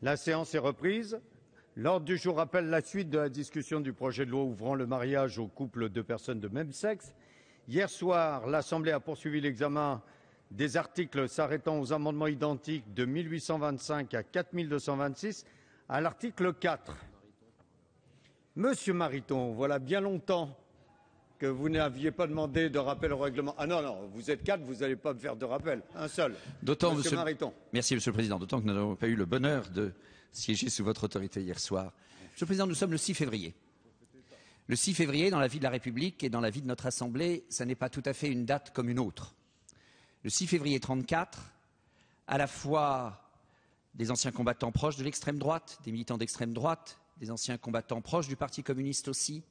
La séance est reprise. L'ordre du jour appelle la suite de la discussion du projet de loi ouvrant le mariage aux couples de personnes de même sexe. Hier soir, l'Assemblée a poursuivi l'examen des articles s'arrêtant aux amendements identiques de 1825 à 4226 à l'article 4. Monsieur Mariton, voilà bien longtemps que vous n'aviez pas demandé de rappel au règlement. Ah non, non, vous êtes quatre, vous n'allez pas me faire de rappel. Un seul. Monsieur Mariton. Merci, Monsieur le Président. D'autant que nous n'avons pas eu le bonheur de siéger sous votre autorité hier soir. Monsieur le Président, nous sommes le 6 février. Le 6 février, dans la vie de la République et dans la vie de notre Assemblée, ça n'est pas tout à fait une date comme une autre. Le 6 février 34, à la fois des anciens combattants proches de l'extrême droite, des militants d'extrême droite, des anciens combattants proches du Parti communiste aussi,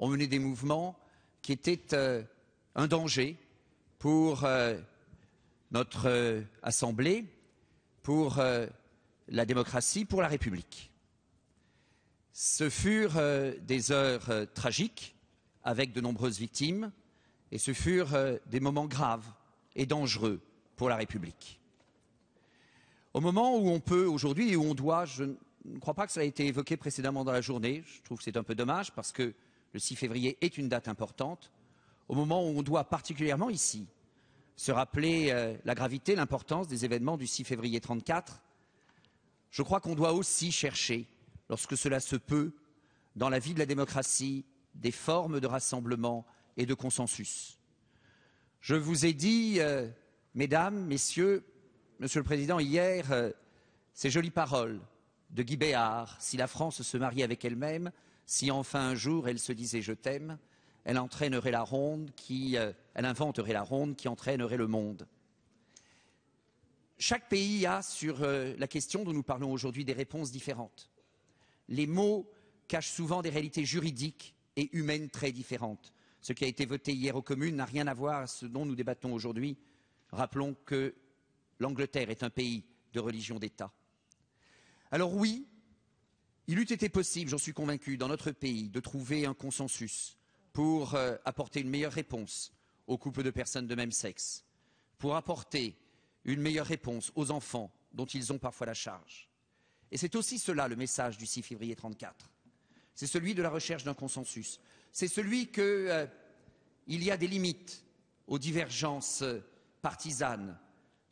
ont mené des mouvements qui étaient un danger pour notre Assemblée, pour la démocratie, pour la République. Ce furent des heures tragiques, avec de nombreuses victimes, et ce furent des moments graves et dangereux pour la République. Au moment où on peut aujourd'hui et où on doit, je ne crois pas que cela a été évoqué précédemment dans la journée, je trouve que c'est un peu dommage parce que le 6 février est une date importante, au moment où on doit particulièrement ici se rappeler la gravité, l'importance des événements du 6 février 34, je crois qu'on doit aussi chercher, lorsque cela se peut, dans la vie de la démocratie, des formes de rassemblement et de consensus. Je vous ai dit, mesdames, messieurs, Monsieur le Président, hier, ces jolies paroles de Guy Béart, si la France se mariait avec elle-même, si enfin un jour elle se disait je t'aime, elle inventerait la ronde qui entraînerait le monde. Chaque pays a, sur la question dont nous parlons aujourd'hui, des réponses différentes. Les mots cachent souvent des réalités juridiques et humaines très différentes. Ce qui a été voté hier aux communes n'a rien à voir avec ce dont nous débattons aujourd'hui. Rappelons que l'Angleterre est un pays de religion d'État. Alors oui, il eût été possible, j'en suis convaincu, dans notre pays, de trouver un consensus pour apporter une meilleure réponse aux couples de personnes de même sexe, pour apporter une meilleure réponse aux enfants dont ils ont parfois la charge. Et c'est aussi cela le message du 6 février 34. C'est celui de la recherche d'un consensus. C'est celui qu'il y a des limites aux divergences partisanes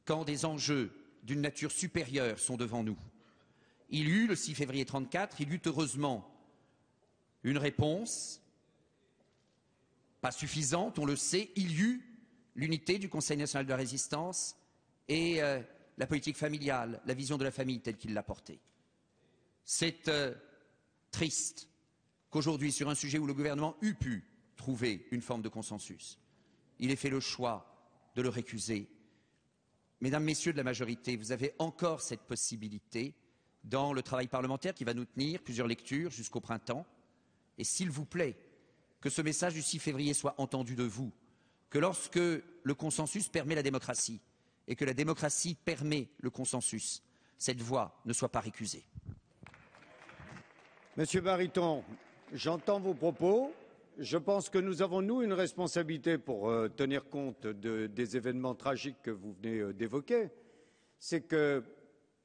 quand des enjeux d'une nature supérieure sont devant nous. Il y eut, le 6 février 34, il y eut heureusement une réponse, pas suffisante, on le sait, il y eut l'unité du Conseil national de la résistance et la politique familiale, la vision de la famille telle qu'il l'a portée. C'est triste qu'aujourd'hui, sur un sujet où le gouvernement eût pu trouver une forme de consensus, il ait fait le choix de le récuser. Mesdames, Messieurs de la majorité, vous avez encore cette possibilité dans le travail parlementaire qui va nous tenir plusieurs lectures jusqu'au printemps. Et s'il vous plaît, que ce message du 6 février soit entendu de vous, que lorsque le consensus permet la démocratie et que la démocratie permet le consensus, cette voie ne soit pas récusée. Monsieur Mariton, j'entends vos propos. Je pense que nous avons, nous, une responsabilité pour tenir compte des événements tragiques que vous venez d'évoquer. C'est que,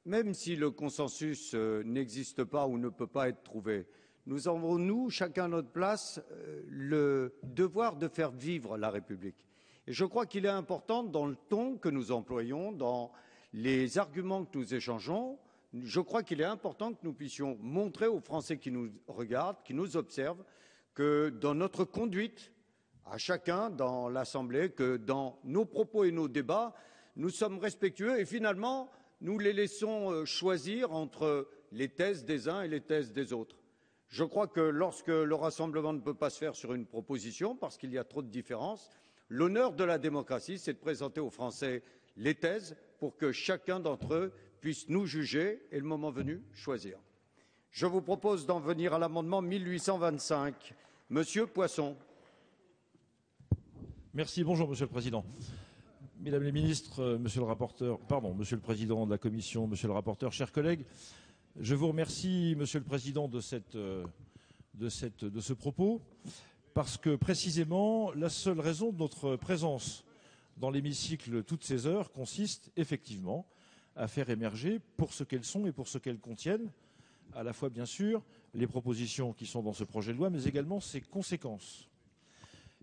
même si le consensus n'existe pas ou ne peut pas être trouvé, nous avons, nous, chacun à notre place, le devoir de faire vivre la République. Et je crois qu'il est important, dans le ton que nous employons, dans les arguments que nous échangeons, je crois qu'il est important que nous puissions montrer aux Français qui nous regardent, qui nous observent, que dans notre conduite, à chacun dans l'Assemblée, que dans nos propos et nos débats, nous sommes respectueux et finalement, nous les laissons choisir entre les thèses des uns et les thèses des autres. Je crois que lorsque le rassemblement ne peut pas se faire sur une proposition, parce qu'il y a trop de différences, l'honneur de la démocratie, c'est de présenter aux Français les thèses pour que chacun d'entre eux puisse nous juger et, le moment venu, choisir. Je vous propose d'en venir à l'amendement 1825. Monsieur Poisson. Merci. Bonjour, Monsieur le Président. Mesdames les ministres, Monsieur le rapporteur, pardon, Monsieur le Président de la Commission, Monsieur le rapporteur, chers collègues, je vous remercie, Monsieur le Président, de ce propos, parce que précisément, la seule raison de notre présence dans l'hémicycle toutes ces heures consiste effectivement à faire émerger pour ce qu'elles sont et pour ce qu'elles contiennent, à la fois bien sûr les propositions qui sont dans ce projet de loi, mais également ses conséquences.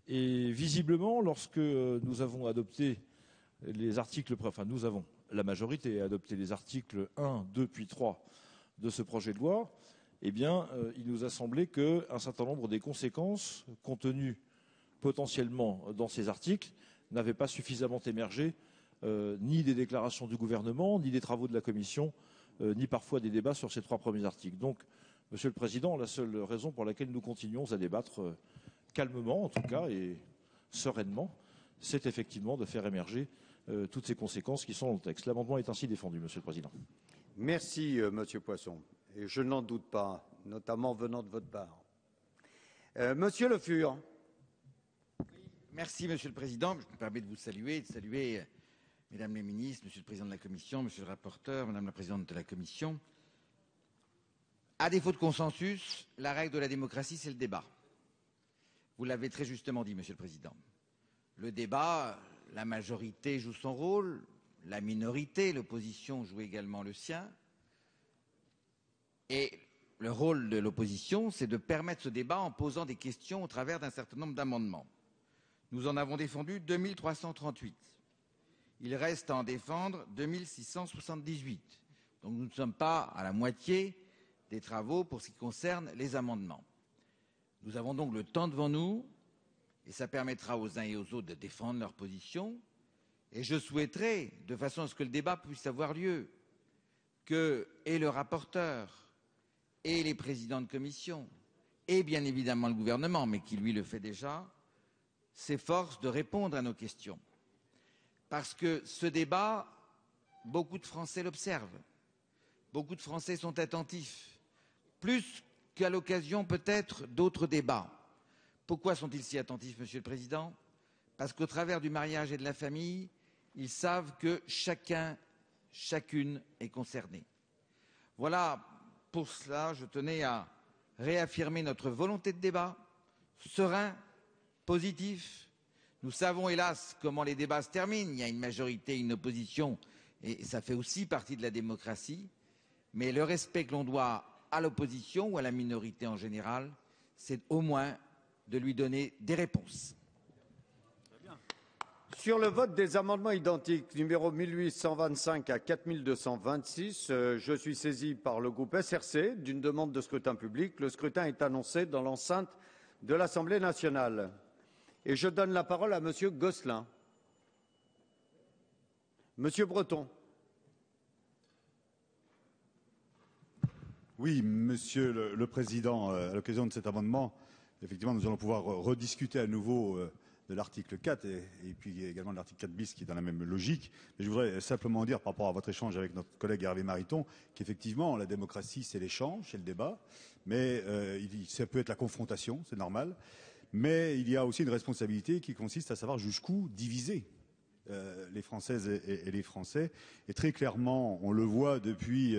Et visiblement, lorsque nous avons adopté les articles, enfin nous avons, la majorité a adopté les articles 1, 2 puis 3 de ce projet de loi, eh bien, il nous a semblé qu'un certain nombre des conséquences contenues potentiellement dans ces articles n'avaient pas suffisamment émergé, ni des déclarations du gouvernement, ni des travaux de la Commission, ni parfois des débats sur ces trois premiers articles. Donc, Monsieur le Président, la seule raison pour laquelle nous continuons à débattre calmement, en tout cas, et sereinement, c'est effectivement de faire émerger toutes ces conséquences qui sont dans le texte. L'amendement est ainsi défendu, Monsieur le Président. Merci, Monsieur Poisson. Et je n'en doute pas, notamment venant de votre part. Monsieur Le Fur. Merci, Monsieur le Président. Je me permets de vous saluer, de saluer Mesdames les ministres, Monsieur le Président de la Commission, Monsieur le rapporteur, Madame la Présidente de la Commission. À défaut de consensus, la règle de la démocratie, c'est le débat. Vous l'avez très justement dit, Monsieur le Président. Le débat, la majorité joue son rôle, la minorité, l'opposition joue également le sien. Et le rôle de l'opposition, c'est de permettre ce débat en posant des questions au travers d'un certain nombre d'amendements. Nous en avons défendu 2338. Il reste à en défendre 2678. Donc nous ne sommes pas à la moitié des travaux pour ce qui concerne les amendements. Nous avons donc le temps devant nous, et ça permettra aux uns et aux autres de défendre leur position. Et je souhaiterais, de façon à ce que le débat puisse avoir lieu, que, et le rapporteur, et les présidents de commission, et bien évidemment le gouvernement, mais qui lui le fait déjà, s'efforcent de répondre à nos questions. Parce que ce débat, beaucoup de Français l'observent. Beaucoup de Français sont attentifs. Plus qu'à l'occasion, peut-être, d'autres débats. Pourquoi sont-ils si attentifs, Monsieur le Président? Parce qu'au travers du mariage et de la famille, ils savent que chacun, chacune est concerné. Voilà, pour cela, je tenais à réaffirmer notre volonté de débat, serein, positif. Nous savons, hélas, comment les débats se terminent. Il y a une majorité, une opposition, et ça fait aussi partie de la démocratie. Mais le respect que l'on doit à l'opposition ou à la minorité en général, c'est au moins de lui donner des réponses. Sur le vote des amendements identiques numéro 1825 à 4226, je suis saisi par le groupe SRC d'une demande de scrutin public. Le scrutin est annoncé dans l'enceinte de l'Assemblée nationale. Et je donne la parole à M. Gosselin. M. Breton. Oui, Monsieur le Président, à l'occasion de cet amendement, effectivement, nous allons pouvoir rediscuter à nouveau de l'article 4 et puis également de l'article 4 bis qui est dans la même logique. Mais je voudrais simplement dire, par rapport à votre échange avec notre collègue Hervé Mariton, qu'effectivement, la démocratie, c'est l'échange, c'est le débat, mais ça peut être la confrontation, c'est normal. Mais il y a aussi une responsabilité qui consiste à savoir jusqu'où diviser les Françaises et les Français. Et très clairement, on le voit depuis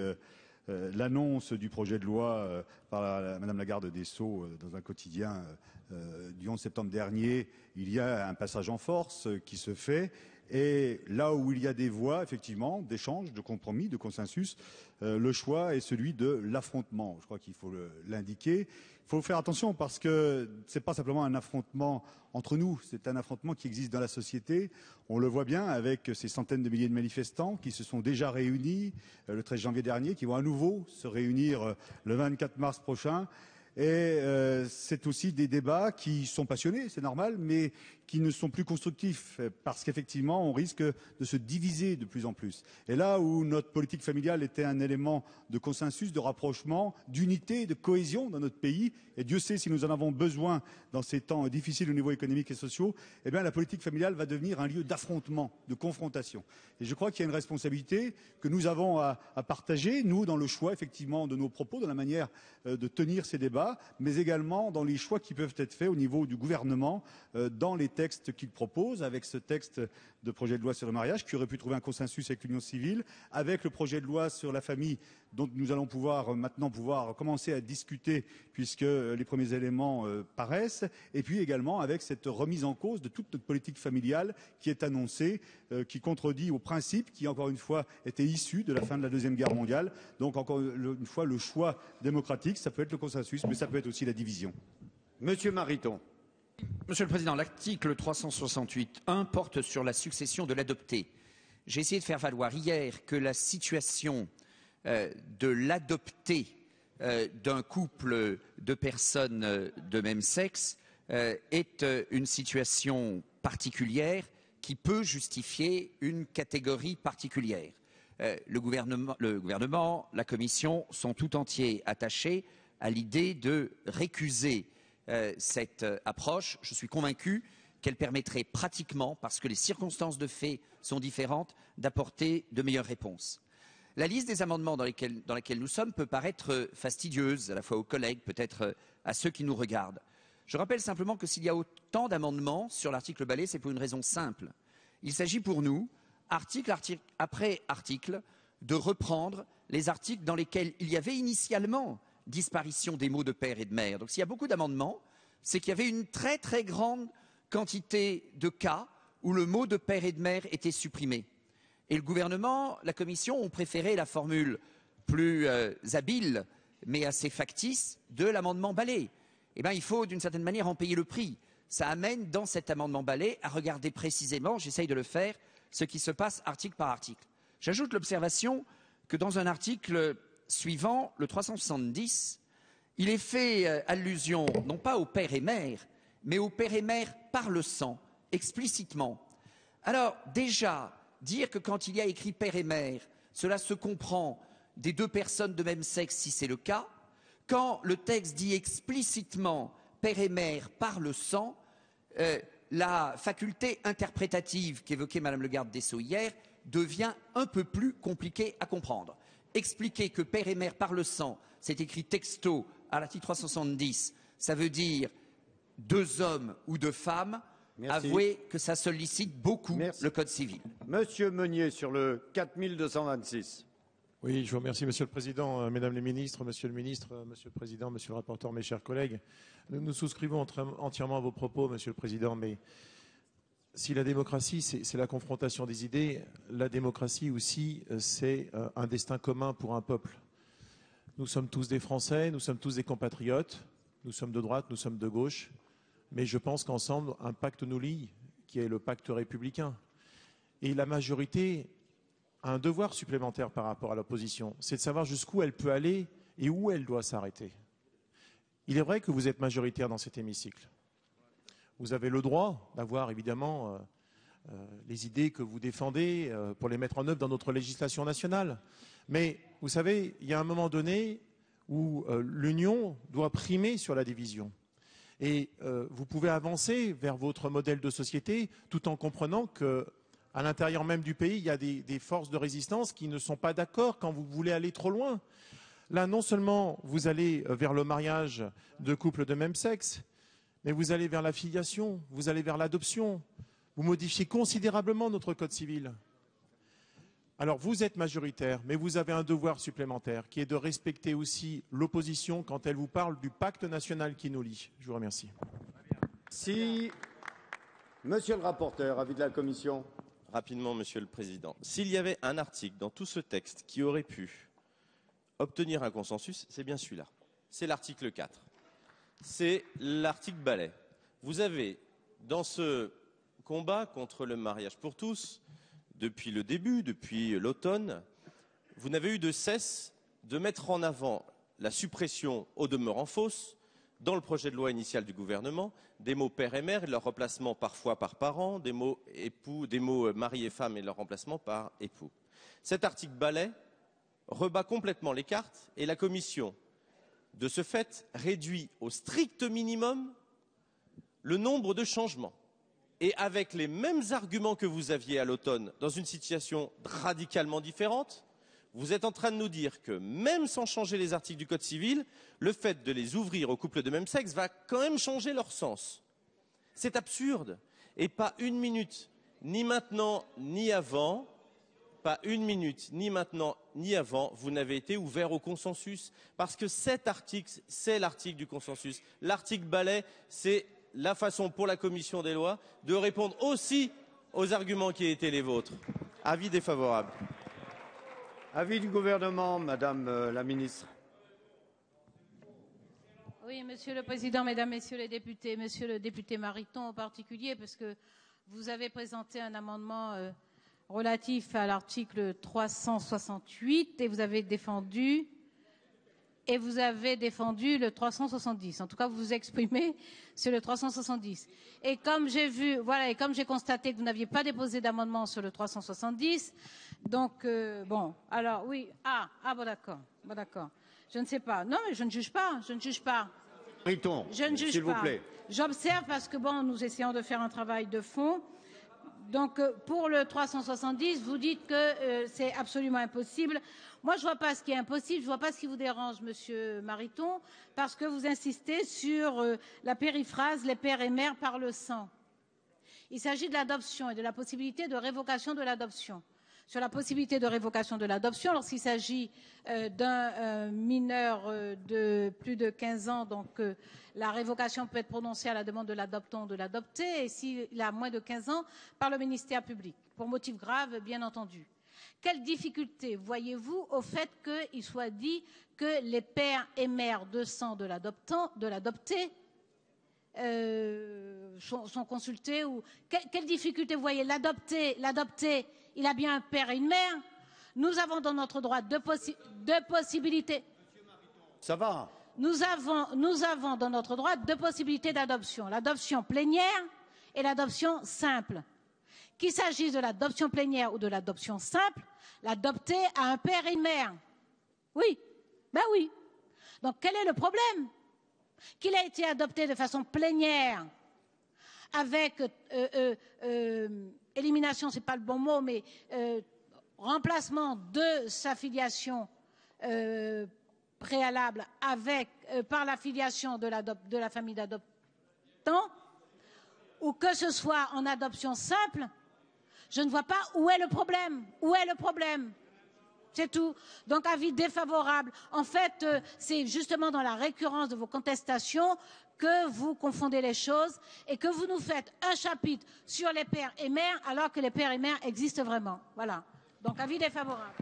l'annonce du projet de loi par Madame la Garde des Sceaux dans un quotidien du 11 septembre dernier, il y a un passage en force qui se fait. Et là où il y a des voies, effectivement, d'échange, de compromis, de consensus, le choix est celui de l'affrontement. Je crois qu'il faut l'indiquer. Il faut faire attention parce que ce n'est pas simplement un affrontement entre nous, c'est un affrontement qui existe dans la société. On le voit bien avec ces centaines de milliers de manifestants qui se sont déjà réunis le 13 janvier dernier, qui vont à nouveau se réunir le 24 mars prochain. Et c'est aussi des débats qui sont passionnés, c'est normal, mais qui ne sont plus constructifs parce qu'effectivement, on risque de se diviser de plus en plus. Et là où notre politique familiale était un élément de consensus, de rapprochement, d'unité, de cohésion dans notre pays, et Dieu sait si nous en avons besoin dans ces temps difficiles au niveau économique et social, eh bien la politique familiale va devenir un lieu d'affrontement, de confrontation. Et je crois qu'il y a une responsabilité que nous avons à partager, nous, dans le choix effectivement de nos propos, dans la manière de tenir ces débats, mais également dans les choix qui peuvent être faits au niveau du gouvernement, dans les thèmes texte qu'il propose, avec ce texte de projet de loi sur le mariage, qui aurait pu trouver un consensus avec l'Union civile, avec le projet de loi sur la famille, dont nous allons pouvoir maintenant commencer à discuter, puisque les premiers éléments paraissent, et puis également avec cette remise en cause de toute notre politique familiale qui est annoncée, qui contredit au principe, qui encore une fois était issu de la fin de la Deuxième Guerre mondiale. Donc encore une fois, le choix démocratique, ça peut être le consensus, mais ça peut être aussi la division. Monsieur Mariton. Monsieur le Président, l'article 368.1 porte sur la succession de l'adopté. J'ai essayé de faire valoir hier que la situation de l'adopté d'un couple de personnes de même sexe est une situation particulière qui peut justifier une catégorie particulière. Le gouvernement, la Commission sont tout entiers attachés à l'idée de récuser cette approche. Je suis convaincu qu'elle permettrait pratiquement, parce que les circonstances de fait sont différentes, d'apporter de meilleures réponses. La liste des amendements dans laquelle nous sommes peut paraître fastidieuse, à la fois aux collègues, peut-être à ceux qui nous regardent. Je rappelle simplement que s'il y a autant d'amendements sur l'article balai, c'est pour une raison simple. Il s'agit pour nous, article après article, de reprendre les articles dans lesquels il y avait initialement disparition des mots de père et de mère. Donc s'il y a beaucoup d'amendements, c'est qu'il y avait une très très grande quantité de cas où le mot de père et de mère était supprimé. Et le gouvernement, la Commission ont préféré la formule plus habile, mais assez factice, de l'amendement balai. Eh bien, il faut d'une certaine manière en payer le prix. Ça amène dans cet amendement balai à regarder précisément, j'essaye de le faire, ce qui se passe article par article. J'ajoute l'observation que dans un article suivant, le 370, il est fait allusion non pas au père et mère, mais au père et mère par le sang, explicitement. Alors, déjà, dire que quand il y a écrit père et mère, cela se comprend des deux personnes de même sexe si c'est le cas. Quand le texte dit explicitement père et mère par le sang, la faculté interprétative qu'évoquait Madame le garde des Sceaux hier devient un peu plus compliquée à comprendre. Expliquer que père et mère par le sang, c'est écrit texto à l'article 370, ça veut dire deux hommes ou deux femmes. Merci. Avouez que ça sollicite beaucoup. Merci. Le Code civil. Monsieur Meunier, sur le 4226. Oui, je vous remercie, Monsieur le Président, Mesdames les ministres, Monsieur le Ministre, Monsieur le Président, Monsieur le rapporteur, mes chers collègues. Nous nous souscrivons entièrement à vos propos, Monsieur le Président, mais si la démocratie, c'est la confrontation des idées, la démocratie aussi, c'est un destin commun pour un peuple. Nous sommes tous des Français, nous sommes tous des compatriotes, nous sommes de droite, nous sommes de gauche. Mais je pense qu'ensemble, un pacte nous lie, qui est le pacte républicain. Et la majorité a un devoir supplémentaire par rapport à l'opposition, c'est de savoir jusqu'où elle peut aller et où elle doit s'arrêter. Il est vrai que vous êtes majoritaire dans cet hémicycle. Vous avez le droit d'avoir évidemment les idées que vous défendez pour les mettre en œuvre dans notre législation nationale. Mais vous savez, il y a un moment donné où l'union doit primer sur la division. Et vous pouvez avancer vers votre modèle de société tout en comprenant qu'à l'intérieur même du pays, il y a des forces de résistance qui ne sont pas d'accord quand vous voulez aller trop loin. Là, non seulement vous allez vers le mariage de couples de même sexe, mais vous allez vers la filiation, vous allez vers l'adoption. Vous modifiez considérablement notre code civil. Alors vous êtes majoritaire, mais vous avez un devoir supplémentaire qui est de respecter aussi l'opposition quand elle vous parle du pacte national qui nous lie. Je vous remercie. Si, Monsieur le rapporteur, avis de la Commission. Rapidement, Monsieur le Président. S'il y avait un article dans tout ce texte qui aurait pu obtenir un consensus, c'est bien celui-là. C'est l'article 4. C'est l'article balai. Vous avez, dans ce combat contre le mariage pour tous, depuis le début, depuis l'automne, vous n'avez eu de cesse de mettre en avant la suppression, au demeurant fausse, dans le projet de loi initial du gouvernement, des mots père et mère et leur remplacement parfois par parents, des mots époux, des mots mari et femme et leur remplacement par époux. Cet article balai rebat complètement les cartes et la Commission, de ce fait, réduit au strict minimum le nombre de changements. Et avec les mêmes arguments que vous aviez à l'automne, dans une situation radicalement différente, vous êtes en train de nous dire que même sans changer les articles du Code civil, le fait de les ouvrir aux couples de même sexe va quand même changer leur sens. C'est absurde. et pas une minute, ni maintenant, ni avant, pas une minute, ni maintenant, ni avant, vous n'avez été ouvert au consensus. Parce que cet article, c'est l'article du consensus. L'article balai, c'est la façon pour la commission des lois de répondre aussi aux arguments qui étaient les vôtres. Avis défavorable. Avis du gouvernement, Madame la Ministre. Oui, Monsieur le Président, Mesdames, Messieurs les députés, Monsieur le député Mariton en particulier, parce que vous avez présenté un amendement relatif à l'article 368 et vous avez défendu le 370. En tout cas, vous vous exprimez sur le 370. Et comme j'ai vu, voilà, et comme j'ai constaté que vous n'aviez pas déposé d'amendement sur le 370, donc bon, alors oui, bon d'accord, Je ne sais pas. Non, mais je ne juge pas, Mariton, s'il vous plaît. J'observe parce que bon, nous essayons de faire un travail de fond. Donc, pour le 370, vous dites que c'est absolument impossible. Moi, je ne vois pas ce qui est impossible, je ne vois pas ce qui vous dérange, Monsieur Mariton, parce que vous insistez sur la périphrase « les pères et mères par le sang ». Il s'agit de l'adoption et de la possibilité de révocation de l'adoption. Sur la possibilité de révocation de l'adoption, lorsqu'il s'agit d'un mineur de plus de 15 ans, donc la révocation peut être prononcée à la demande de l'adoptant ou de l'adopté, et s'il a moins de 15 ans, par le ministère public, pour motif grave, bien entendu. Quelle difficulté voyez-vous au fait qu'il soit dit que les pères et mères de sang de l'adopté sont consultés ou... Quelle difficulté voyez l'adopté, il a bien un père et une mère. Nous avons dans notre droit deux possibilités. Ça va. Nous avons dans notre droit deux possibilités d'adoption. L'adoption plénière et l'adoption simple. Qu'il s'agisse de l'adoption plénière ou de l'adoption simple, l'adopté a un père et une mère. Oui. Ben oui. Donc quel est le problème? Qu'il a été adopté de façon plénière avec... élimination, ce n'est pas le bon mot, mais remplacement de sa filiation préalable avec, par la filiation de la famille d'adoptants, ou que ce soit en adoption simple, je ne vois pas où est le problème. Où est le problème? C'est tout. Donc avis défavorable. En fait, c'est justement dans la récurrence de vos contestations que vous confondez les choses et que vous nous faites un chapitre sur les pères et mères alors que les pères et mères existent vraiment. Voilà. Donc avis défavorable.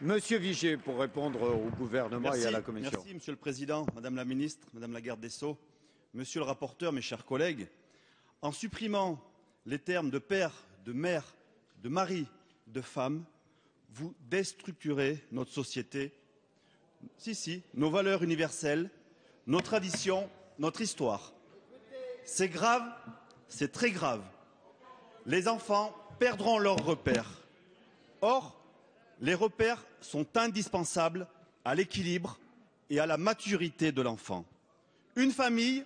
Monsieur Vigier, pour répondre au gouvernement et à la Commission. Merci, Monsieur le Président, Madame la Ministre, Madame la Garde des Sceaux, Monsieur le rapporteur, mes chers collègues. En supprimant les termes de père, de mère, de mari, de femme, vous déstructurez notre société, nos valeurs universelles, nos traditions, notre histoire. C'est grave, c'est très grave. Les enfants perdront leurs repères. Or, les repères sont indispensables à l'équilibre et à la maturité de l'enfant. Une famille,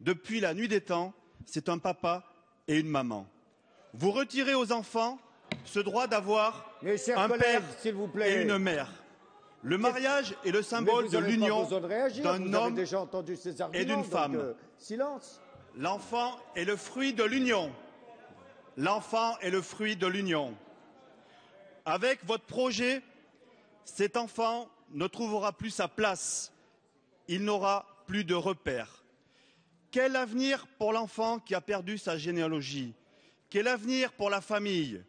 depuis la nuit des temps, c'est un papa et une maman. Vous retirez aux enfants ce droit d'avoir un père et une mère. Le mariage est le symbole de l'union d'un homme et d'une femme. Silence. L'enfant est le fruit de l'union. L'enfant est le fruit de l'union. Avec votre projet, cet enfant ne trouvera plus sa place. Il n'aura plus de repères. Quel avenir pour l'enfant qui a perdu sa généalogie? Quel avenir pour la famille?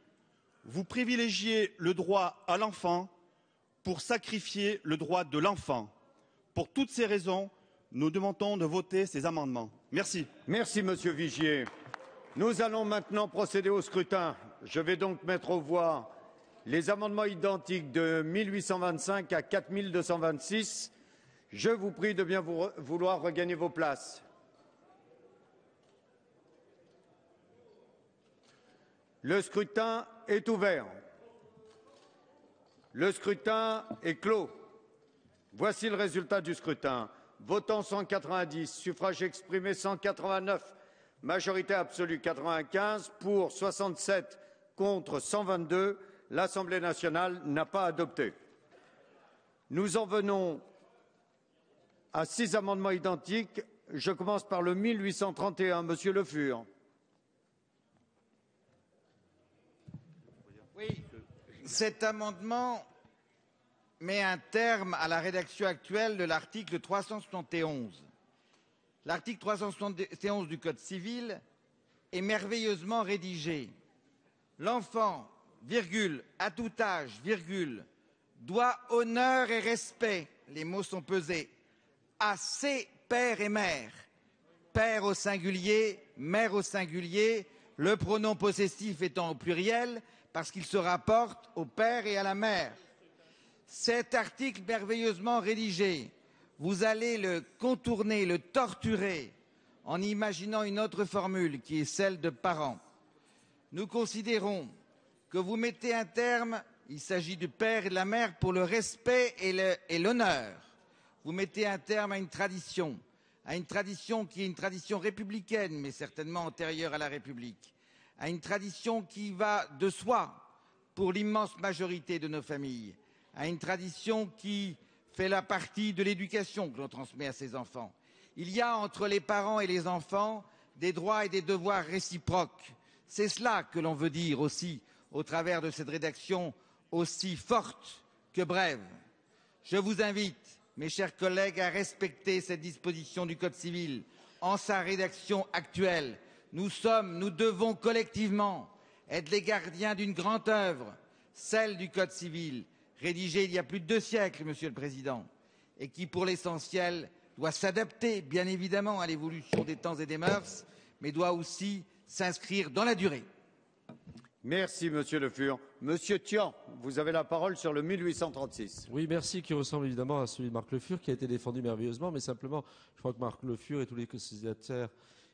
Vous privilégiez le droit à l'enfant pour sacrifier le droit de l'enfant. Pour toutes ces raisons, nous demandons de voter ces amendements. Merci. Merci, Monsieur Vigier. Nous allons maintenant procéder au scrutin. Je vais donc mettre aux voix les amendements identiques de 1825 à 4226. Je vous prie de bien vouloir regagner vos places. Le scrutin est ouvert. Le scrutin est clos. Voici le résultat du scrutin. Votants 190, suffrages exprimés 189, majorité absolue 95, pour 67, contre 122. L'Assemblée nationale n'a pas adopté. Nous en venons à 6 amendements identiques. Je commence par le 1831. Monsieur Le Fur. Cet amendement met un terme à la rédaction actuelle de l'article 371. L'article 371 du Code civil est merveilleusement rédigé. L'enfant, virgule, à tout âge, virgule, doit honneur et respect, les mots sont pesés, à ses pères et mères. Père au singulier, mère au singulier, le pronom possessif étant au pluriel, parce qu'il se rapporte au père et à la mère. Cet article merveilleusement rédigé, vous allez le contourner, le torturer, en imaginant une autre formule qui est celle de parents. Nous considérons que vous mettez un terme, il s'agit du père et de la mère, pour le respect et l'honneur. Vous mettez un terme à une tradition qui est une tradition républicaine, mais certainement antérieure à la République, à une tradition qui va de soi pour l'immense majorité de nos familles, à une tradition qui fait la partie de l'éducation que l'on transmet à ses enfants. Il y a entre les parents et les enfants des droits et des devoirs réciproques. C'est cela que l'on veut dire aussi au travers de cette rédaction aussi forte que brève. Je vous invite, mes chers collègues, à respecter cette disposition du Code civil en sa rédaction actuelle. Nous sommes, nous devons collectivement être les gardiens d'une grande œuvre, celle du Code civil, rédigée il y a plus de 2 siècles, Monsieur le Président, et qui, pour l'essentiel, doit s'adapter, bien évidemment, à l'évolution des temps et des mœurs, mais doit aussi s'inscrire dans la durée. Merci, Monsieur Le Fur. Monsieur Thian, vous avez la parole sur le 1836. Oui, merci, qui ressemble évidemment à celui de Marc Le Fur, qui a été défendu merveilleusement, mais simplement, je crois que Marc Le Fur et tous les cotisateurs,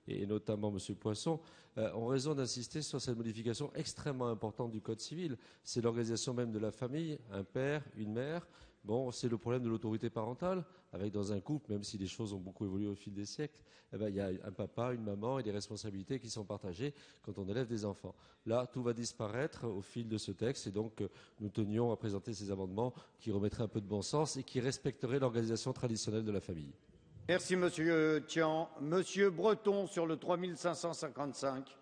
et notamment M. Poisson, ont raison d'insister sur cette modification extrêmement importante du Code civil. C'est l'organisation même de la famille, un père, une mère. Bon, c'est le problème de l'autorité parentale, avec dans un couple, même si les choses ont beaucoup évolué au fil des siècles, eh ben, il y a un papa, une maman et des responsabilités qui sont partagées quand on élève des enfants. Là, tout va disparaître au fil de ce texte et donc nous tenions à présenter ces amendements qui remettraient un peu de bon sens et qui respecteraient l'organisation traditionnelle de la famille. Merci, Monsieur Thian. Monsieur Breton, sur le 3555.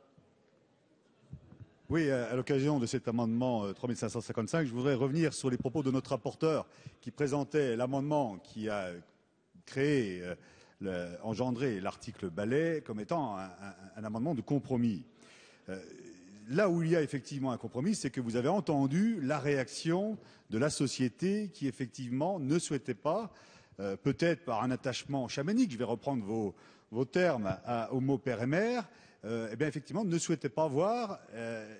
Oui, à l'occasion de cet amendement 3555, je voudrais revenir sur les propos de notre rapporteur qui présentait l'amendement qui a créé, engendré l'article balai comme étant un amendement de compromis. Là où il y a effectivement un compromis, c'est que vous avez entendu la réaction de la société qui effectivement ne souhaitait pas, peut-être par un attachement chamanique, je vais reprendre vos termes au mot père et mère, eh bien, effectivement, ne souhaitait pas voir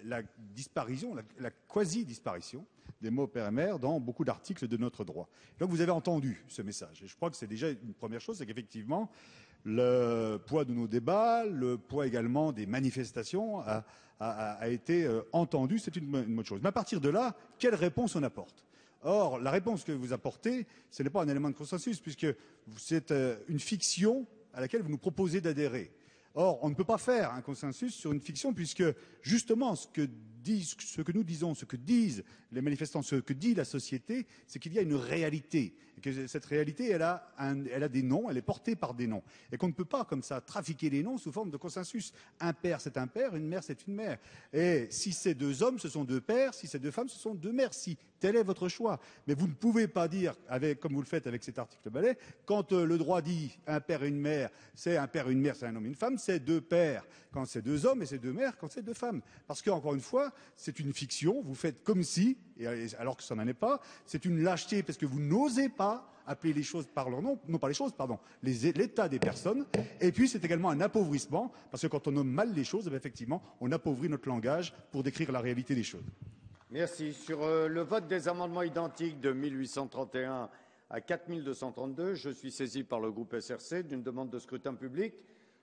la disparition, la quasi-disparition des mots père et mère dans beaucoup d'articles de notre droit. Donc, vous avez entendu ce message. Et je crois que c'est déjà une première chose, c'est qu'effectivement, le poids de nos débats, le poids également des manifestations a été entendu. C'est une bonne chose. Mais à partir de là, quelle réponse on apporte? Or, la réponse que vous apportez, ce n'est pas un élément de consensus, puisque c'est une fiction à laquelle vous nous proposez d'adhérer. Or, on ne peut pas faire un consensus sur une fiction puisque, justement, ce que nous disons, ce que disent les manifestants, ce que dit la société, c'est qu'il y a une réalité. Et que cette réalité, elle a des noms, elle est portée par des noms. Et qu'on ne peut pas, comme ça, trafiquer les noms sous forme de consensus. Un père, c'est un père, une mère, c'est une mère. Et si c'est 2 hommes, ce sont 2 pères, si c'est 2 femmes, ce sont 2 mères. Si tel est votre choix. Mais vous ne pouvez pas dire, comme vous le faites avec cet article balai, quand le droit dit un père et une mère, c'est un père et une mère, c'est un homme et une femme, c'est 2 pères quand c'est 2 hommes et c'est 2 mères quand c'est 2 femmes. Parce qu'encore une fois, c'est une fiction, vous faites comme si, alors que ça n'en est pas, c'est une lâcheté parce que vous n'osez pas appeler les choses par leur nom, non pas les choses, pardon, l'état des personnes. Et puis c'est également un appauvrissement parce que quand on nomme mal les choses, effectivement, on appauvrit notre langage pour décrire la réalité des choses. Merci. Sur le vote des amendements identiques de 1831 à 4232, je suis saisi par le groupe SRC d'une demande de scrutin public.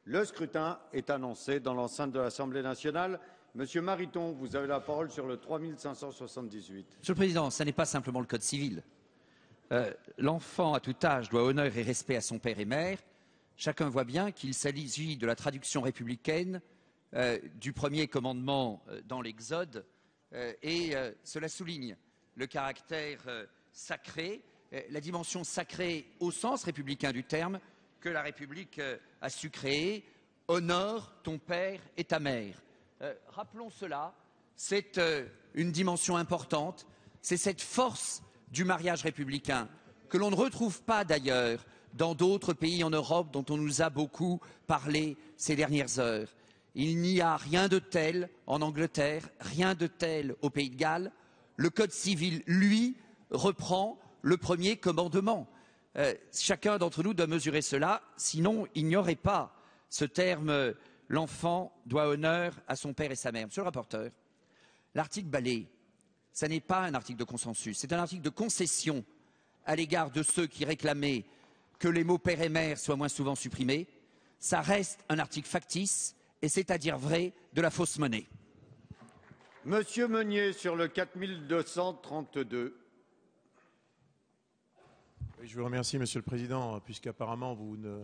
Le scrutin est annoncé dans l'enceinte de l'Assemblée nationale. Monsieur Mariton, vous avez la parole sur le 3578. Monsieur le Président, ce n'est pas simplement le Code civil. L'enfant à tout âge doit honneur et respect à son père et mère. Chacun voit bien qu'il s'agit de la traduction républicaine du premier commandement dans l'Exode et cela souligne le caractère sacré, la dimension sacrée au sens républicain du terme que la République a su créer. Honore ton père et ta mère. Rappelons cela, c'est une dimension importante, C'est cette force du mariage républicain que l'on ne retrouve pas d'ailleurs dans d'autres pays en Europe dont on nous a beaucoup parlé ces dernières heures. Il n'y a rien de tel en Angleterre, rien de tel au Pays de Galles. Le Code civil, lui, reprend le premier commandement. Chacun d'entre nous doit mesurer cela, sinon il n'y aurait pas ce terme « l'enfant doit honneur à son père et sa mère ». Monsieur le rapporteur, l'article Balai, ça n'est pas un article de consensus, c'est un article de concession à l'égard de ceux qui réclamaient que les mots « père » et « mère » soient moins souvent supprimés. Ça reste un article factice, et c'est-à-dire vrai, de la fausse monnaie. Monsieur Meunier, sur le 4232. Je vous remercie, Monsieur le Président, puisqu'apparemment vous ne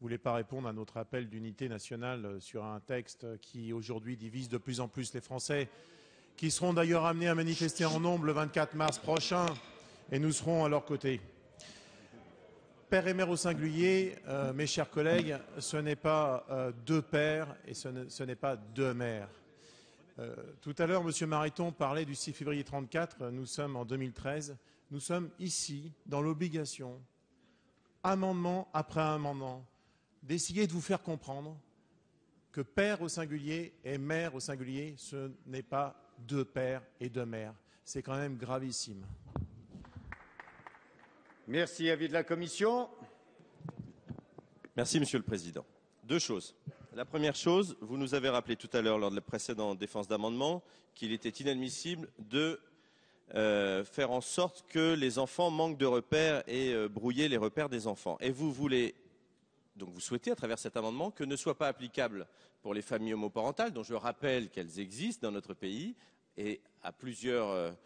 voulez pas répondre à notre appel d'unité nationale sur un texte qui, aujourd'hui, divise de plus en plus les Français, qui seront d'ailleurs amenés à manifester en nombre le 24 mars prochain, et nous serons à leur côté. Père et mère au singulier, mes chers collègues, ce n'est pas deux pères et ce n'est pas deux mères. Tout à l'heure, M. Mariton parlait du 6 février 1934, nous sommes en 2013, nous sommes ici dans l'obligation, amendement après amendement, d'essayer de vous faire comprendre que père au singulier et mère au singulier, ce n'est pas deux pères et deux mères. C'est quand même gravissime. Merci. Avis de la Commission. Merci, Monsieur le Président. Deux choses. La première chose, vous nous avez rappelé tout à l'heure, lors de la précédente défense d'amendement, qu'il était inadmissible de faire en sorte que les enfants manquent de repères et brouiller les repères des enfants. Et vous voulez, donc vous souhaitez, à travers cet amendement, que ne soit pas applicable pour les familles homoparentales, dont je rappelle qu'elles existent dans notre pays, et à plusieurs...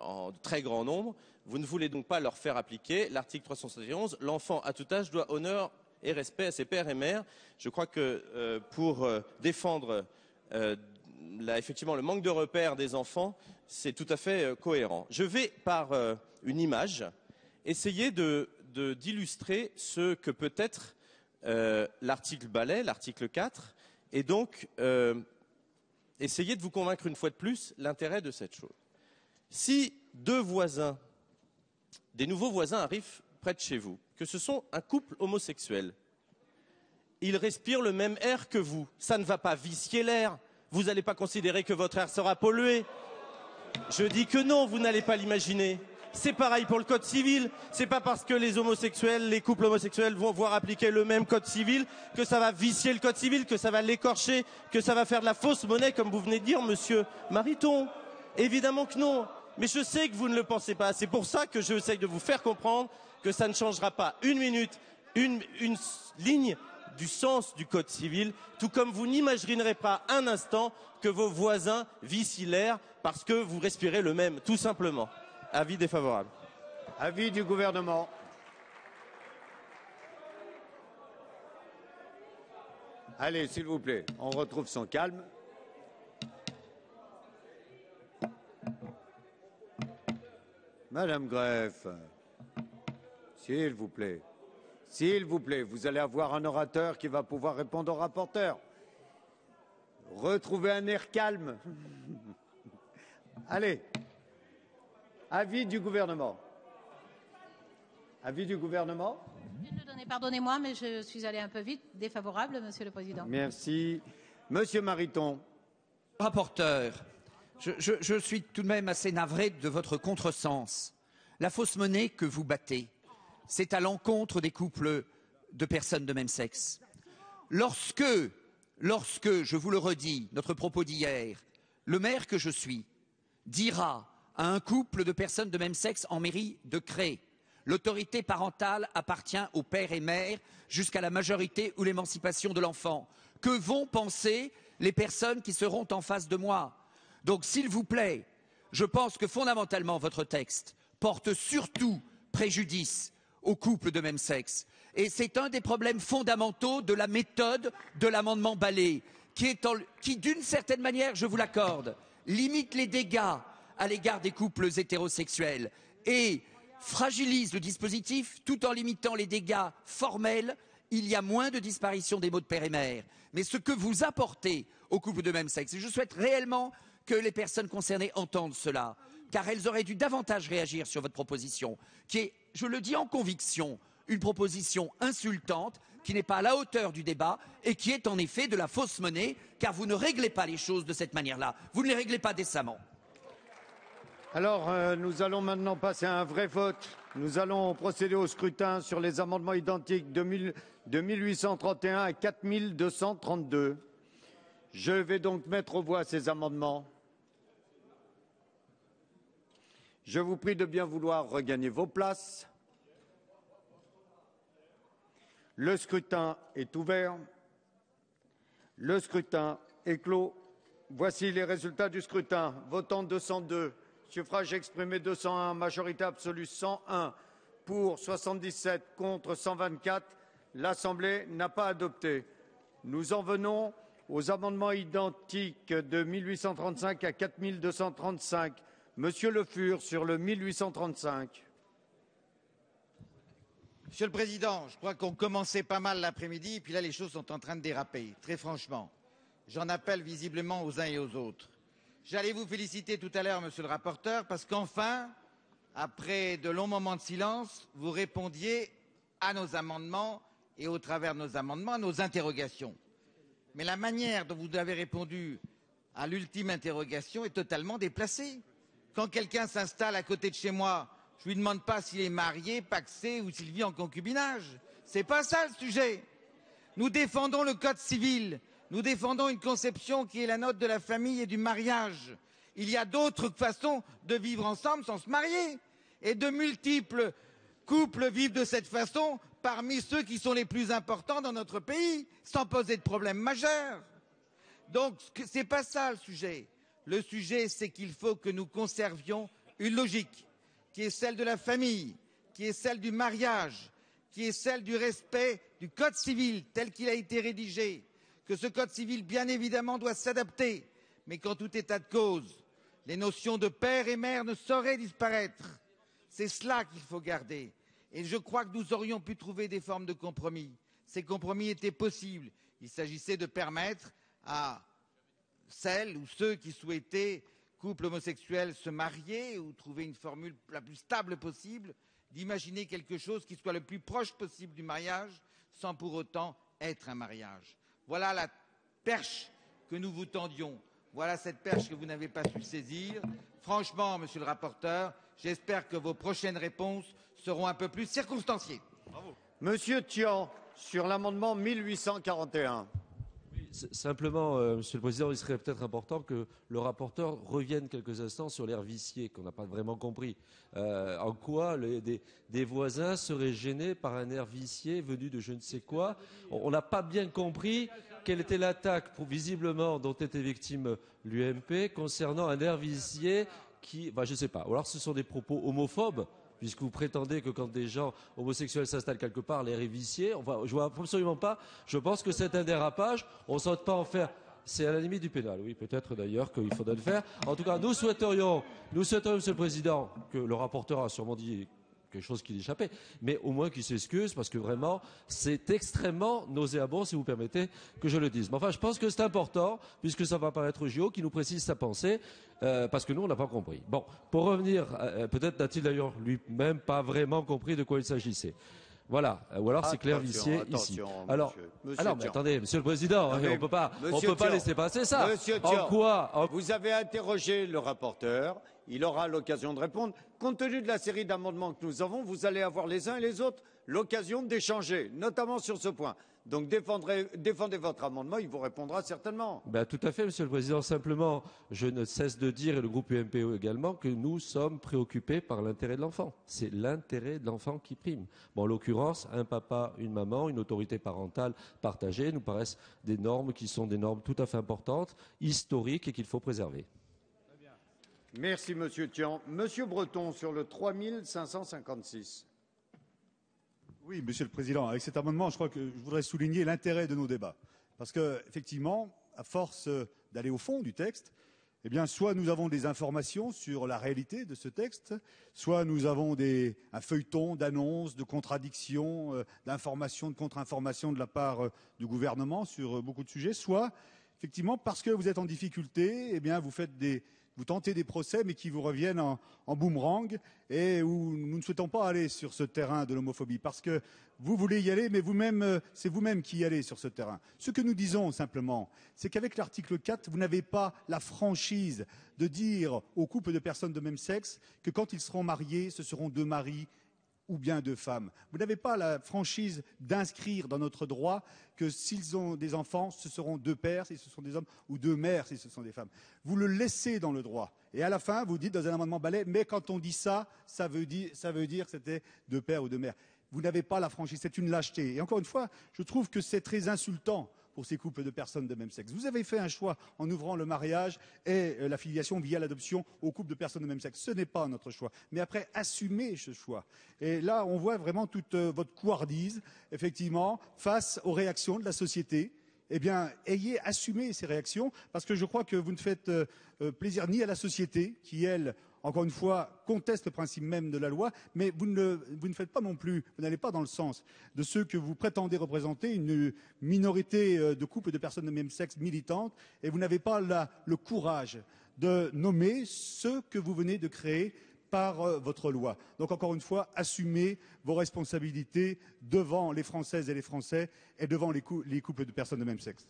en très grand nombre, vous ne voulez donc pas leur faire appliquer l'article 371, l'enfant à tout âge doit honneur et respect à ses pères et mères. Je crois que pour défendre effectivement le manque de repères des enfants, c'est tout à fait cohérent. Je vais, par une image, essayer d'illustrer ce que peut être l'article Balai, l'article 4, et donc essayer de vous convaincre une fois de plus l'intérêt de cette chose. Si deux voisins, des nouveaux voisins arrivent près de chez vous, que ce sont un couple homosexuel, ils respirent le même air que vous, ça ne va pas vicier l'air, vous n'allez pas considérer que votre air sera pollué. Je dis que non, vous n'allez pas l'imaginer. C'est pareil pour le Code civil, c'est pas parce que les homosexuels, les couples homosexuels vont voir appliquer le même Code civil que ça va vicier le Code civil, que ça va l'écorcher, que ça va faire de la fausse monnaie, comme vous venez de dire, Monsieur Mariton. Évidemment que non. Mais je sais que vous ne le pensez pas. C'est pour ça que j'essaie de vous faire comprendre que ça ne changera pas une minute, une ligne du sens du Code civil, tout comme vous n'imaginerez pas un instant que vos voisins vicient l'air parce que vous respirez le même, tout simplement. Avis défavorable. Avis du gouvernement. Allez, s'il vous plaît, on retrouve son calme. Madame Greff, s'il vous plaît, vous allez avoir un orateur qui va pouvoir répondre au rapporteur. Retrouvez un air calme. Allez, avis du gouvernement. Avis du gouvernement. Je viens de donner, pardonnez-moi, mais je suis allé un peu vite. Défavorable, Monsieur le Président. Merci. Monsieur Mariton. Rapporteur. Je suis tout de même assez navré de votre contresens. La fausse monnaie que vous battez, c'est à l'encontre des couples de personnes de même sexe. Lorsque, je vous le redis, notre propos d'hier, le maire que je suis dira à un couple de personnes de même sexe en mairie de Cré, l'autorité parentale appartient au père et mère jusqu'à la majorité ou l'émancipation de l'enfant. Que vont penser les personnes qui seront en face de moi ? Donc, s'il vous plaît, je pense que fondamentalement votre texte porte surtout préjudice aux couples de même sexe. Et c'est un des problèmes fondamentaux de la méthode de l'amendement Balai, qui d'une certaine manière, je vous l'accorde, limite les dégâts à l'égard des couples hétérosexuels et fragilise le dispositif tout en limitant les dégâts formels. Il y a moins de disparition des mots de père et mère. Mais ce que vous apportez aux couples de même sexe, et je souhaite réellement que les personnes concernées entendent cela, car elles auraient dû davantage réagir sur votre proposition, qui est, je le dis en conviction, une proposition insultante, qui n'est pas à la hauteur du débat et qui est en effet de la fausse monnaie, car vous ne réglez pas les choses de cette manière-là. Vous ne les réglez pas décemment. Alors, nous allons maintenant passer à un vrai vote. Nous allons procéder au scrutin sur les amendements identiques de 1831 à 4232. Je vais donc mettre aux voix ces amendements. Je vous prie de bien vouloir regagner vos places. Le scrutin est ouvert. Le scrutin est clos. Voici les résultats du scrutin. Votant 202, suffrage exprimé 201, majorité absolue 101, pour 77, contre 124. L'Assemblée n'a pas adopté. Nous en venons aux amendements identiques de 1835 à 4235. Monsieur Le Fur, sur le 1835. Monsieur le Président, je crois qu'on commençait pas mal l'après-midi, et puis là les choses sont en train de déraper, très franchement. J'en appelle visiblement aux uns et aux autres. J'allais vous féliciter tout à l'heure, monsieur le rapporteur, parce qu'enfin, après de longs moments de silence, vous répondiez à nos amendements et au travers de nos amendements, à nos interrogations. Mais la manière dont vous avez répondu à l'ultime interrogation est totalement déplacée. Quand quelqu'un s'installe à côté de chez moi, je lui demande pas s'il est marié, pacsé ou s'il vit en concubinage. C'est pas ça le sujet. Nous défendons le Code civil. Nous défendons une conception qui est la nôtre de la famille et du mariage. Il y a d'autres façons de vivre ensemble sans se marier. Et de multiples couples vivent de cette façon parmi ceux qui sont les plus importants dans notre pays, sans poser de problème majeur. Donc, c'est pas ça le sujet. Le sujet, c'est qu'il faut que nous conservions une logique qui est celle de la famille, qui est celle du mariage, qui est celle du respect du Code civil tel qu'il a été rédigé, que ce Code civil, bien évidemment, doit s'adapter. Mais qu'en tout état de cause, les notions de père et mère ne sauraient disparaître. C'est cela qu'il faut garder. Et je crois que nous aurions pu trouver des formes de compromis. Ces compromis étaient possibles. Il s'agissait de permettre à celles ou ceux qui souhaitaient couple homosexuel se marier ou trouver une formule la plus stable possible, d'imaginer quelque chose qui soit le plus proche possible du mariage sans pour autant être un mariage. Voilà la perche que nous vous tendions. Voilà cette perche que vous n'avez pas su saisir. Franchement, monsieur le rapporteur, j'espère que vos prochaines réponses seront un peu plus circonstanciées. Bravo. Monsieur Tian, sur l'amendement 1841. Simplement, Monsieur le Président, il serait peut-être important que le rapporteur revienne quelques instants sur l'air vicié, qu'on n'a pas vraiment compris. En quoi des voisins seraient gênés par un air vicié venu de je ne sais quoi. On n'a pas bien compris quelle était l'attaque, visiblement, dont était victime l'UMP concernant un air vicié qui... Enfin, je ne sais pas. Ou alors ce sont des propos homophobes, puisque vous prétendez que quand des gens homosexuels s'installent quelque part, l'air est vicié. Enfin, je ne vois absolument pas. Je pense que c'est un dérapage. On ne saute pas en faire. C'est à la limite du pénal. Oui, peut-être d'ailleurs qu'il faudrait le faire. En tout cas, nous souhaiterions, Monsieur le Président, que le rapporteur a sûrement dit quelque chose qui l'échappait, mais au moins qu'il s'excuse, parce que vraiment, c'est extrêmement nauséabond, si vous permettez que je le dise. Mais enfin, je pense que c'est important, puisque ça va paraître Gio qui nous précise sa pensée, parce que nous, on n'a pas compris. Bon, pour revenir, peut-être n'a-t-il d'ailleurs lui-même pas vraiment compris de quoi il s'agissait. Voilà, ou alors c'est clair vicié ici. Alors, mais attendez, Monsieur le Président, non, on ne peut pas, laisser passer ça. Monsieur Thion, vous avez interrogé le rapporteur, il aura l'occasion de répondre. Compte tenu de la série d'amendements que nous avons, vous allez avoir les uns et les autres l'occasion d'échanger, notamment sur ce point. Donc défendez votre amendement, il vous répondra certainement. Ben, tout à fait, Monsieur le Président. Simplement, je ne cesse de dire, et le groupe UMPO également, que nous sommes préoccupés par l'intérêt de l'enfant. C'est l'intérêt de l'enfant qui prime. Bon, en l'occurrence, un papa, une maman, une autorité parentale partagée nous paraissent des normes qui sont des normes tout à fait importantes, historiques et qu'il faut préserver. Merci, Monsieur Thian. Monsieur Breton, sur le 3556. Oui, Monsieur le Président, avec cet amendement, je crois que je voudrais souligner l'intérêt de nos débats. Parce qu'effectivement, à force d'aller au fond du texte, eh bien, soit nous avons des informations sur la réalité de ce texte, soit nous avons un feuilleton d'annonces, de contradictions, d'informations, de contre-informations de la part du gouvernement sur beaucoup de sujets, soit, effectivement, parce que vous êtes en difficulté, eh bien, vous faites vous tentez des procès mais qui vous reviennent en boomerang, et où nous ne souhaitons pas aller sur ce terrain de l'homophobie, parce que vous voulez y aller, mais vous-même, c'est vous-même qui y allez sur ce terrain. Ce que nous disons simplement, c'est qu'avec l'article 4, vous n'avez pas la franchise de dire aux couples de personnes de même sexe que quand ils seront mariés, ce seront deux maris ou bien deux femmes. Vous n'avez pas la franchise d'inscrire dans notre droit que s'ils ont des enfants, ce seront deux pères si ce sont des hommes ou deux mères si ce sont des femmes. Vous le laissez dans le droit. Et à la fin, vous dites dans un amendement balai, mais quand on dit ça, ça veut dire que c'était deux pères ou deux mères. Vous n'avez pas la franchise, c'est une lâcheté. Et encore une fois, je trouve que c'est très insultant pour ces couples de personnes de même sexe. Vous avez fait un choix en ouvrant le mariage et la filiation via l'adoption aux couples de personnes de même sexe. Ce n'est pas notre choix. Mais après, assumez ce choix. Et là, on voit vraiment toute votre couardise, effectivement, face aux réactions de la société. Eh bien, ayez assumé ces réactions, parce que je crois que vous ne faites plaisir ni à la société, qui, elle, encore une fois, conteste le principe même de la loi, mais vous ne faites pas non plus, vous n'allez pas dans le sens de ceux que vous prétendez représenter, une minorité de couples de personnes de même sexe militantes, et vous n'avez pas le courage de nommer ceux que vous venez de créer par votre loi. Donc encore une fois, assumez vos responsabilités devant les Françaises et les Français et devant les couples de personnes de même sexe.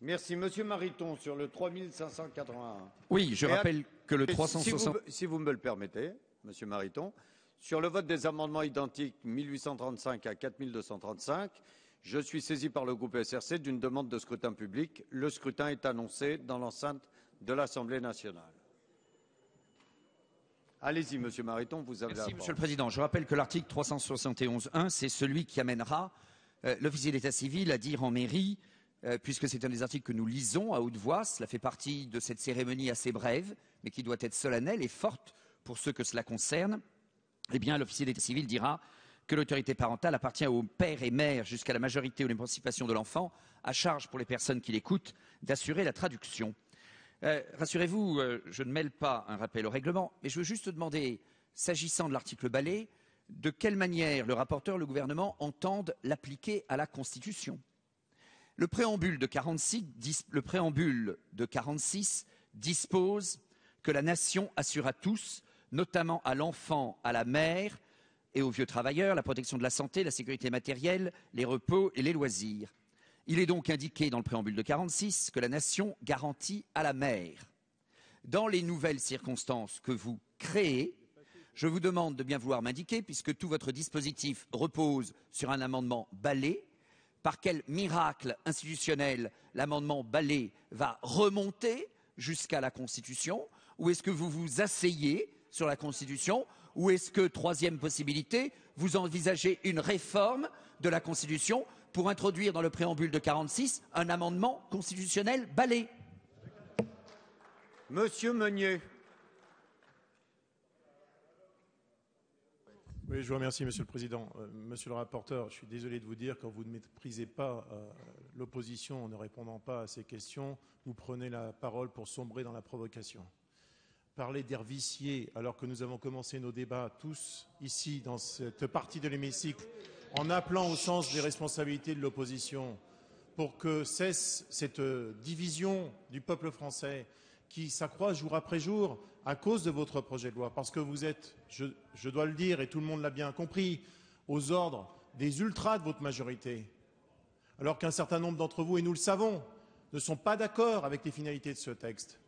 Merci. Monsieur Mariton, sur le 3581. Oui, je rappelle que le 360... Si vous me le permettez, monsieur Mariton, sur le vote des amendements identiques 1835 à 4235, je suis saisi par le groupe SRC d'une demande de scrutin public. Le scrutin est annoncé dans l'enceinte de l'Assemblée nationale. Allez-y, monsieur Mariton, vous avez la parole. Merci, monsieur le Président. Je rappelle que l'article 371.1, c'est celui qui amènera l'officier d'état civil à dire en mairie, puisque c'est un des articles que nous lisons à haute voix, cela fait partie de cette cérémonie assez brève, mais qui doit être solennelle et forte pour ceux que cela concerne, eh bien l'officier d'état civil dira que l'autorité parentale appartient au père et mère jusqu'à la majorité ou l'émancipation de l'enfant, à charge pour les personnes qui l'écoutent d'assurer la traduction. Rassurez-vous, je ne mêle pas un rappel au règlement, mais je veux juste demander, s'agissant de l'article balai, de quelle manière le rapporteur, le gouvernement, entendent l'appliquer à la Constitution. Le préambule de 46 dispose que la nation assure à tous, notamment à l'enfant, à la mère et aux vieux travailleurs, la protection de la santé, la sécurité matérielle, les repos et les loisirs. Il est donc indiqué dans le préambule de 46 que la nation garantit à la mère. Dans les nouvelles circonstances que vous créez, je vous demande de bien vouloir m'indiquer, puisque tout votre dispositif repose sur un amendement balai, par quel miracle institutionnel l'amendement balai va remonter jusqu'à la Constitution? Ou est-ce que vous vous asseyez sur la Constitution? Ou est-ce que, troisième possibilité, vous envisagez une réforme de la Constitution pour introduire dans le préambule de 46 un amendement constitutionnel balai? Monsieur Meunier. Oui, je vous remercie, monsieur le Président. Monsieur le rapporteur, je suis désolé de vous dire, quand vous ne méprisez pas l'opposition en ne répondant pas à ces questions, vous prenez la parole pour sombrer dans la provocation. Parler d'herviciers, alors que nous avons commencé nos débats tous, ici, dans cette partie de l'hémicycle, en appelant au sens des responsabilités de l'opposition, pour que cesse cette division du peuple français qui s'accroît jour après jour à cause de votre projet de loi, parce que vous êtes, je dois le dire, et tout le monde l'a bien compris, aux ordres des ultras de votre majorité, alors qu'un certain nombre d'entre vous, et nous le savons, ne sont pas d'accord avec les finalités de ce texte.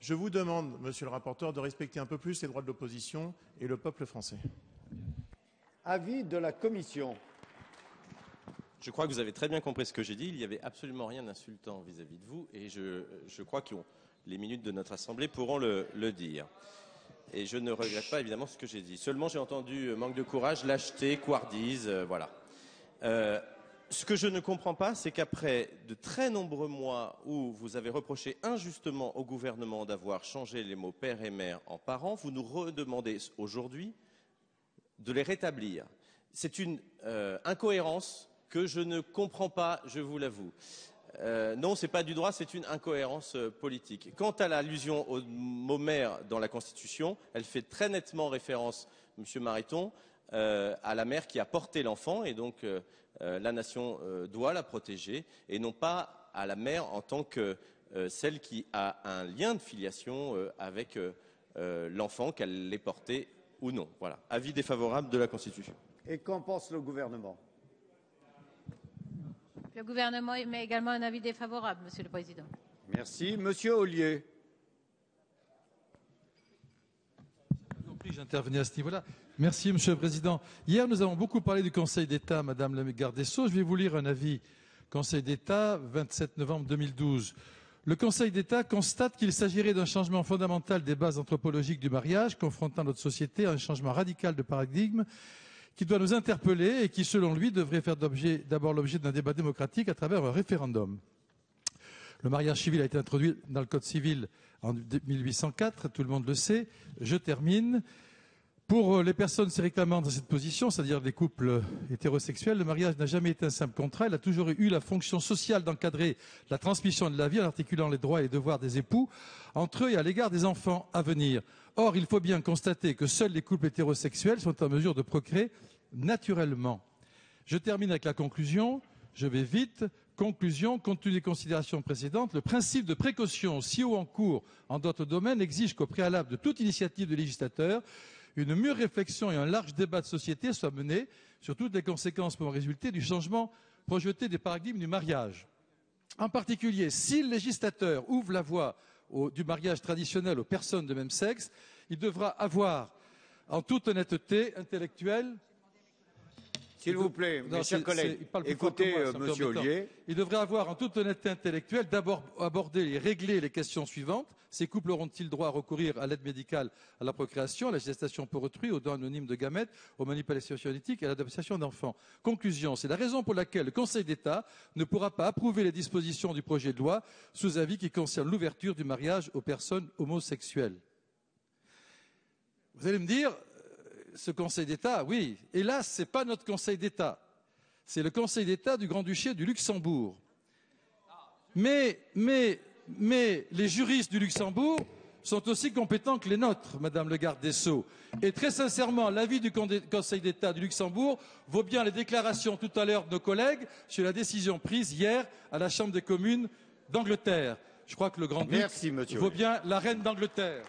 Je vous demande, monsieur le rapporteur, de respecter un peu plus les droits de l'opposition et le peuple français. Avis de la Commission. Je crois que vous avez très bien compris ce que j'ai dit. Il n'y avait absolument rien d'insultant vis-à-vis de vous, et je crois que les minutes de notre Assemblée pourront le dire. Et je ne regrette pas évidemment ce que j'ai dit. Seulement, j'ai entendu manque de courage, lâcheté, couardise, voilà. Ce que je ne comprends pas, c'est qu'après de très nombreux mois où vous avez reproché injustement au gouvernement d'avoir changé les mots père et mère en parents, vous nous redemandez aujourd'hui de les rétablir. C'est une incohérence que je ne comprends pas, je vous l'avoue. Non, ce n'est pas du droit, c'est une incohérence politique. Quant à l'allusion au mot mère dans la Constitution, elle fait très nettement référence, monsieur Mariton, à la mère qui a porté l'enfant, et donc la nation doit la protéger, et non pas à la mère en tant que celle qui a un lien de filiation avec l'enfant, qu'elle l'ait porté ou non. Voilà. Avis défavorable de la Constitution. Et qu'en pense le gouvernement? Le gouvernement émet également un avis défavorable, Monsieur le Président. Merci. Monsieur Ollier. J'intervenais à ce niveau-là. Merci, Monsieur le Président. Hier, nous avons beaucoup parlé du Conseil d'État, Madame la garde des Sceaux. Je vais vous lire un avis. Conseil d'État, 27 novembre 2012. Le Conseil d'État constate qu'il s'agirait d'un changement fondamental des bases anthropologiques du mariage, confrontant notre société à un changement radical de paradigme qui doit nous interpeller et qui, selon lui, devrait faire d'abord l'objet d'un débat démocratique à travers un référendum. Le mariage civil a été introduit dans le Code civil en 1804, tout le monde le sait. Je termine. Pour les personnes se réclamant dans cette position, c'est-à-dire les couples hétérosexuels, le mariage n'a jamais été un simple contrat. Il a toujours eu la fonction sociale d'encadrer la transmission de la vie en articulant les droits et les devoirs des époux entre eux et à l'égard des enfants à venir. Or, il faut bien constater que seuls les couples hétérosexuels sont en mesure de procréer naturellement. Je termine avec la conclusion. Je vais vite. Conclusion, compte tenu des considérations précédentes, le principe de précaution, si haut en cours en d'autres domaines, exige qu'au préalable de toute initiative de législateur, une mûre réflexion et un large débat de société soient menés sur toutes les conséquences pouvant résulter du changement projeté des paradigmes du mariage. En particulier, si le législateur ouvre la voie du mariage traditionnel aux personnes de même sexe, il devra avoir, en toute honnêteté intellectuelle, s'il vous plaît, mes chers collègues, écoutez, Monsieur Ollier. Il devrait avoir, en toute honnêteté intellectuelle, d'abord abordé et réglé les questions suivantes. Ces couples auront-ils droit à recourir à l'aide médicale à la procréation, à la gestation pour autrui, aux dons anonymes de gamètes, aux manipulations génétiques et à l'adoption d'enfants? Conclusion, c'est la raison pour laquelle le Conseil d'État ne pourra pas approuver les dispositions du projet de loi sous avis qui concerne l'ouverture du mariage aux personnes homosexuelles. Vous allez me dire... Ce Conseil d'État, oui. Hélas, ce n'est pas notre Conseil d'État. C'est le Conseil d'État du Grand-Duché du Luxembourg. Mais les juristes du Luxembourg sont aussi compétents que les nôtres, Madame le garde des Sceaux. Et très sincèrement, l'avis du Conseil d'État du Luxembourg vaut bien les déclarations tout à l'heure de nos collègues sur la décision prise hier à la Chambre des communes d'Angleterre. Je crois que le Grand-Duché vaut bien la Reine d'Angleterre.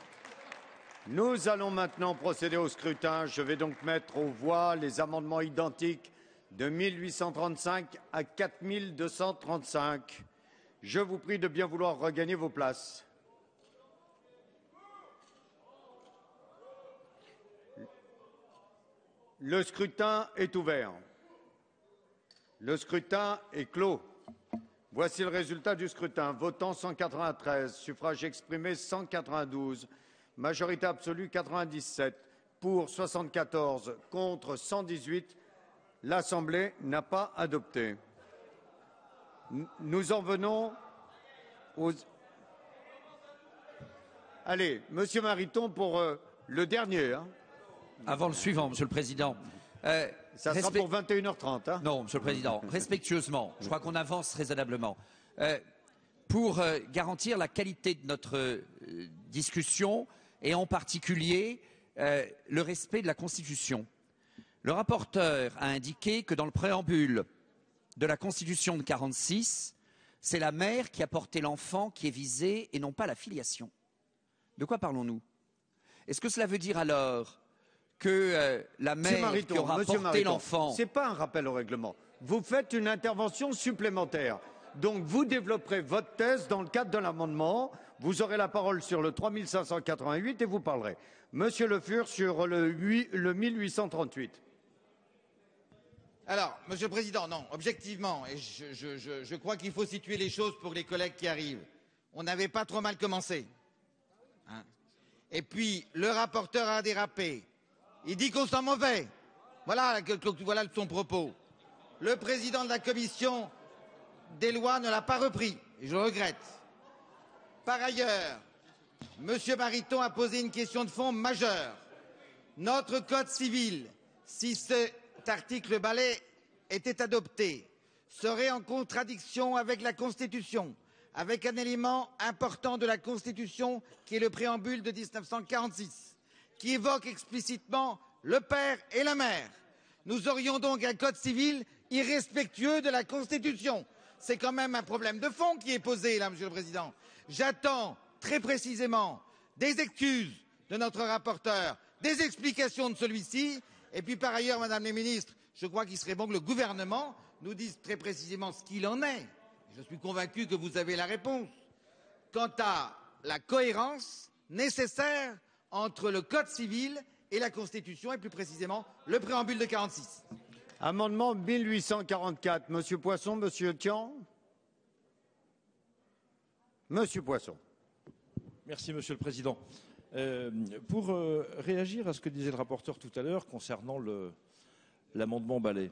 Nous allons maintenant procéder au scrutin. Je vais donc mettre aux voix les amendements identiques de 1835 à 4235. Je vous prie de bien vouloir regagner vos places. Le scrutin est ouvert. Le scrutin est clos. Voici le résultat du scrutin. Votants 193, suffrages exprimés 192. Majorité absolue 97, pour 74, contre 118. L'Assemblée n'a pas adopté. Nous en venons aux... Allez, Monsieur Mariton pour le dernier. Hein. Avant le suivant, Monsieur le Président. Ça sera pour 21h30. Hein. Non, Monsieur le Président, respectueusement, je crois qu'on avance raisonnablement. Pour garantir la qualité de notre discussion... et en particulier le respect de la Constitution. Le rapporteur a indiqué que dans le préambule de la Constitution de 1946, c'est la mère qui a porté l'enfant qui est visée et non pas la filiation. De quoi parlons-nous? Est-ce que cela veut dire alors que la mère qui aura porté l'enfant... Ce n'est pas un rappel au règlement. Vous faites une intervention supplémentaire. Donc vous développerez votre thèse dans le cadre de l'amendement... Vous aurez la parole sur le 3588 et vous parlerez. Monsieur Le Fur sur le 1838. Alors, Monsieur le Président, non, objectivement, et je crois qu'il faut situer les choses pour les collègues qui arrivent. On n'avait pas trop mal commencé. Hein, et puis, le rapporteur a dérapé. Il dit qu'on sent mauvais. Voilà son propos. Le président de la commission des lois ne l'a pas repris. Et je le regrette. Par ailleurs, M. Mariton a posé une question de fond majeure. Notre Code civil, si cet article balai était adopté, serait en contradiction avec la Constitution, avec un élément important de la Constitution qui est le préambule de 1946, qui évoque explicitement le père et la mère. Nous aurions donc un Code civil irrespectueux de la Constitution. C'est quand même un problème de fond qui est posé là, Monsieur le Président. J'attends très précisément des excuses de notre rapporteur, des explications de celui-ci. Et puis par ailleurs, Madame la Ministre, je crois qu'il serait bon que le gouvernement nous dise très précisément ce qu'il en est. Je suis convaincu que vous avez la réponse. Quant à la cohérence nécessaire entre le Code civil et la Constitution, et plus précisément le préambule de 46. Amendement 1844. Monsieur Poisson, Monsieur Tian. Monsieur Poisson. Merci, Monsieur le Président. Pour réagir à ce que disait le rapporteur tout à l'heure concernant l'amendement Balai,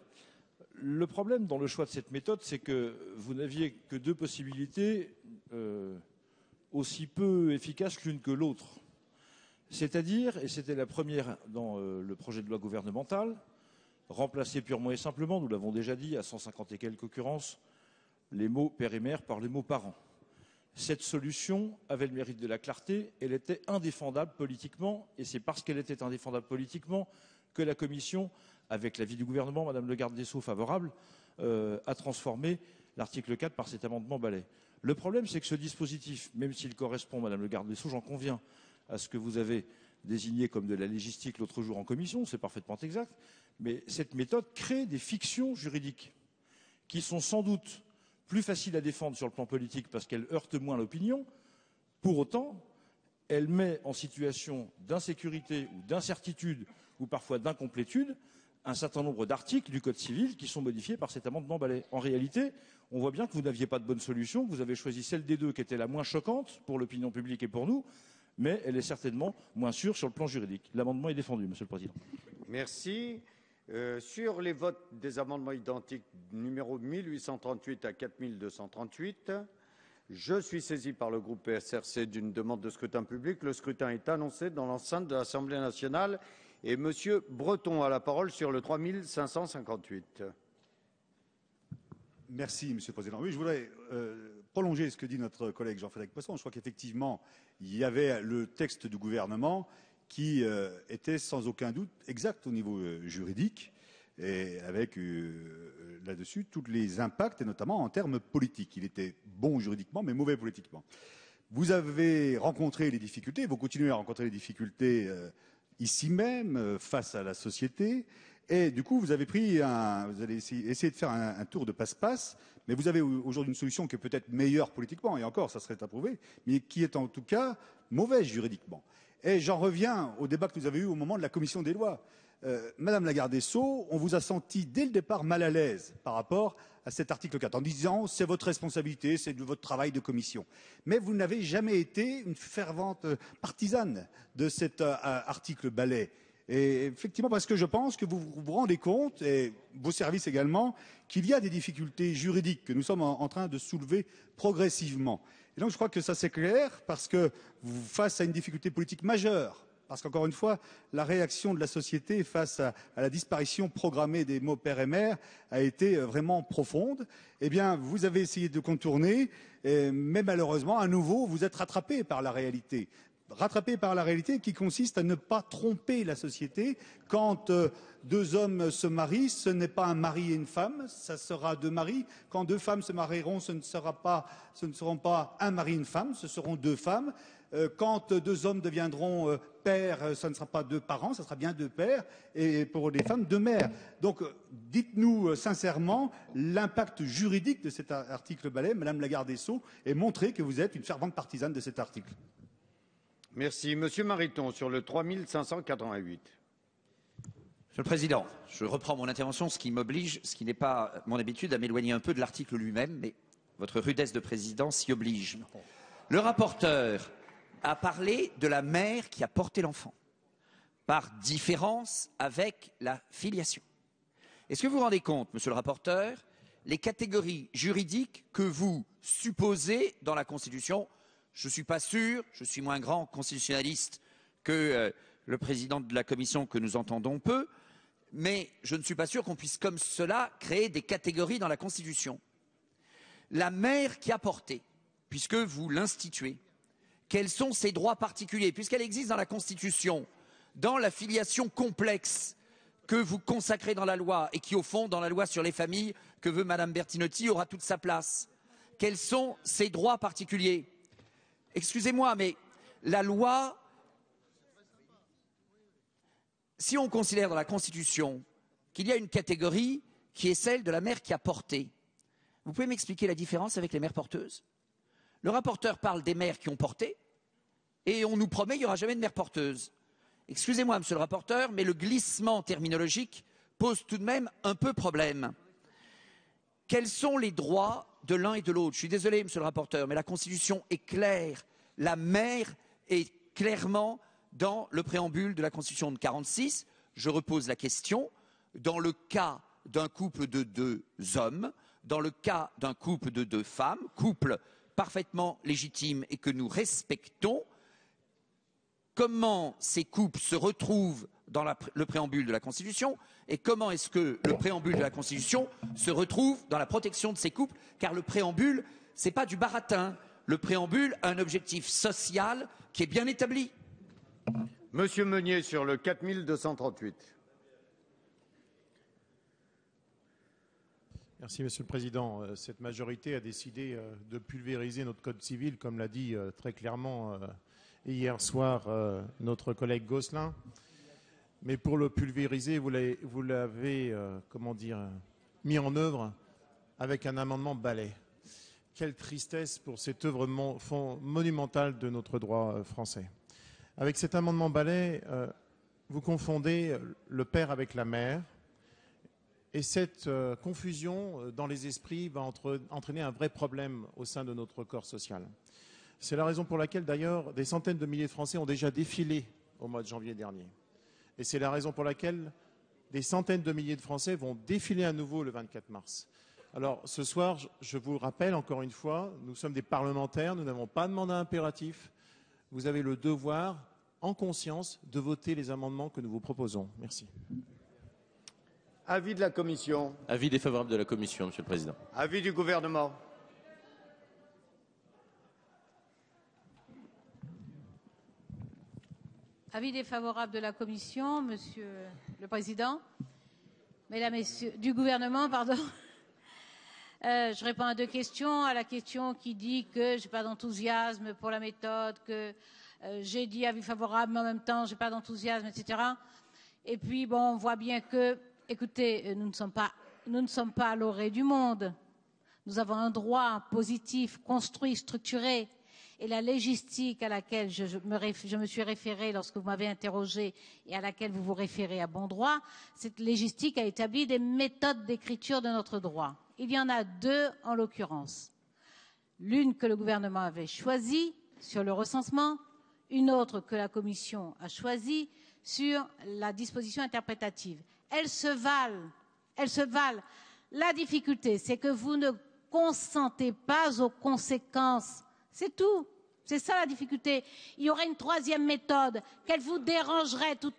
le problème dans le choix de cette méthode, c'est que vous n'aviez que deux possibilités aussi peu efficaces l'une que l'autre. C'est-à-dire, et c'était la première dans le projet de loi gouvernemental, remplacer purement et simplement, nous l'avons déjà dit, à 150 et quelques occurrences, les mots père et mère par les mots parents. Cette solution avait le mérite de la clarté, elle était indéfendable politiquement, et c'est parce qu'elle était indéfendable politiquement que la Commission, avec l'avis du gouvernement, Madame le garde des Sceaux favorable, a transformé l'article 4 par cet amendement Balai. Le problème, c'est que ce dispositif, même s'il correspond, Madame le garde des Sceaux, j'en conviens, à ce que vous avez désigné comme de la légistique l'autre jour en commission, c'est parfaitement exact, mais cette méthode crée des fictions juridiques qui sont sans doute plus faciles à défendre sur le plan politique parce qu'elles heurtent moins l'opinion. Pour autant, elle met en situation d'insécurité ou d'incertitude ou parfois d'incomplétude un certain nombre d'articles du Code civil qui sont modifiés par cet amendement Balai. En réalité, on voit bien que vous n'aviez pas de bonne solution, que vous avez choisi celle des deux qui était la moins choquante pour l'opinion publique et pour nous, mais elle est certainement moins sûre sur le plan juridique. L'amendement est défendu, Monsieur le Président. Merci. Sur les votes des amendements identiques numéro 1838 à 4238, je suis saisi par le groupe PSRC d'une demande de scrutin public. Le scrutin est annoncé dans l'enceinte de l'Assemblée nationale. Et Monsieur Breton a la parole sur le 3558. Merci, Monsieur le Président. Oui, je voudrais prolonger ce que dit notre collègue Jean-François Poisson. Je crois qu'effectivement, il y avait le texte du gouvernement qui était sans aucun doute exact au niveau juridique et avec là-dessus tous les impacts, et notamment en termes politiques. Il était bon juridiquement, mais mauvais politiquement. Vous avez rencontré les difficultés, vous continuez à rencontrer les difficultés ici même, face à la société. Et du coup, vous avez pris vous allez essayer de faire un tour de passe-passe, mais vous avez aujourd'hui une solution qui est peut-être meilleure politiquement, et encore, ça serait approuvé, mais qui est en tout cas mauvaise juridiquement. Et j'en reviens au débat que nous avons eu au moment de la commission des lois. Madame la garde des Sceaux, on vous a senti dès le départ mal à l'aise par rapport à cet article 4, en disant c'est votre responsabilité, c'est votre travail de commission. Mais vous n'avez jamais été une fervente partisane de cet article Balai. Et effectivement, parce que je pense que vous vous rendez compte, et vos services également, qu'il y a des difficultés juridiques que nous sommes en train de soulever progressivement. Et donc je crois que ça c'est clair, parce que vous, face à une difficulté politique majeure, parce qu'encore une fois, la réaction de la société face à la disparition programmée des mots père et mère a été vraiment profonde, eh bien vous avez essayé de contourner, mais malheureusement, à nouveau, vous êtes rattrapé par la réalité. Rattrapé par la réalité qui consiste à ne pas tromper la société. Quand deux hommes se marient, ce n'est pas un mari et une femme, ça sera deux maris. Quand deux femmes se marieront, ce ne seront pas un mari et une femme, ce seront deux femmes. Quand deux hommes deviendront pères, ça ne sera pas deux parents, ça sera bien deux pères, et pour les femmes, deux mères. Donc, dites-nous sincèrement l'impact juridique de cet article Balai, Madame la garde des Sceaux, et montrez que vous êtes une fervente partisane de cet article. Merci. Monsieur Mariton, sur le 3588. Monsieur le Président, je reprends mon intervention, ce qui m'oblige, ce qui n'est pas mon habitude, à m'éloigner un peu de l'article lui-même, mais votre rudesse de président s'y oblige. Le rapporteur a parlé de la mère qui a porté l'enfant, par différence avec la filiation. Est-ce que vous vous rendez compte, Monsieur le rapporteur, les catégories juridiques que vous supposez dans la Constitution? Je ne suis pas sûr, je suis moins grand constitutionnaliste que le président de la commission que nous entendons peu, mais je ne suis pas sûr qu'on puisse comme cela créer des catégories dans la Constitution. La mère qui a porté, puisque vous l'instituez, quels sont ses droits particuliers? Puisqu'elle existe dans la Constitution, dans la filiation complexe que vous consacrez dans la loi et qui, au fond, dans la loi sur les familles que veut Madame Bertinotti, aura toute sa place. Quels sont ses droits particuliers? Excusez-moi, mais la loi, si on considère dans la Constitution qu'il y a une catégorie qui est celle de la mère qui a porté, vous pouvez m'expliquer la différence avec les mères porteuses? Le rapporteur parle des mères qui ont porté et on nous promet qu'il n'y aura jamais de mère porteuse. Excusez-moi, monsieur le rapporteur, mais le glissement terminologique pose tout de même un peu problème. Quels sont les droits de l'un et de l'autre? Je suis désolé, monsieur le rapporteur, mais la Constitution est claire. La mère est clairement dans le préambule de la Constitution de 1946. Je repose la question. Dans le cas d'un couple de deux hommes, dans le cas d'un couple de deux femmes, couple parfaitement légitime et que nous respectons, comment ces couples se retrouvent dans le préambule de la Constitution et comment est-ce que le préambule de la Constitution se retrouve dans la protection de ces couples? Car le préambule, ce n'est pas du baratin. Le préambule a un objectif social qui est bien établi. Monsieur Meunier, sur le 4238. Merci, monsieur le président. Cette majorité a décidé de pulvériser notre code civil, comme l'a dit très clairement hier soir notre collègue Gosselin. Mais pour le pulvériser, vous l'avez mis en œuvre avec un amendement balai. Quelle tristesse pour cette œuvre monumentale de notre droit français. Avec cet amendement balai, vous confondez le père avec la mère. Et cette confusion dans les esprits va entraîner un vrai problème au sein de notre corps social. C'est la raison pour laquelle, d'ailleurs, des centaines de milliers de Français ont déjà défilé au mois de janvier dernier. Et c'est la raison pour laquelle des centaines de milliers de Français vont défiler à nouveau le 24 mars. Alors, ce soir, je vous rappelle encore une fois, nous sommes des parlementaires, nous n'avons pas de mandat impératif. Vous avez le devoir, en conscience, de voter les amendements que nous vous proposons. Merci. Avis de la Commission. Avis défavorable de la Commission, monsieur le président. Avis du gouvernement. Avis défavorable de la Commission, monsieur le président. Mesdames et messieurs, du gouvernement, pardon. Je réponds à deux questions. À la question qui dit que je n'ai pas d'enthousiasme pour la méthode, que j'ai dit avis favorable, mais en même temps, je n'ai pas d'enthousiasme, etc. Et puis, bon, on voit bien que, écoutez, nous ne sommes pas à l'orée du monde. Nous avons un droit positif, construit, structuré. Et la légistique à laquelle je me suis référée lorsque vous m'avez interrogée et à laquelle vous vous référez à bon droit, cette légistique a établi des méthodes d'écriture de notre droit. Il y en a deux en l'occurrence. L'une que le gouvernement avait choisie sur le recensement, une autre que la Commission a choisie sur la disposition interprétative. Elles se valent, elles se valent. La difficulté, c'est que vous ne consentez pas aux conséquences. C'est tout. C'est ça la difficulté. Il y aurait une troisième méthode qu'elle vous dérangerait tout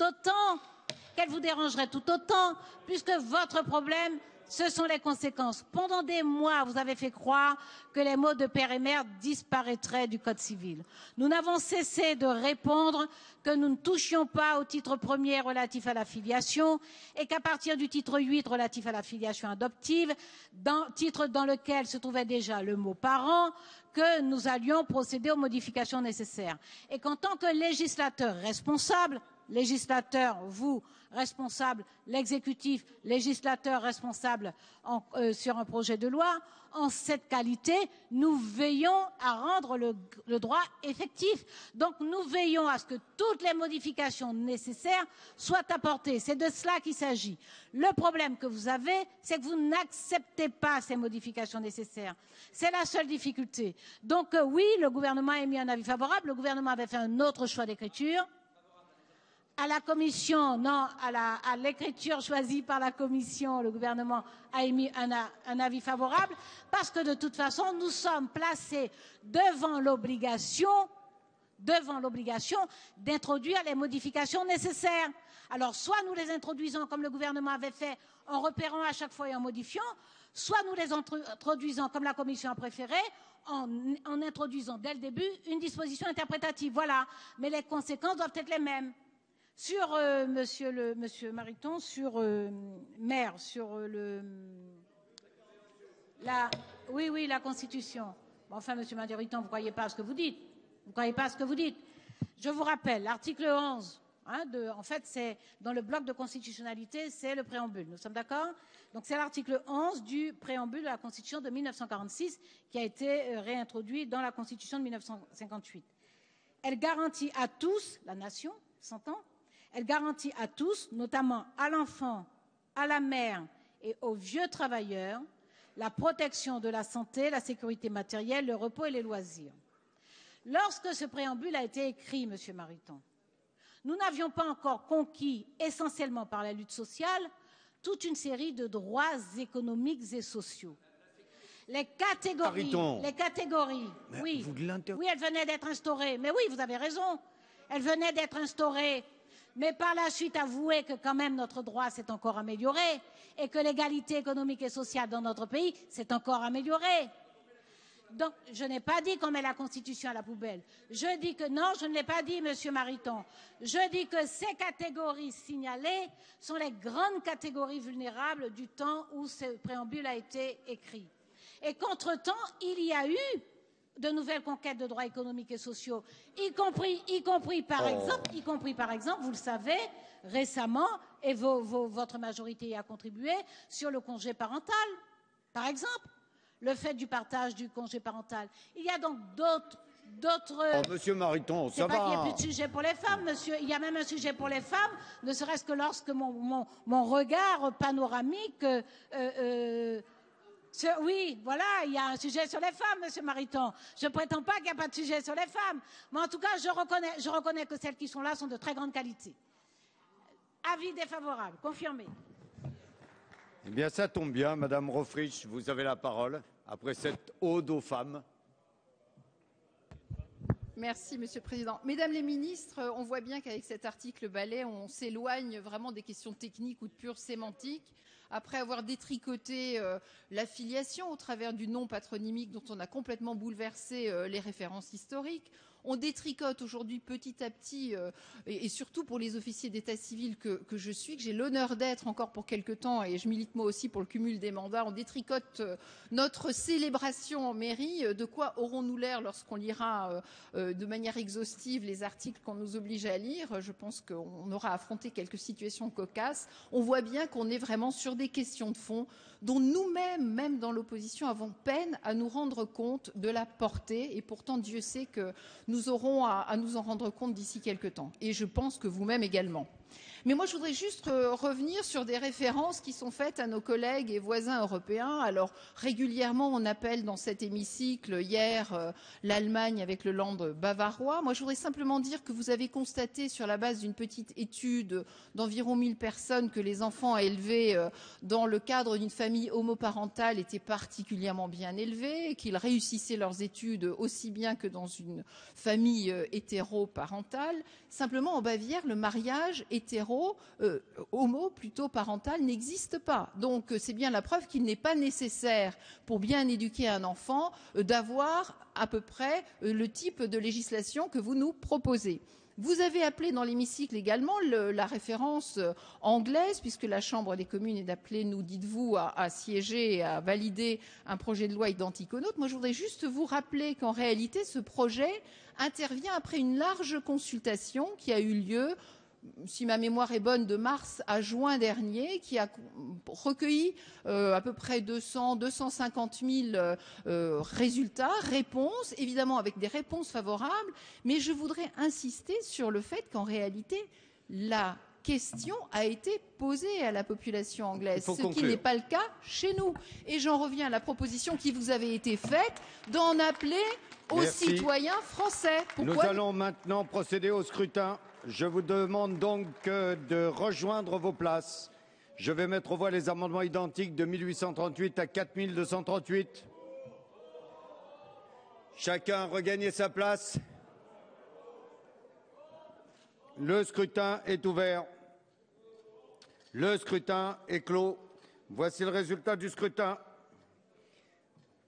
autant, puisque votre problème, ce sont les conséquences. Pendant des mois, vous avez fait croire que les mots de père et mère disparaîtraient du Code civil. Nous n'avons cessé de répondre que nous ne touchions pas au titre 1er relatif à la filiation et qu'à partir du titre 8 relatif à la filiation adoptive, titre dans lequel se trouvait déjà le mot parent, que nous allions procéder aux modifications nécessaires. Et qu'en tant que législateur responsable, vous, responsable, l'exécutif, législateur responsable sur un projet de loi, en cette qualité, nous veillons à rendre le droit effectif. Donc nous veillons à ce que toutes les modifications nécessaires soient apportées. C'est de cela qu'il s'agit. Le problème que vous avez, c'est que vous n'acceptez pas ces modifications nécessaires. C'est la seule difficulté. Donc oui, le gouvernement a émis un avis favorable. Le gouvernement avait fait un autre choix d'écriture. À la Commission, non, à l'écriture choisie par la Commission, le gouvernement a émis un avis favorable, parce que de toute façon, nous sommes placés devant l'obligation d'introduire les modifications nécessaires. Alors, soit nous les introduisons, comme le gouvernement avait fait, en repérant à chaque fois et en modifiant, soit nous les introduisons, comme la Commission a préféré, en introduisant dès le début une disposition interprétative. Voilà. Mais les conséquences doivent être les mêmes. Sur monsieur Mariton, sur maire, sur la Constitution. Bon, enfin, monsieur Mariton, vous ne croyez pas à ce que vous dites. Vous ne croyez pas à ce que vous dites. Je vous rappelle, l'article 11, hein, en fait, c'est dans le bloc de constitutionnalité, c'est le préambule. Nous sommes d'accord? Donc, c'est l'article 11 du préambule de la Constitution de 1946 qui a été réintroduit dans la Constitution de 1958. Elle garantit à tous, la nation, s'entend, elle garantit à tous, notamment à l'enfant, à la mère et aux vieux travailleurs, la protection de la santé, la sécurité matérielle, le repos et les loisirs. Lorsque ce préambule a été écrit, Monsieur Mariton, nous n'avions pas encore conquis, essentiellement par la lutte sociale, toute une série de droits économiques et sociaux. Les catégories, oui, elles venaient d'être instaurées. Mais oui, vous avez raison, elles venaient d'être instaurées. Mais par la suite, avouez que quand même notre droit s'est encore amélioré et que l'égalité économique et sociale dans notre pays s'est encore améliorée. Donc, je n'ai pas dit qu'on met la Constitution à la poubelle. Je dis que non, je ne l'ai pas dit, Monsieur Mariton. Je dis que ces catégories signalées sont les grandes catégories vulnérables du temps où ce préambule a été écrit. Et qu'entre-temps, il y a eu de nouvelles conquêtes de droits économiques et sociaux, y compris par exemple, vous le savez, récemment, et votre majorité y a contribué, sur le congé parental, par exemple, le fait du partage du congé parental. Il y a donc d'autres... Oh, Monsieur Mariton, ça va. Il n'y a plus de sujet pour les femmes, monsieur. Il y a même un sujet pour les femmes, ne serait-ce que lorsque mon regard panoramique... Oui, voilà, il y a un sujet sur les femmes, Monsieur Mariton. Je ne prétends pas qu'il n'y a pas de sujet sur les femmes. Mais en tout cas, je reconnais que celles qui sont là sont de très grande qualité. Avis défavorable, confirmé. Eh bien, ça tombe bien. Madame Rofrich, vous avez la parole après cette ode aux femmes. Merci, Monsieur le Président. Mesdames les ministres, on voit bien qu'avec cet article balai, on s'éloigne vraiment des questions techniques ou de pure sémantique. Après avoir détricoté l'affiliation au travers du nom patronymique dont on a complètement bouleversé les références historiques, on détricote aujourd'hui petit à petit, et surtout pour les officiers d'état civil que je suis, que j'ai l'honneur d'être encore pour quelques temps, et je milite moi aussi pour le cumul des mandats, on détricote notre célébration en mairie. De quoi aurons-nous l'air lorsqu'on lira de manière exhaustive les articles qu'on nous oblige à lire? Je pense qu'on aura affronté quelques situations cocasses. On voit bien qu'on est vraiment sur des questions de fond dont nous-mêmes, même dans l'opposition, avons peine à nous rendre compte de la portée, et pourtant Dieu sait que nous aurons à nous en rendre compte d'ici quelques temps. Et je pense que vous-même également. Mais moi, je voudrais juste revenir sur des références qui sont faites à nos collègues et voisins européens. Alors, régulièrement, on appelle dans cet hémicycle, hier, l'Allemagne avec le land bavarois. Moi, je voudrais simplement dire que vous avez constaté, sur la base d'une petite étude d'environ 1000 personnes, que les enfants à élever dans le cadre d'une famille homoparentale étaient particulièrement bien élevés, qu'ils réussissaient leurs études aussi bien que dans une famille hétéroparentale. Simplement, en Bavière, le mariage homo parental n'existe pas. Donc c'est bien la preuve qu'il n'est pas nécessaire pour bien éduquer un enfant d'avoir à peu près le type de législation que vous nous proposez. Vous avez appelé dans l'hémicycle également la référence anglaise, puisque la Chambre des communes est appelée, nous dites-vous, à siéger et à valider un projet de loi identique au nôtre. Moi, je voudrais juste vous rappeler qu'en réalité, ce projet intervient après une large consultation qui a eu lieu, si ma mémoire est bonne, de mars à juin dernier, qui a recueilli à peu près 250 000 résultats, réponses, évidemment avec des réponses favorables, mais je voudrais insister sur le fait qu'en réalité, la question a été posée à la population anglaise, ce qui n'est pas le cas chez nous. Et j'en reviens à la proposition qui vous avait été faite d'en appeler aux citoyens français. Nous allons maintenant procéder au scrutin. Je vous demande donc de rejoindre vos places. Je vais mettre aux voix les amendements identiques de 1838 à 4238. Chacun a regagné sa place. Le scrutin est ouvert. Le scrutin est clos. Voici le résultat du scrutin.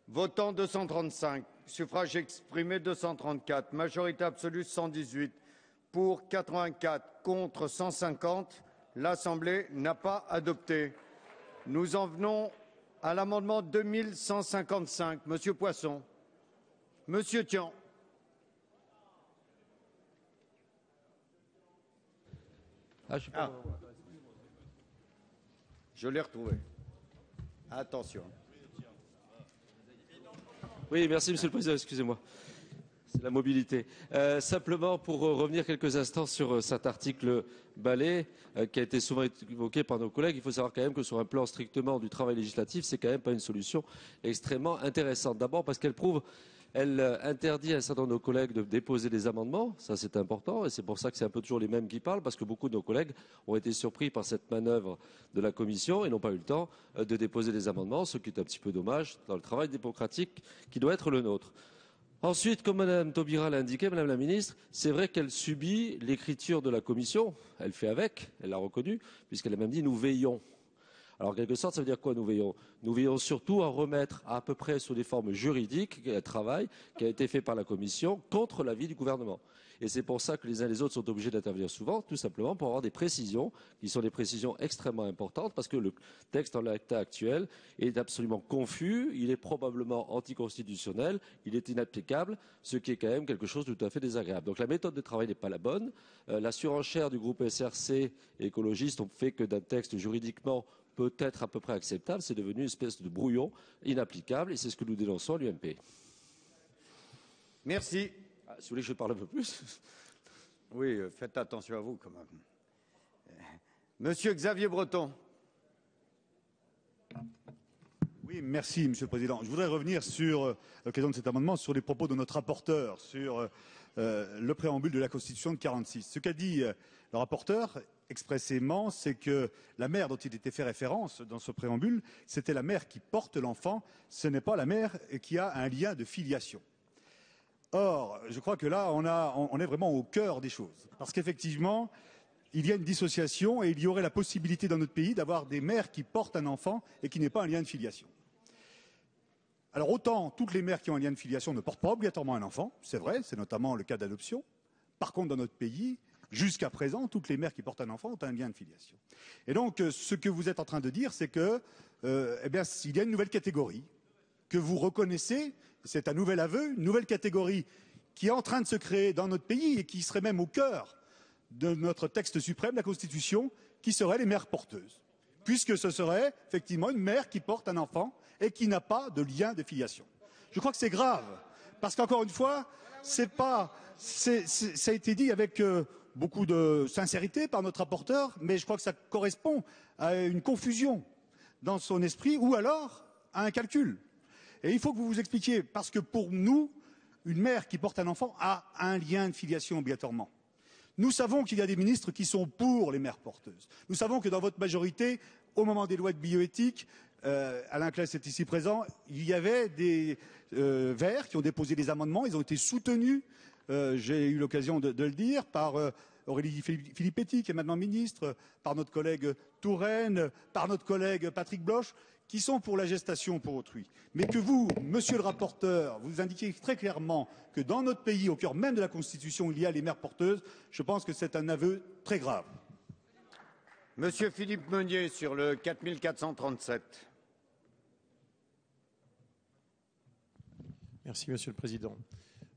Votant 235, suffrage exprimé 234, majorité absolue 118. Pour 84, contre 150, l'Assemblée n'a pas adopté. Nous en venons à l'amendement 2155. Monsieur Poisson. Monsieur Tian. Ah, je l'ai retrouvé. Attention. Oui, merci, Monsieur le Président. Excusez-moi. C'est la mobilité. Simplement, pour revenir quelques instants sur cet article balai qui a été souvent évoqué par nos collègues, il faut savoir quand même que sur un plan strictement du travail législatif, c'est quand même pas une solution extrêmement intéressante. D'abord parce qu'elle prouve... Elle interdit à un certain nombre de nos collègues de déposer des amendements, ça c'est important, et c'est pour ça que c'est un peu toujours les mêmes qui parlent, parce que beaucoup de nos collègues ont été surpris par cette manœuvre de la Commission et n'ont pas eu le temps de déposer des amendements, ce qui est un petit peu dommage dans le travail démocratique qui doit être le nôtre. Ensuite, comme Mme Taubira l'a indiqué, Madame la Ministre, c'est vrai qu'elle subit l'écriture de la Commission, elle fait avec, elle l'a reconnu, puisqu'elle a même dit « nous veillons ». Alors, en quelque sorte, ça veut dire quoi, nous veillons? Nous veillons surtout à remettre à peu près sous des formes juridiques un travail qui a été fait par la Commission contre l'avis du gouvernement. Et c'est pour ça que les uns et les autres sont obligés d'intervenir souvent, tout simplement pour avoir des précisions, qui sont des précisions extrêmement importantes, parce que le texte en l'état actuel est absolument confus, il est probablement anticonstitutionnel, il est inapplicable, ce qui est quand même quelque chose de tout à fait désagréable. Donc la méthode de travail n'est pas la bonne. La surenchère du groupe SRC et écologiste ont fait que d'un texte juridiquement peut-être à peu près acceptable, c'est devenu une espèce de brouillon inapplicable, et c'est ce que nous dénonçons à l'UMP. Merci. Ah, si vous voulez que je parle un peu plus. Oui, faites attention à vous quand même. Monsieur Xavier Breton. Oui, merci, Monsieur le Président. Je voudrais revenir sur, à l'occasion de cet amendement, sur les propos de notre rapporteur, sur le préambule de la Constitution de 1946. Ce qu'a dit le rapporteur, expressément, c'est que la mère dont il était fait référence dans ce préambule, c'était la mère qui porte l'enfant, ce n'est pas la mère qui a un lien de filiation. Or, je crois que là, on est vraiment au cœur des choses. Parce qu'effectivement, il y a une dissociation et il y aurait la possibilité dans notre pays d'avoir des mères qui portent un enfant et qui n'aient pas un lien de filiation. Alors autant toutes les mères qui ont un lien de filiation ne portent pas obligatoirement un enfant, c'est vrai, c'est notamment le cas d'adoption. Par contre, dans notre pays... Jusqu'à présent, toutes les mères qui portent un enfant ont un lien de filiation. Et donc, ce que vous êtes en train de dire, c'est que, eh bien, il y a une nouvelle catégorie que vous reconnaissez, c'est un nouvel aveu, une nouvelle catégorie qui est en train de se créer dans notre pays et qui serait même au cœur de notre texte suprême, la Constitution, qui serait les mères porteuses. Puisque ce serait, effectivement, une mère qui porte un enfant et qui n'a pas de lien de filiation. Je crois que c'est grave, parce qu'encore une fois, c'est pas... ça a été dit avec... beaucoup de sincérité par notre rapporteur, mais je crois que ça correspond à une confusion dans son esprit ou alors à un calcul. Et il faut que vous vous expliquiez, parce que pour nous, une mère qui porte un enfant a un lien de filiation obligatoirement. Nous savons qu'il y a des ministres qui sont pour les mères porteuses. Nous savons que dans votre majorité, au moment des lois de bioéthique, Alain Claisse est ici présent, il y avait des verts qui ont déposé des amendements, ils ont été soutenus. J'ai eu l'occasion de le dire par Aurélie Filippetti, qui est maintenant ministre, par notre collègue Touraine, par notre collègue Patrick Bloch, qui sont pour la gestation pour autrui. Mais que vous, monsieur le rapporteur, vous indiquiez très clairement que dans notre pays, au cœur même de la Constitution, il y a les mères porteuses, je pense que c'est un aveu très grave. Monsieur Philippe Meunier, sur le 4437. Merci, monsieur le Président.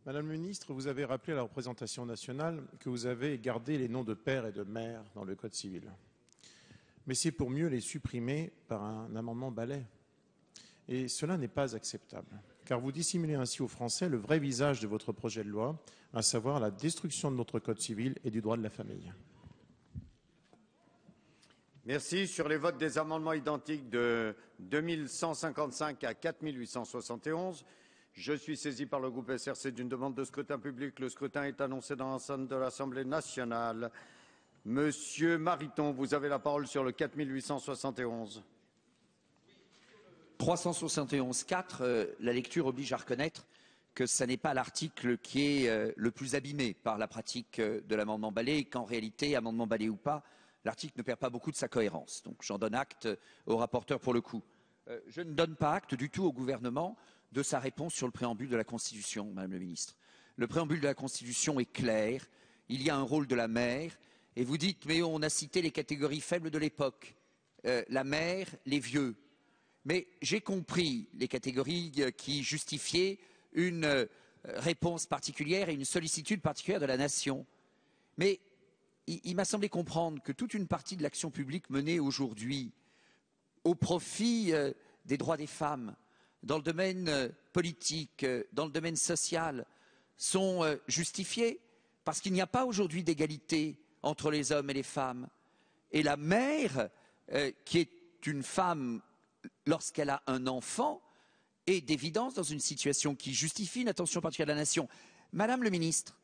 Madame la Ministre, vous avez rappelé à la représentation nationale que vous avez gardé les noms de père et de mère dans le Code civil. Mais c'est pour mieux les supprimer par un amendement balai. Et cela n'est pas acceptable, car vous dissimulez ainsi aux Français le vrai visage de votre projet de loi, à savoir la destruction de notre Code civil et du droit de la famille. Merci. Sur les votes des amendements identiques de 2155 à 4871, je suis saisi par le groupe SRC d'une demande de scrutin public. Le scrutin est annoncé dans l'enceinte de l'Assemblée nationale. Monsieur Mariton, vous avez la parole sur le 4871. 371-4, la lecture oblige à reconnaître que ce n'est pas l'article qui est le plus abîmé par la pratique de l'amendement balai et qu'en réalité, amendement balai ou pas, l'article ne perd pas beaucoup de sa cohérence. Donc j'en donne acte au rapporteur pour le coup. Je ne donne pas acte du tout au gouvernement de sa réponse sur le préambule de la Constitution, Madame la Ministre. Le préambule de la Constitution est clair, il y a un rôle de la mère, et vous dites, mais on a cité les catégories faibles de l'époque, la mère, les vieux. Mais j'ai compris les catégories qui justifiaient une réponse particulière et une sollicitude particulière de la nation. Mais il m'a semblé comprendre que toute une partie de l'action publique menée aujourd'hui au profit des droits des femmes, dans le domaine politique, dans le domaine social, sont justifiées parce qu'il n'y a pas aujourd'hui d'égalité entre les hommes et les femmes. Et la mère, qui est une femme lorsqu'elle a un enfant, est d'évidence dans une situation qui justifie une attention particulière de la nation. Madame le ministre,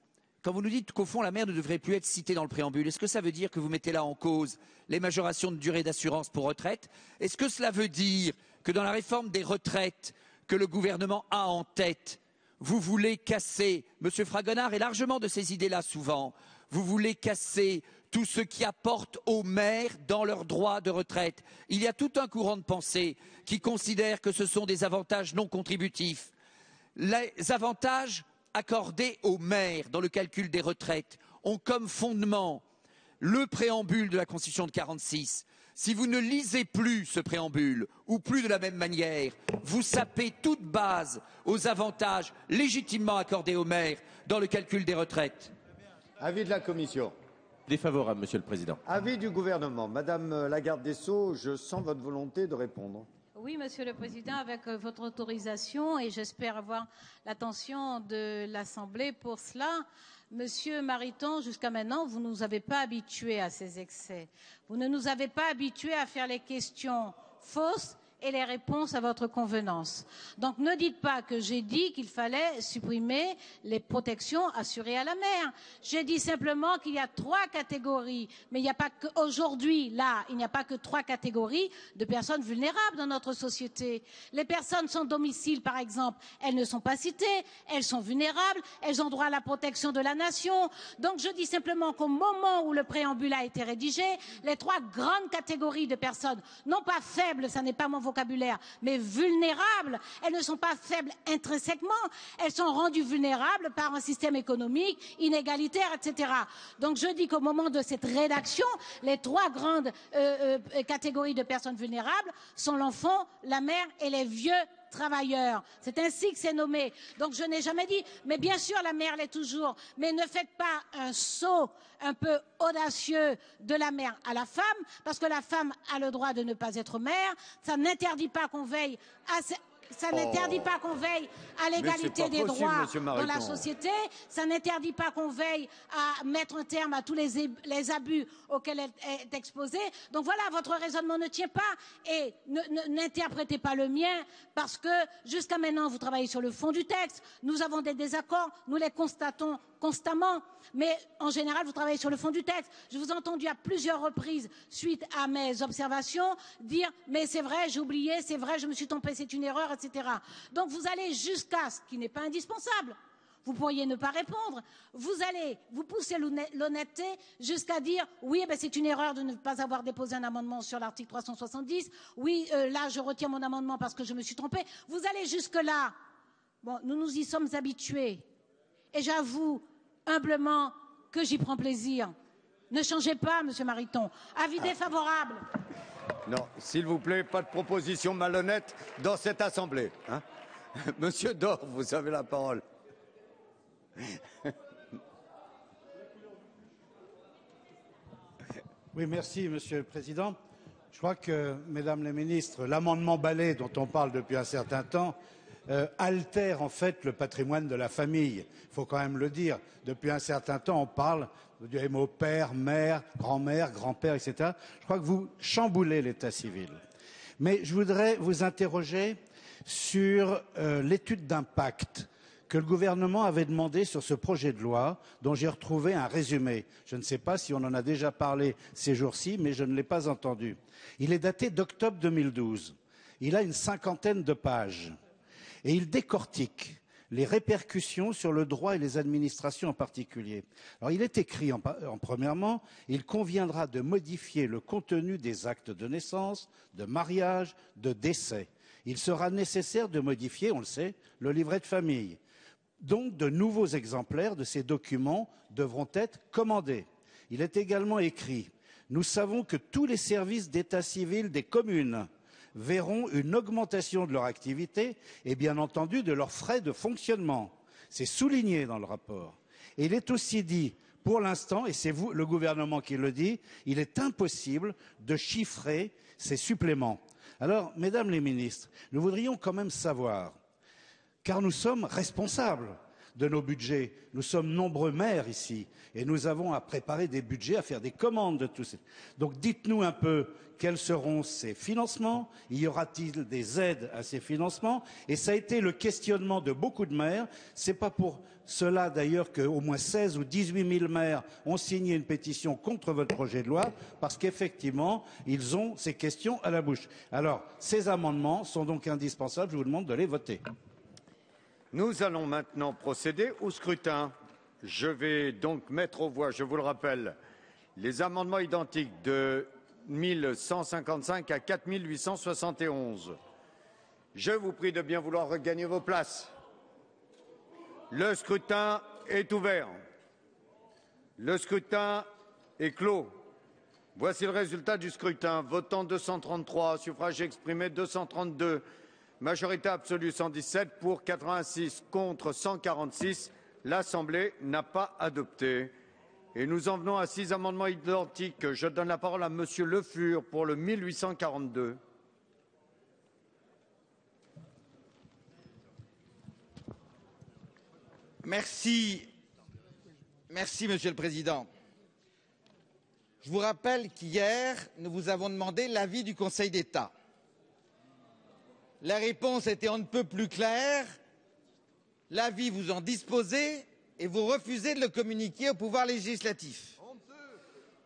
quand vous nous dites qu'au fond la mère ne devrait plus être citée dans le préambule, est-ce que ça veut dire que vous mettez là en cause les majorations de durée d'assurance pour retraite? Est-ce que cela veut dire que dans la réforme des retraites que le gouvernement a en tête, vous voulez casser, M. Fragonard est largement de ces idées-là souvent, vous voulez casser tout ce qui apporte aux maires dans leurs droits de retraite? Il y a tout un courant de pensée qui considère que ce sont des avantages non contributifs. Les avantages accordés aux maires dans le calcul des retraites ont comme fondement le préambule de la Constitution de 1946. Si vous ne lisez plus ce préambule, ou plus de la même manière, vous sapez toute base aux avantages légitimement accordés aux maires dans le calcul des retraites. Avis de la Commission. Défavorable, Monsieur le Président. Avis du gouvernement. Madame la garde des Sceaux, je sens votre volonté de répondre. Oui, Monsieur le Président, avec votre autorisation, et j'espère avoir l'attention de l'Assemblée pour cela. Monsieur Mariton, jusqu'à maintenant, vous ne nous avez pas habitués à ces excès. Vous ne nous avez pas habitués à faire les questions fausses et les réponses à votre convenance. Donc ne dites pas que j'ai dit qu'il fallait supprimer les protections assurées à la mer. J'ai dit simplement qu'il y a trois catégories, mais il n'y a pas qu'aujourd'hui, là, il n'y a pas que trois catégories de personnes vulnérables dans notre société. Les personnes sans domicile, par exemple, elles ne sont pas citées, elles sont vulnérables, elles ont droit à la protection de la nation. Donc je dis simplement qu'au moment où le préambule a été rédigé, les trois grandes catégories de personnes, non pas faibles, ça n'est pas mon vocabulaire, mais vulnérables. Elles ne sont pas faibles intrinsèquement, elles sont rendues vulnérables par un système économique inégalitaire, etc. Donc je dis qu'au moment de cette rédaction, les trois grandes catégories de personnes vulnérables sont l'enfant, la mère et les vieux travailleurs. C'est ainsi que c'est nommé. Donc je n'ai jamais dit, mais bien sûr la mère l'est toujours, mais ne faites pas un saut un peu audacieux de la mère à la femme, parce que la femme a le droit de ne pas être mère. Ça n'interdit pas qu'on veille à... Ça n'interdit pas qu'on veille à l'égalité des droits dans la société. Ça n'interdit pas qu'on veille à mettre un terme à tous les abus auxquels elle est exposée. Donc voilà, votre raisonnement ne tient pas et n'interprétez pas le mien parce que jusqu'à maintenant, vous travaillez sur le fond du texte. Nous avons des désaccords, nous les constatons constamment, mais en général, vous travaillez sur le fond du texte. Je vous ai entendu à plusieurs reprises, suite à mes observations, dire « mais c'est vrai, j'ai oublié, c'est vrai, je me suis trompé, c'est une erreur, etc. » Donc vous allez jusqu'à ce qui n'est pas indispensable. Vous pourriez ne pas répondre. Vous allez, vous poussez l'honnêteté jusqu'à dire « oui, ben c'est une erreur de ne pas avoir déposé un amendement sur l'article 370. Oui, là, je retire mon amendement parce que je me suis trompé. » Vous allez jusque-là. Bon, nous nous y sommes habitués. Et j'avoue humblement que j'y prends plaisir. Ne changez pas, Monsieur Mariton. Avis défavorable. Non, s'il vous plaît, pas de proposition malhonnête dans cette Assemblée. Hein, Monsieur Dor, vous avez la parole. Oui, merci, Monsieur le Président. Je crois que, Mesdames les ministres, l'amendement balai dont on parle depuis un certain temps altère en fait le patrimoine de la famille, il faut quand même le dire. Depuis un certain temps, on parle du mot père, mère, grand-père, etc. Je crois que vous chamboulez l'état civil. Mais je voudrais vous interroger sur l'étude d'impact que le gouvernement avait demandé sur ce projet de loi, dont j'ai retrouvé un résumé. Je ne sais pas si on en a déjà parlé ces jours-ci, mais je ne l'ai pas entendu. Il est daté d'octobre 2012. Il a une cinquantaine de pages. Et il décortique les répercussions sur le droit et les administrations en particulier. Alors, il est écrit premièrement, il conviendra de modifier le contenu des actes de naissance, de mariage, de décès. Il sera nécessaire de modifier, on le sait, le livret de famille. Donc, de nouveaux exemplaires de ces documents devront être commandés. Il est également écrit, nous savons que tous les services d'état civil des communes verront une augmentation de leur activité et bien entendu de leurs frais de fonctionnement. C'est souligné dans le rapport. Et il est aussi dit, Pour l'instant, et c'est vous, le gouvernement, qui le dit, il est impossible de chiffrer ces suppléments. Alors, mesdames les ministres, nous voudrions quand même savoir, car nous sommes responsables de nos budgets. Nous sommes nombreux maires ici et nous avons à préparer des budgets, à faire des commandes de tout ça. Donc dites-nous un peu quels seront ces financements, y aura-t-il des aides à ces financements? Et ça a été le questionnement de beaucoup de maires. C'est pas pour cela d'ailleurs qu'au moins 16 ou 18 000 maires ont signé une pétition contre votre projet de loi, parce qu'effectivement, ils ont ces questions à la bouche. Alors, ces amendements sont donc indispensables. Je vous demande de les voter. Nous allons maintenant procéder au scrutin. Je vais donc mettre aux voix, je vous le rappelle, les amendements identiques de 1155 à 4871. Je vous prie de bien vouloir regagner vos places. Le scrutin est ouvert. Le scrutin est clos. Voici le résultat du scrutin. Votant 233, suffrage exprimé 232. Majorité absolue 117 pour 86 contre 146. L'Assemblée n'a pas adopté. Et nous en venons à 6 amendements identiques. Je donne la parole à Monsieur Le Fur pour le 1842. Merci Monsieur le Président. Je vous rappelle qu'hier, nous vous avons demandé l'avis du Conseil d'État. La réponse était on ne peut plus claire. L'avis, vous en disposez et vous refusez de le communiquer au pouvoir législatif.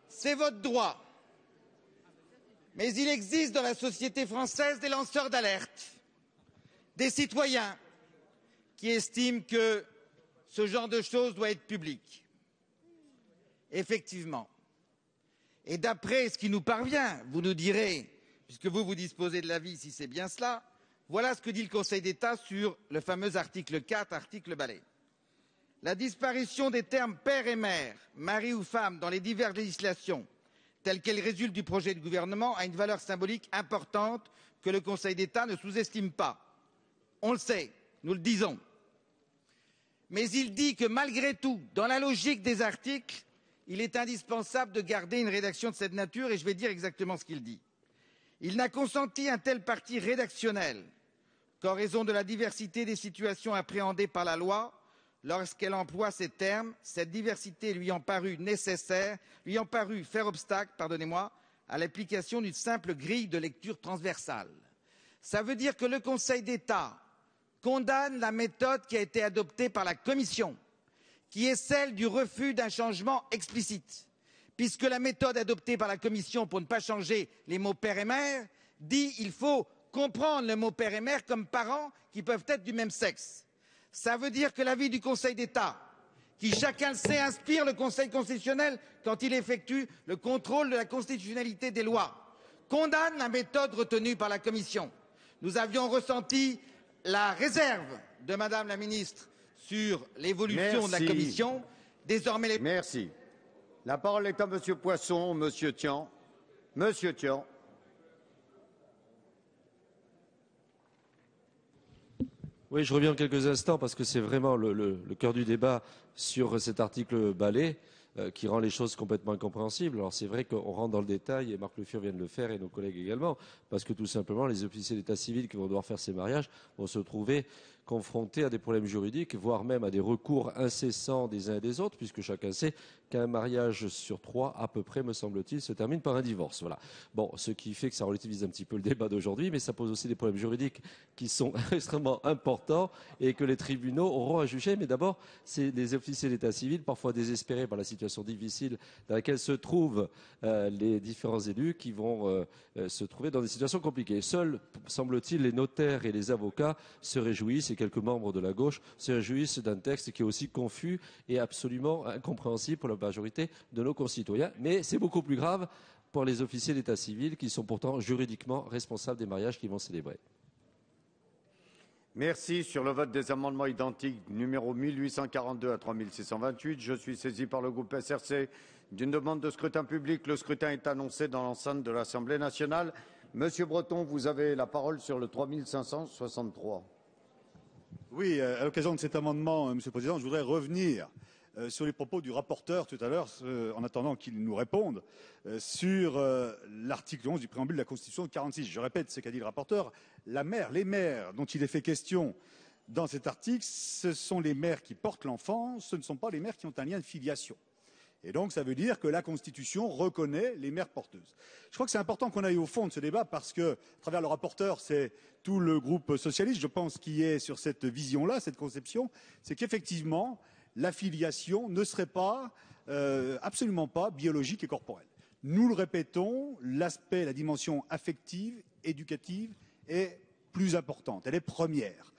C'est votre droit. Mais il existe dans la société française des lanceurs d'alerte, des citoyens qui estiment que ce genre de choses doit être public. Effectivement. Et d'après ce qui nous parvient, vous nous direz, puisque vous, vous disposez de l'avis, si c'est bien cela, voilà ce que dit le Conseil d'État sur le fameux article 4, article balai. La disparition des termes père et mère, mari ou femme dans les diverses législations, telles qu'elles résultent du projet du gouvernement, a une valeur symbolique importante que le Conseil d'État ne sous-estime pas. On le sait, nous le disons. Mais il dit que malgré tout, dans la logique des articles, il est indispensable de garder une rédaction de cette nature, et je vais dire exactement ce qu'il dit. Il n'a consenti un tel parti rédactionnel qu'en raison de la diversité des situations appréhendées par la loi, lorsqu'elle emploie ces termes, cette diversité lui ont paru nécessaire, lui ont paru faire obstacle, pardonnez-moi, à l'application d'une simple grille de lecture transversale. Ça veut dire que le Conseil d'État condamne la méthode qui a été adoptée par la Commission, qui est celle du refus d'un changement explicite, puisque la méthode adoptée par la Commission pour ne pas changer les mots père et mère dit qu'il faut comprendre le mot père et mère comme parents qui peuvent être du même sexe. Ça veut dire que l'avis du Conseil d'État, qui chacun le sait inspire le Conseil constitutionnel quand il effectue le contrôle de la constitutionnalité des lois, condamne la méthode retenue par la Commission. Nous avions ressenti la réserve de Madame la Ministre sur l'évolution de la Commission. Désormais les... Merci. La parole est à Monsieur Poisson, Monsieur Tian. Monsieur Tian. Oui, je reviens en quelques instants parce que c'est vraiment le cœur du débat sur cet article balai qui rend les choses complètement incompréhensibles. Alors c'est vrai qu'on rentre dans le détail, et Marc Le Fur vient de le faire, et nos collègues également, parce que tout simplement les officiers d'état civil qui vont devoir faire ces mariages vont se trouver confrontés à des problèmes juridiques, voire même à des recours incessants des uns et des autres, puisque chacun sait qu'un mariage sur 3, à peu près, me semble-t-il, se termine par un divorce. Voilà. Bon, ce qui fait que ça relativise un petit peu le débat d'aujourd'hui, mais ça pose aussi des problèmes juridiques qui sont extrêmement importants et que les tribunaux auront à juger. Mais d'abord, c'est des officiers d'état civil, parfois désespérés par la situation difficile dans laquelle se trouvent les différents élus, qui vont se trouver dans des situations compliquées. Seuls, semble-t-il, les notaires et les avocats se réjouissent, et quelques membres de la gauche se réjouissent d'un texte qui est aussi confus et absolument incompréhensible pour la majorité de nos concitoyens. Mais c'est beaucoup plus grave pour les officiers d'état civil, qui sont pourtant juridiquement responsables des mariages qu'ils vont célébrer. Merci. Sur le vote des amendements identiques numéro 1842 à 3628, je suis saisi par le groupe SRC d'une demande de scrutin public. Le scrutin est annoncé dans l'enceinte de l'Assemblée nationale. Monsieur Breton, vous avez la parole sur le 3563. Oui, à l'occasion de cet amendement, Monsieur le Président, je voudrais revenir sur les propos du rapporteur tout à l'heure, en attendant qu'il nous réponde, sur l'article 11 du préambule de la Constitution de 1946. Je répète ce qu'a dit le rapporteur, les mères dont il est fait question dans cet article, ce sont les mères qui portent l'enfant, ce ne sont pas les mères qui ont un lien de filiation. Et donc, ça veut dire que la Constitution reconnaît les mères porteuses. Je crois que c'est important qu'on aille au fond de ce débat parce que, à travers le rapporteur, c'est tout le groupe socialiste, je pense, qui est sur cette vision-là, cette conception, c'est qu'effectivement, la filiation ne serait pas, absolument pas, biologique et corporelle. Nous le répétons, l'aspect, la dimension affective, éducative est plus importante, elle est première.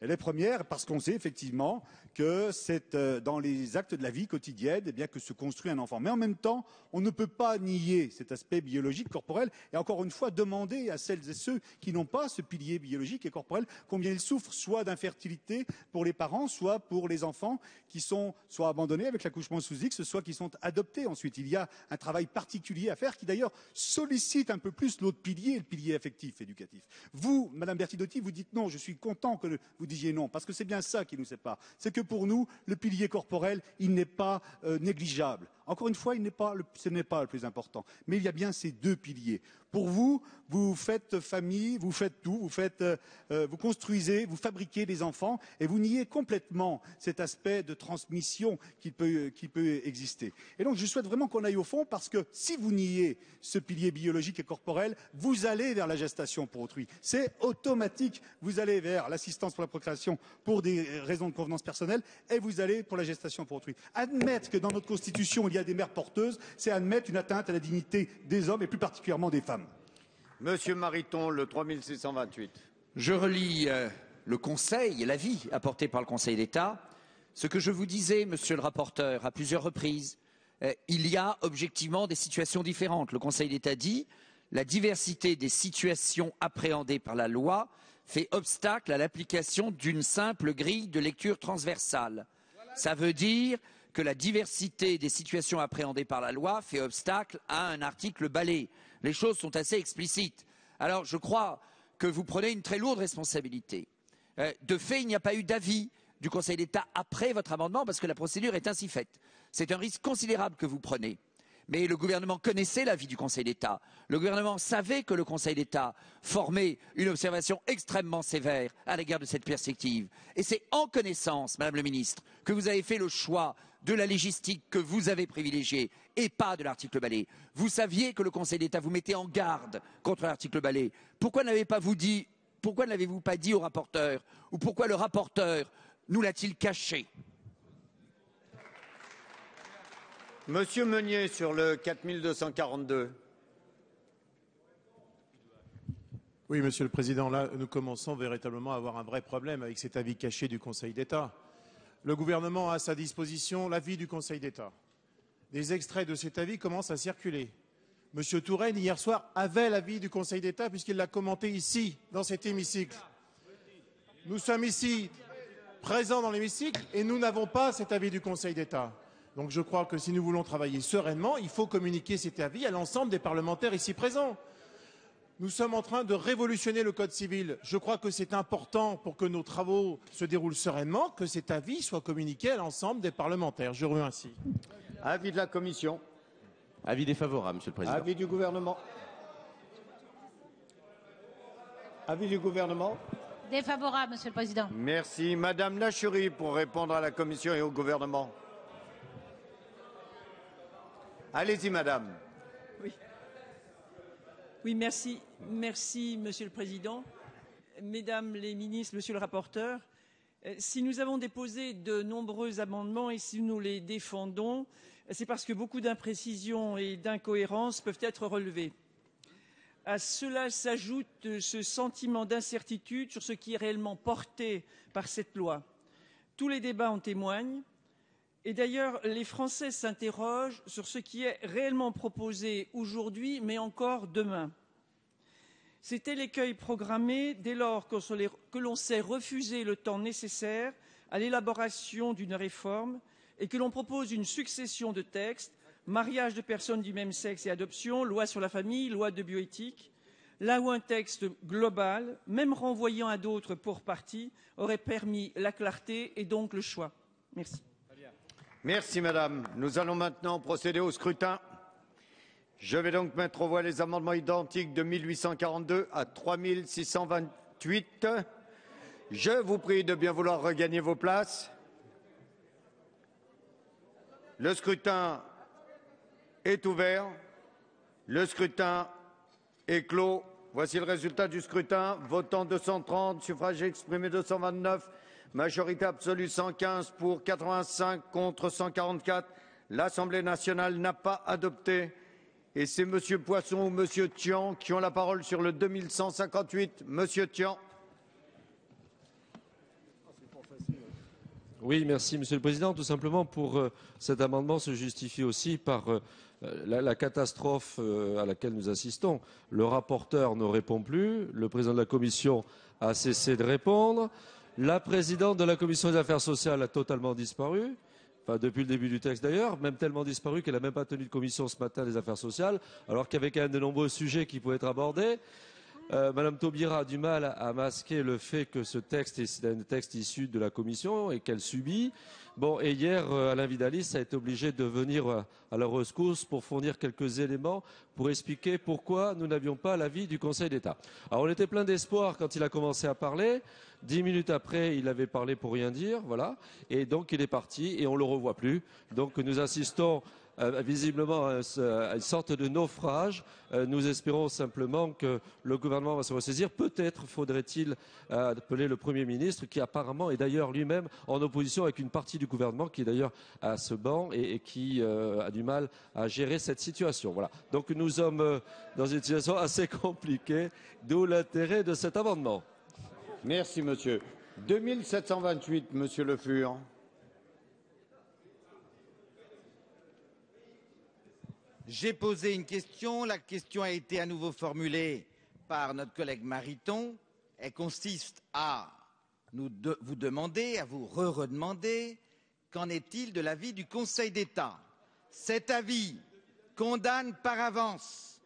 Elle est première parce qu'on sait effectivement que c'est dans les actes de la vie quotidienne eh bien, que se construit un enfant. Mais en même temps, on ne peut pas nier cet aspect biologique, corporel, et encore une fois demander à celles et ceux qui n'ont pas ce pilier biologique et corporel combien ils souffrent, soit d'infertilité pour les parents, soit pour les enfants qui sont soit abandonnés avec l'accouchement sous X, soit qui sont adoptés ensuite. Il y a un travail particulier à faire qui d'ailleurs sollicite un peu plus l'autre pilier, le pilier affectif, éducatif. Vous, Madame Bertinotti, vous dites non, je suis content que vous disiez non, parce que c'est bien ça qui nous sépare. C'est que pour nous, le pilier corporel, il n'est pas négligeable. Encore une fois, ce n'est pas le plus important. Mais il y a bien ces deux piliers. Pour vous, vous faites famille, vous faites tout, vous construisez, vous fabriquez des enfants et vous niez complètement cet aspect de transmission qui peut exister. Et donc, je souhaite vraiment qu'on aille au fond parce que si vous niez ce pilier biologique et corporel, vous allez vers la gestation pour autrui. C'est automatique. Vous allez vers l'assistance pour la procréation pour des raisons de convenance personnelle et vous allez pour la gestation pour autrui. Admettre que dans notre Constitution, il y a des mères porteuses, c'est admettre une atteinte à la dignité des hommes et plus particulièrement des femmes. Monsieur Mariton, le 3628. Je relis le conseil et l'avis apporté par le Conseil d'État. Ce que je vous disais, monsieur le rapporteur, à plusieurs reprises, il y a objectivement des situations différentes. Le Conseil d'État dit « La diversité des situations appréhendées par la loi fait obstacle à l'application d'une simple grille de lecture transversale. » Ça veut dire que la diversité des situations appréhendées par la loi fait obstacle à un article balai. Les choses sont assez explicites. Alors, je crois que vous prenez une très lourde responsabilité. De fait, il n'y a pas eu d'avis du Conseil d'État après votre amendement, parce que la procédure est ainsi faite. C'est un risque considérable que vous prenez. Mais le gouvernement connaissait l'avis du Conseil d'État. Le gouvernement savait que le Conseil d'État formait une observation extrêmement sévère à l'égard de cette perspective. Et c'est en connaissance, Madame le Ministre, que vous avez fait le choix de la légistique que vous avez privilégiée et pas de l'article balai. Vous saviez que le Conseil d'État vous mettait en garde contre l'article balai. Pourquoi n'avez-vous pas dit au rapporteur? Ou pourquoi le rapporteur nous l'a-t-il caché? Monsieur Meunier, sur le 4242. Oui, Monsieur le Président, là, nous commençons véritablement à avoir un vrai problème avec cet avis caché du Conseil d'État. Le gouvernement a à sa disposition l'avis du Conseil d'État. Des extraits de cet avis commencent à circuler. Monsieur Touraine, hier soir, avait l'avis du Conseil d'État puisqu'il l'a commenté ici, dans cet hémicycle. Nous sommes ici, présents dans l'hémicycle, et nous n'avons pas cet avis du Conseil d'État. Donc je crois que si nous voulons travailler sereinement, il faut communiquer cet avis à l'ensemble des parlementaires ici présents. Nous sommes en train de révolutionner le Code civil. Je crois que c'est important pour que nos travaux se déroulent sereinement, que cet avis soit communiqué à l'ensemble des parlementaires. Je remercie. Avis de la Commission. Avis défavorable, Monsieur le Président. Avis du gouvernement. Avis du gouvernement. Défavorable, Monsieur le Président. Merci. Madame Lacherie pour répondre à la Commission et au gouvernement. Allez-y, Madame. Oui. Oui, merci. Merci, Monsieur le Président. Mesdames les ministres, Monsieur le rapporteur, si nous avons déposé de nombreux amendements et si nous les défendons, c'est parce que beaucoup d'imprécisions et d'incohérences peuvent être relevées. À cela s'ajoute ce sentiment d'incertitude sur ce qui est réellement porté par cette loi. Tous les débats en témoignent. Et d'ailleurs, les Français s'interrogent sur ce qui est réellement proposé aujourd'hui, mais encore demain. C'était l'écueil programmé dès lors que l'on s'est refusé le temps nécessaire à l'élaboration d'une réforme et que l'on propose une succession de textes, mariage de personnes du même sexe et adoption, loi sur la famille, loi de bioéthique, là où un texte global, même renvoyant à d'autres pour partie, aurait permis la clarté et donc le choix. Merci. Merci madame. Nous allons maintenant procéder au scrutin. Je vais donc mettre aux voix les amendements identiques de 1842 à 3628. Je vous prie de bien vouloir regagner vos places. Le scrutin est ouvert. Le scrutin est clos. Voici le résultat du scrutin. Votant 230, suffrage exprimé 229, majorité absolue 115 pour 85 contre 144. L'Assemblée nationale n'a pas adopté. Et c'est M. Poisson ou M. Tian qui ont la parole sur le 2158. M. Tian. Oui, merci M. le Président. Tout simplement pour cet amendement se justifie aussi par la catastrophe à laquelle nous assistons. Le rapporteur ne répond plus, le Président de la Commission a cessé de répondre, la Présidente de la Commission des Affaires Sociales a totalement disparu. Enfin, depuis le début du texte d'ailleurs, même tellement disparu qu'elle n'a même pas tenu de commission ce matin des affaires sociales, alors qu'il y avait quand même de nombreux sujets qui pouvaient être abordés. Madame Taubira a du mal à masquer le fait que ce texte est un texte issu de la commission et qu'elle subit. Bon, et hier, Alain Vidalis a été obligé de venir à la rescousse pour fournir quelques éléments pour expliquer pourquoi nous n'avions pas l'avis du Conseil d'État. Alors, on était plein d'espoir quand il a commencé à parler. 10 minutes après, il avait parlé pour rien dire, voilà. Et donc, il est parti et on ne le revoit plus. Donc, nous assistons visiblement à une sorte de naufrage. Nous espérons simplement que le gouvernement va se ressaisir. Peut-être faudrait-il appeler le Premier ministre, qui apparemment est d'ailleurs lui-même en opposition avec une partie du gouvernement, qui est d'ailleurs à ce banc et qui a du mal à gérer cette situation. Voilà. Donc nous sommes dans une situation assez compliquée, d'où l'intérêt de cet amendement. Merci, monsieur. 2728, monsieur Le Fur. J'ai posé une question, la question a été à nouveau formulée par notre collègue Mariton. Elle consiste à vous demander, à vous redemander, qu'en est-il de l'avis du Conseil d'État? Cet avis condamne par avance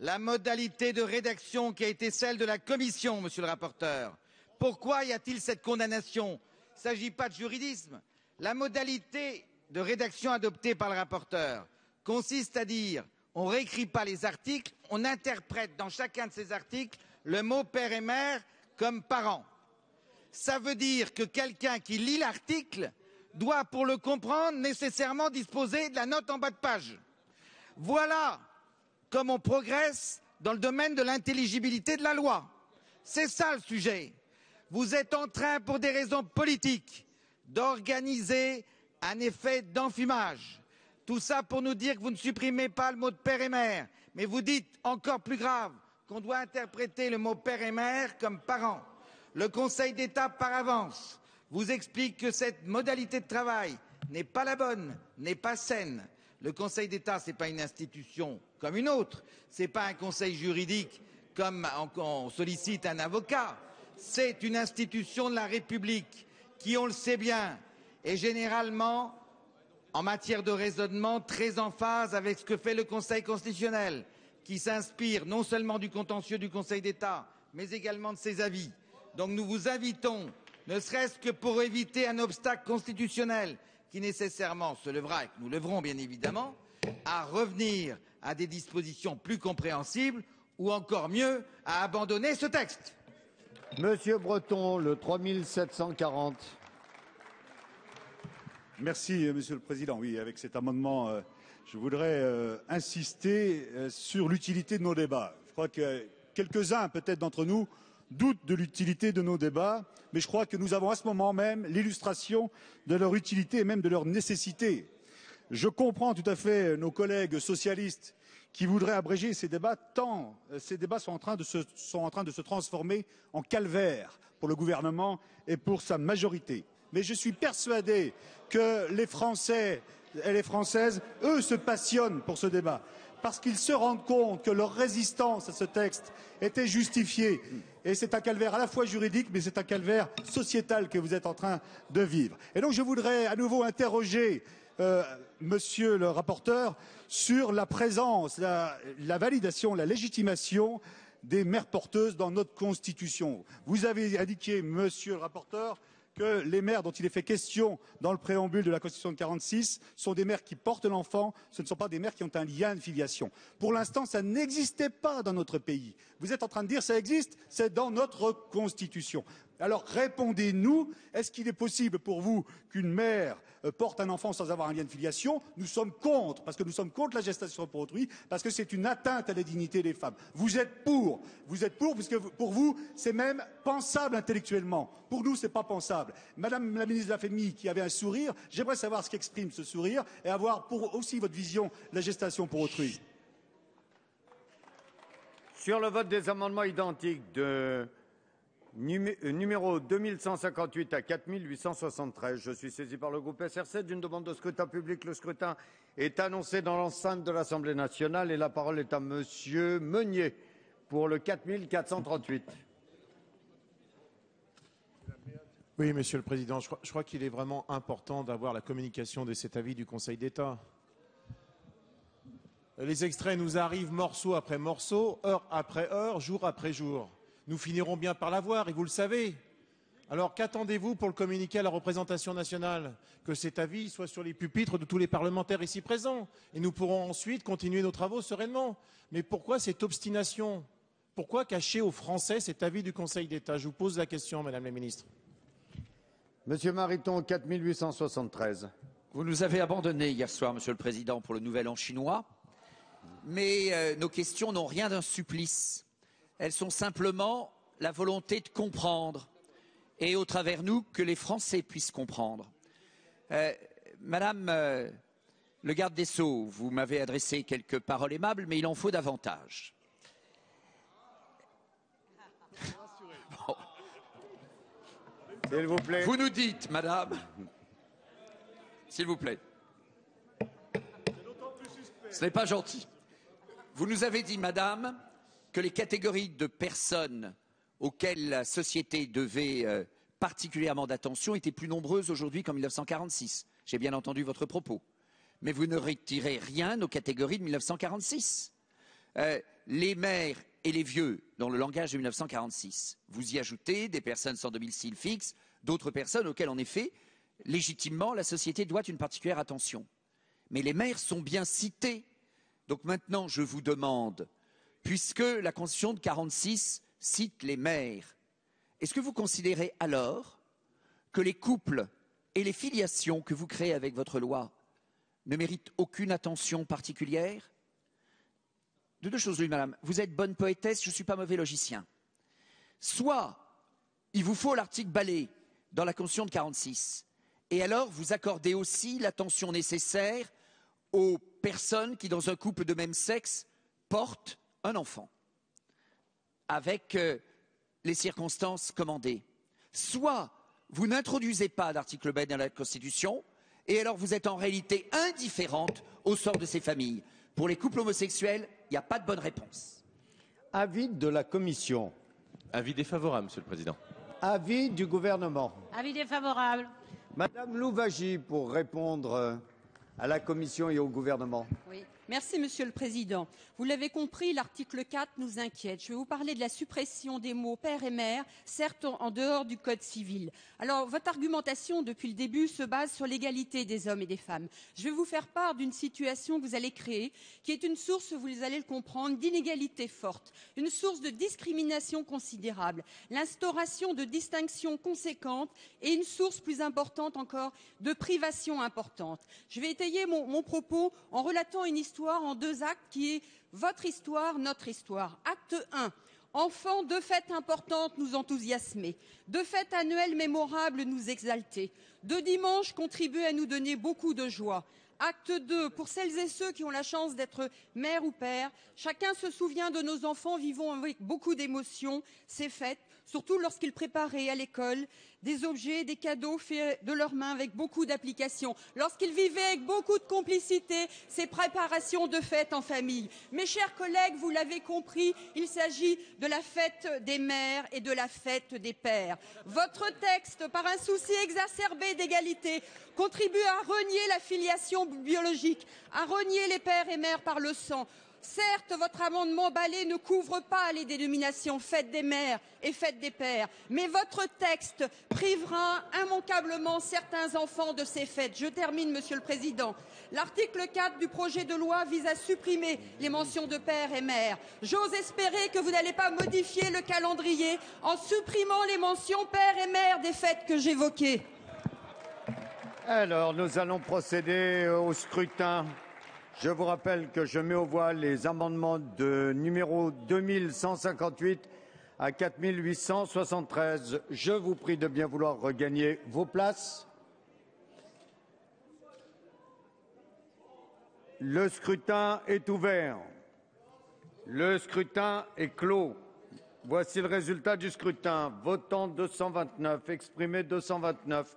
la modalité de rédaction qui a été celle de la Commission, monsieur le rapporteur. Pourquoi y a-t-il cette condamnation? Il ne s'agit pas de juridisme. La modalité de rédaction adoptée par le rapporteur consiste à dire, on ne réécrit pas les articles, on interprète dans chacun de ces articles le mot père et mère comme parents. Ça veut dire que quelqu'un qui lit l'article doit, pour le comprendre, nécessairement disposer de la note en bas de page. Voilà comme on progresse dans le domaine de l'intelligibilité de la loi. C'est ça le sujet. Vous êtes en train, pour des raisons politiques, d'organiser un effet d'enfumage. Tout ça pour nous dire que vous ne supprimez pas le mot de père et mère, mais vous dites, encore plus grave, qu'on doit interpréter le mot père et mère comme parents. Le Conseil d'État, par avance, vous explique que cette modalité de travail n'est pas la bonne, n'est pas saine. Le Conseil d'État, ce n'est pas une institution comme une autre, ce n'est pas un conseil juridique comme on sollicite un avocat, c'est une institution de la République qui, on le sait bien, est généralement, en matière de raisonnement, très en phase avec ce que fait le Conseil constitutionnel, qui s'inspire non seulement du contentieux du Conseil d'État, mais également de ses avis. Donc nous vous invitons, ne serait-ce que pour éviter un obstacle constitutionnel, qui nécessairement se levera et que nous leverons bien évidemment, à revenir à des dispositions plus compréhensibles, ou encore mieux, à abandonner ce texte. Monsieur Breton, le 3740. Merci, monsieur le Président. Oui, avec cet amendement, je voudrais insister sur l'utilité de nos débats. Je crois que quelques-uns, peut-être d'entre nous, doutent de l'utilité de nos débats, mais je crois que nous avons à ce moment même l'illustration de leur utilité et même de leur nécessité. Je comprends tout à fait nos collègues socialistes qui voudraient abréger ces débats, tant ces débats sont en train de se transformer en calvaire pour le gouvernement et pour sa majorité. Mais je suis persuadé que les Français et les Françaises, eux, se passionnent pour ce débat, parce qu'ils se rendent compte que leur résistance à ce texte était justifiée. Et c'est un calvaire à la fois juridique, mais c'est un calvaire sociétal que vous êtes en train de vivre. Et donc je voudrais à nouveau interroger monsieur le rapporteur sur la présence, la validation, la légitimation des mères porteuses dans notre Constitution. Vous avez indiqué, monsieur le rapporteur, que les mères dont il est fait question dans le préambule de la Constitution de 1946 sont des mères qui portent l'enfant, ce ne sont pas des mères qui ont un lien de filiation. Pour l'instant, ça n'existait pas dans notre pays. Vous êtes en train de dire ça existe, c'est dans notre Constitution. Alors répondez-nous, est-ce qu'il est possible pour vous qu'une mère porte un enfant sans avoir un lien de filiation? Nous sommes contre, parce que nous sommes contre la gestation pour autrui, parce que c'est une atteinte à la dignité des femmes. Vous êtes pour, puisque pour vous, c'est même pensable intellectuellement. Pour nous, c'est pas pensable. Madame la ministre de la Famille, qui avait un sourire, j'aimerais savoir ce qu'exprime ce sourire et avoir pour aussi votre vision de la gestation pour autrui. Sur le vote des amendements identiques de... Numéro 2158 à 4873, je suis saisi par le groupe SRC d'une demande de scrutin public. Le scrutin est annoncé dans l'enceinte de l'Assemblée nationale et la parole est à Monsieur Meunier pour le 4438. Oui, Monsieur le Président, je crois qu'il est vraiment important d'avoir la communication de cet avis du Conseil d'État. Les extraits nous arrivent morceau après morceau, heure après heure, jour après jour. Nous finirons bien par l'avoir, et vous le savez. Alors qu'attendez-vous pour le communiquer à la représentation nationale? Que cet avis soit sur les pupitres de tous les parlementaires ici présents, et nous pourrons ensuite continuer nos travaux sereinement. Mais pourquoi cette obstination? Pourquoi cacher aux Français cet avis du Conseil d'État? Je vous pose la question, Madame la Ministre. Monsieur Mariton, 4873. Vous nous avez abandonnés hier soir, Monsieur le Président, pour le Nouvel An chinois. Mais nos questions n'ont rien d'un supplice. Elles sont simplement la volonté de comprendre et, au travers nous, que les Français puissent comprendre. Madame le garde des Sceaux, vous m'avez adressé quelques paroles aimables, mais il en faut davantage. Bon. S'il vous plaît. Vous nous dites, madame, s'il vous plaît. Ce n'est pas gentil. Vous nous avez dit, madame, que les catégories de personnes auxquelles la société devait particulièrement d'attention étaient plus nombreuses aujourd'hui qu'en 1946. J'ai bien entendu votre propos. Mais vous ne retirez rien aux catégories de 1946. Les mères et les vieux, dans le langage de 1946. Vous y ajoutez des personnes sans domicile fixe, d'autres personnes auxquelles, en effet, légitimement, la société doit une particulière attention. Mais les mères sont bien citées. Donc maintenant, je vous demande... Puisque la Constitution de 1946 cite les mères, est-ce que vous considérez alors que les couples et les filiations que vous créez avec votre loi ne méritent aucune attention particulière? De deux choses l'une, madame. Vous êtes bonne poétesse, je ne suis pas mauvais logicien. Soit il vous faut l'article balai dans la Constitution de 1946, et alors vous accordez aussi l'attention nécessaire aux personnes qui, dans un couple de même sexe, portent un enfant, avec les circonstances commandées. Soit vous n'introduisez pas d'article B dans la Constitution, et alors vous êtes en réalité indifférente au sort de ces familles. Pour les couples homosexuels, il n'y a pas de bonne réponse. Avis de la Commission. Avis défavorable, Monsieur le Président. Avis du gouvernement. Avis défavorable. Madame Louvagie, pour répondre à la Commission et au gouvernement. Oui. Merci, Monsieur le Président. Vous l'avez compris, l'article 4 nous inquiète. Je vais vous parler de la suppression des mots père et mère, certes en dehors du Code civil. Alors, votre argumentation, depuis le début, se base sur l'égalité des hommes et des femmes. Je vais vous faire part d'une situation que vous allez créer, qui est une source, vous allez le comprendre, d'inégalité forte, une source de discrimination considérable, l'instauration de distinctions conséquentes et une source plus importante encore de privation importante. Je vais étayer mon propos en relatant une histoire en deux actes qui est votre histoire, notre histoire. Acte 1. Enfants, deux fêtes importantes nous enthousiasmer, deux fêtes annuelles mémorables nous exalter, deux dimanches contribuent à nous donner beaucoup de joie. Acte 2, pour celles et ceux qui ont la chance d'être mère ou père, chacun se souvient de nos enfants vivant avec beaucoup d'émotion ces fêtes, surtout lorsqu'ils préparaient à l'école des objets, des cadeaux faits de leurs mains avec beaucoup d'application, lorsqu'ils vivaient avec beaucoup de complicité ces préparations de fêtes en famille. Mes chers collègues, vous l'avez compris, il s'agit de la fête des mères et de la fête des pères. Votre texte, par un souci exacerbé d'égalité, contribue à renier la filiation biologique, à renier les pères et mères par le sang. Certes, votre amendement balai ne couvre pas les dénominations fête des mères et fête des pères, mais votre texte privera immanquablement certains enfants de ces fêtes. Je termine, Monsieur le Président. L'article 4 du projet de loi vise à supprimer les mentions de père et mère. J'ose espérer que vous n'allez pas modifier le calendrier en supprimant les mentions père et mère des fêtes que j'évoquais. Alors, nous allons procéder au scrutin. Je vous rappelle que je mets aux voix les amendements de numéro 2158 à 4873. Je vous prie de bien vouloir regagner vos places. Le scrutin est ouvert. Le scrutin est clos. Voici le résultat du scrutin. Votant 229, exprimé 229,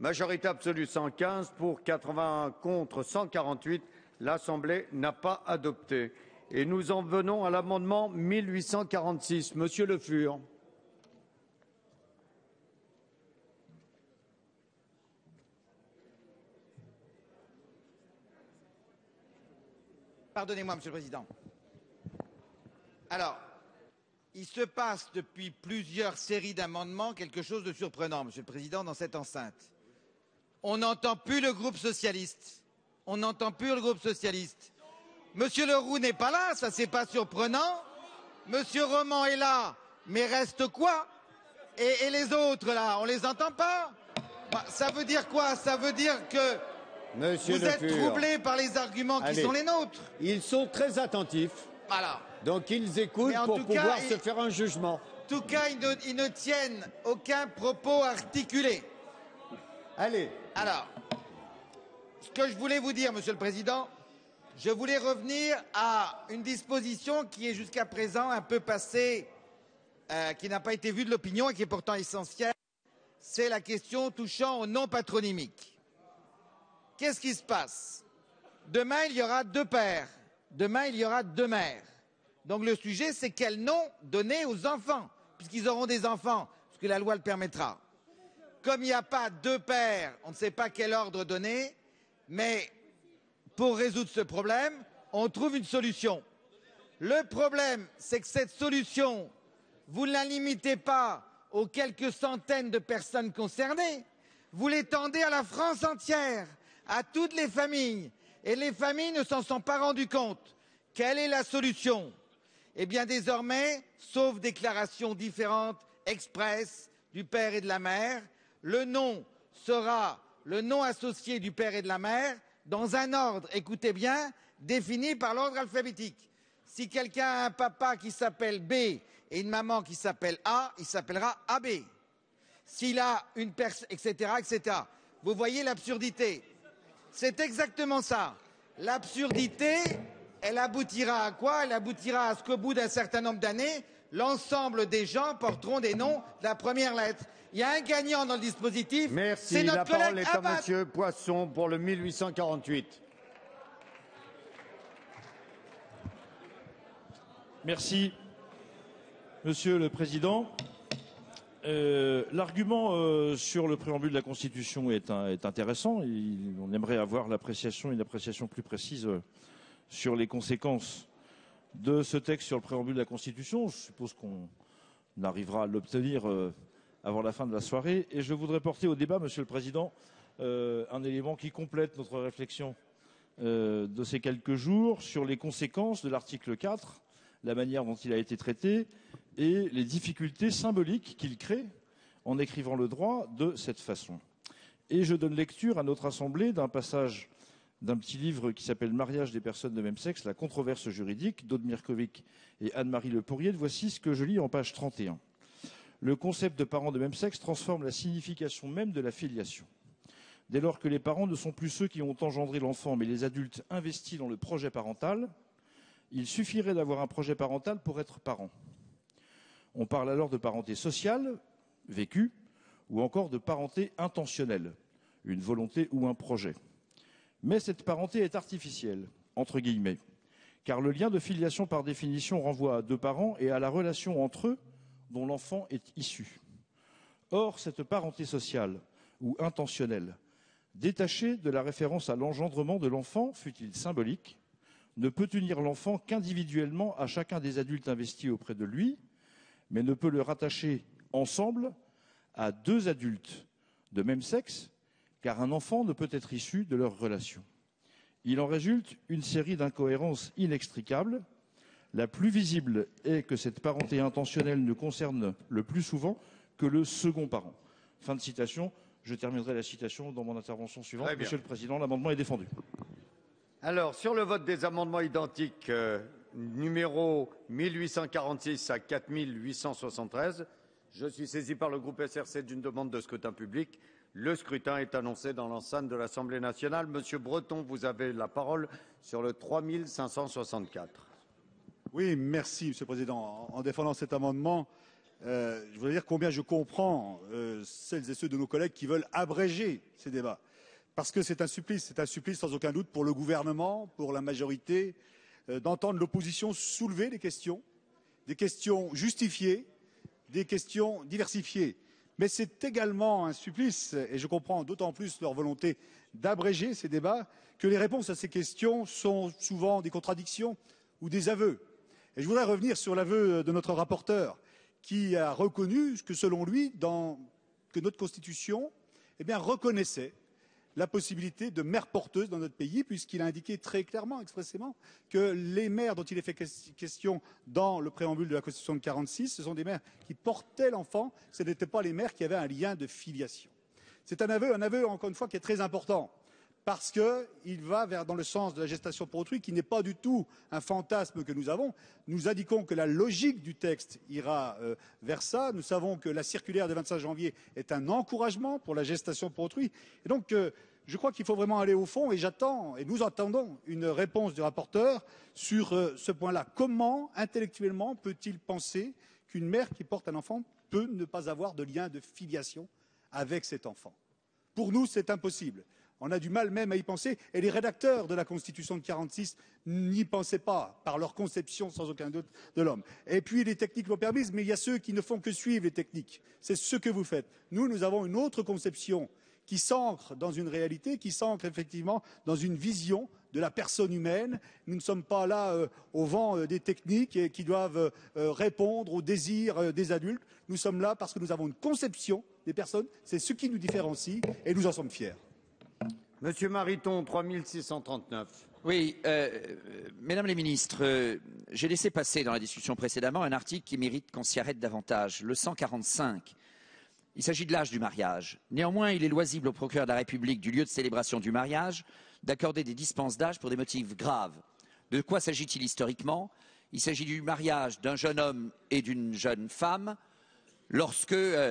majorité absolue 115, pour 81, contre 148. L'Assemblée n'a pas adopté. Et nous en venons à l'amendement 1846. Monsieur Le Fur. Pardonnez-moi, Monsieur le Président. Alors, il se passe depuis plusieurs séries d'amendements quelque chose de surprenant, Monsieur le Président, dans cette enceinte. On n'entend plus le groupe socialiste. On n'entend plus le groupe socialiste. Monsieur Leroux n'est pas là, ça c'est pas surprenant. Monsieur Roman est là, mais reste quoi? Et les autres là, on les entend pas? Bah, ça veut dire quoi? Ça veut dire que Monsieur vous êtes troublé par les arguments qui sont les nôtres. Ils sont très attentifs. Voilà. Donc ils écoutent pour pouvoir se faire un jugement. En tout cas, ils ne tiennent aucun propos articulé. Allez. Alors. Ce que je voulais vous dire, Monsieur le Président, je voulais revenir à une disposition qui est jusqu'à présent un peu passée, qui n'a pas été vue de l'opinion et qui est pourtant essentielle. C'est la question touchant au nom patronymique. Qu'est-ce qui se passe? Demain, il y aura deux pères. Demain, il y aura deux mères. Donc le sujet, c'est quel nom donner aux enfants, puisqu'ils auront des enfants, parce que la loi le permettra. Comme il n'y a pas deux pères, on ne sait pas quel ordre donner. Mais pour résoudre ce problème, on trouve une solution. Le problème, c'est que cette solution, vous ne la limitez pas aux quelques centaines de personnes concernées, vous l'étendez à la France entière, à toutes les familles, et les familles ne s'en sont pas rendues compte. Quelle est la solution? Eh bien désormais, sauf déclarations différentes, express, du père et de la mère, le nom sera le nom associé du père et de la mère, dans un ordre, écoutez bien, défini par l'ordre alphabétique. Si quelqu'un a un papa qui s'appelle B et une maman qui s'appelle A, il s'appellera AB. S'il a une personne, etc., etc. Vous voyez l'absurdité. C'est exactement ça. L'absurdité, elle aboutira à quoi? Elle aboutira à ce qu'au bout d'un certain nombre d'années, l'ensemble des gens porteront des noms de la première lettre. Il y a un gagnant dans le dispositif. Merci. La parole est à Monsieur Poisson pour le 1848. Merci, Monsieur le Président. L'argument sur le préambule de la Constitution est intéressant. On aimerait avoir une appréciation plus précise sur les conséquences de ce texte sur le préambule de la Constitution. Je suppose qu'on arrivera à l'obtenir avant la fin de la soirée. Et je voudrais porter au débat, Monsieur le Président, un élément qui complète notre réflexion de ces quelques jours sur les conséquences de l'article 4, la manière dont il a été traité et les difficultés symboliques qu'il crée en écrivant le droit de cette façon. Et je donne lecture à notre Assemblée d'un passage d'un petit livre qui s'appelle « Mariage des personnes de même sexe, la controverse juridique » d'Aude Mirkovic et Anne-Marie Le Pourhiet. Voici ce que je lis en page 31. Le concept de parents de même sexe transforme la signification même de la filiation. Dès lors que les parents ne sont plus ceux qui ont engendré l'enfant, mais les adultes investis dans le projet parental, il suffirait d'avoir un projet parental pour être parent. On parle alors de parenté sociale, vécue, ou encore de parenté intentionnelle, une volonté ou un projet. Mais cette parenté est artificielle, entre guillemets, car le lien de filiation par définition renvoie à deux parents et à la relation entre eux, dont l'enfant est issu. Or, cette parenté sociale ou intentionnelle, détachée de la référence à l'engendrement de l'enfant, fût-il symbolique, ne peut unir l'enfant qu'individuellement à chacun des adultes investis auprès de lui, mais ne peut le rattacher ensemble à deux adultes de même sexe, car un enfant ne peut être issu de leur relation. Il en résulte une série d'incohérences inextricables. La plus visible est que cette parenté intentionnelle ne concerne le plus souvent que le second parent. Fin de citation. Je terminerai la citation dans mon intervention suivante. Monsieur le Président, l'amendement est défendu. Alors, sur le vote des amendements identiques numéro 1846 à 4873, je suis saisi par le groupe SRC d'une demande de scrutin public. Le scrutin est annoncé dans l'enceinte de l'Assemblée nationale. Monsieur Breton, vous avez la parole sur le 3564. Oui, merci, Monsieur le Président. En défendant cet amendement, je voudrais dire combien je comprends celles et ceux de nos collègues qui veulent abréger ces débats. Parce que c'est un supplice sans aucun doute pour le gouvernement, pour la majorité, d'entendre l'opposition soulever des questions justifiées, des questions diversifiées. Mais c'est également un supplice, et je comprends d'autant plus leur volonté d'abréger ces débats, que les réponses à ces questions sont souvent des contradictions ou des aveux. Et je voudrais revenir sur l'aveu de notre rapporteur, qui a reconnu que, selon lui, que notre Constitution reconnaissait la possibilité de mères porteuses dans notre pays, puisqu'il a indiqué très clairement, expressément, que les mères dont il est fait question dans le préambule de la Constitution de 1946, ce sont des mères qui portaient l'enfant, ce n'étaient pas les mères qui avaient un lien de filiation. C'est un aveu, encore une fois, qui est très important, parce qu'il va dans le sens de la gestation pour autrui, qui n'est pas du tout un fantasme que nous avons. Nous indiquons que la logique du texte ira vers ça. Nous savons que la circulaire du 25 janvier est un encouragement pour la gestation pour autrui. Et donc, je crois qu'il faut vraiment aller au fond, et j'attends, et nous attendons, une réponse du rapporteur sur ce point-là. Comment, intellectuellement, peut-il penser qu'une mère qui porte un enfant peut ne pas avoir de lien de filiation avec cet enfant? Pour nous, c'est impossible. On a du mal même à y penser, et les rédacteurs de la Constitution de 1946 n'y pensaient pas, par leur conception sans aucun doute de l'homme. Et puis les techniques l'ont permise, mais il y a ceux qui ne font que suivre les techniques. C'est ce que vous faites. Nous, nous avons une autre conception qui s'ancre dans une réalité, qui s'ancre effectivement dans une vision de la personne humaine. Nous ne sommes pas là au vent des techniques et qui doivent répondre aux désirs des adultes. Nous sommes là parce que nous avons une conception des personnes. C'est ce qui nous différencie, et nous en sommes fiers. Monsieur Mariton, 3639. Oui, mesdames les ministres, j'ai laissé passer dans la discussion précédemment un article qui mérite qu'on s'y arrête davantage, le 145. Il s'agit de l'âge du mariage. Néanmoins, il est loisible au procureur de la République du lieu de célébration du mariage d'accorder des dispenses d'âge pour des motifs graves. De quoi s'agit-il historiquement? Il s'agit du mariage d'un jeune homme et d'une jeune femme lorsque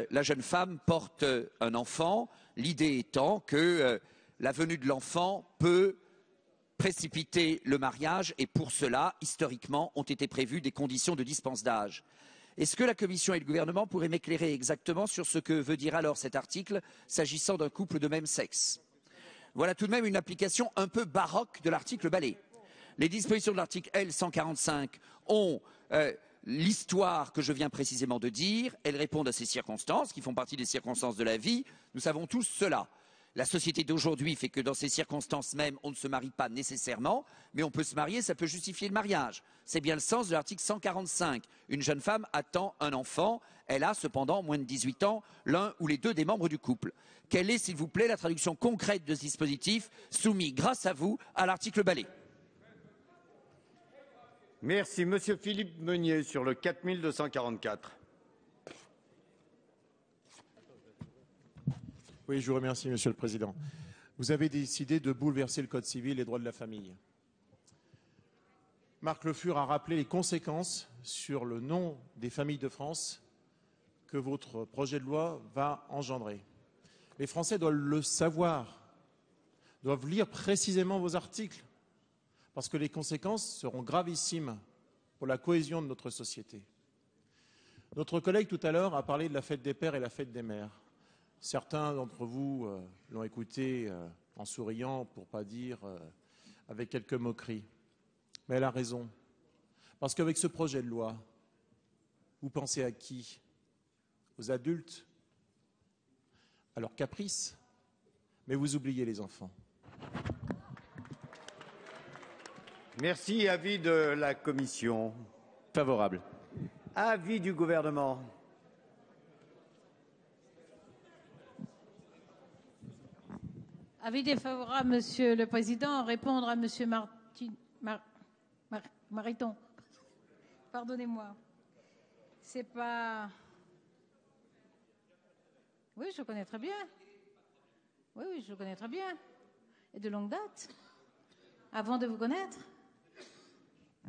la jeune femme porte un enfant, l'idée étant que la venue de l'enfant peut précipiter le mariage, et pour cela, historiquement, ont été prévues des conditions de dispense d'âge. Est-ce que la Commission et le gouvernement pourraient m'éclairer exactement sur ce que veut dire alors cet article s'agissant d'un couple de même sexe? Voilà tout de même une application un peu baroque de l'article Balai. Les dispositions de l'article L145 ont l'histoire que je viens précisément de dire, elles répondent à ces circonstances qui font partie des circonstances de la vie, nous savons tous cela. La société d'aujourd'hui fait que dans ces circonstances même, on ne se marie pas nécessairement, mais on peut se marier, ça peut justifier le mariage. C'est bien le sens de l'article 145. Une jeune femme attend un enfant, elle a cependant moins de 18 ans, l'un ou les deux des membres du couple. Quelle est, s'il vous plaît, la traduction concrète de ce dispositif, soumis grâce à vous à l'article Balai? Merci. Monsieur Philippe Meunier sur le 4244. Oui, je vous remercie, Monsieur le Président. Vous avez décidé de bouleverser le Code civil et les droits de la famille. Marc Le Fur a rappelé les conséquences sur le nom des familles de France que votre projet de loi va engendrer. Les Français doivent le savoir, doivent lire précisément vos articles, parce que les conséquences seront gravissimes pour la cohésion de notre société. Notre collègue tout à l'heure a parlé de la fête des pères et la fête des mères. Certains d'entre vous l'ont écouté en souriant, pour ne pas dire avec quelques moqueries. Mais elle a raison. Parce qu'avec ce projet de loi, vous pensez à qui? Aux adultes? À leurs caprices? Mais vous oubliez les enfants. Merci. Avis de la Commission. Favorable. Avis du gouvernement. Avis défavorable, Monsieur le Président. Répondre à Monsieur Mariton. Pardonnez-moi. C'est pas... Oui, je connais très bien. Oui, je connais très bien. Et de longue date. Avant de vous connaître.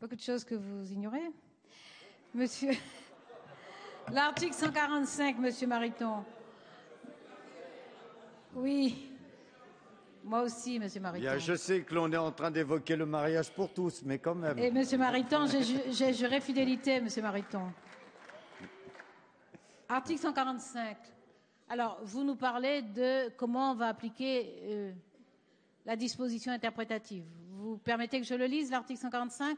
Beaucoup de choses que vous ignorez. Monsieur... L'article 145, Monsieur Mariton. Oui. Moi aussi, Monsieur Mariton. Bien, je sais que l'on est en train d'évoquer le mariage pour tous, mais quand même. Et Monsieur Mariton, j'ai juré fidélité, Monsieur Mariton. Article 145. Alors, vous nous parlez de comment on va appliquer la disposition interprétative. Vous permettez que je le lise, l'article 145 ?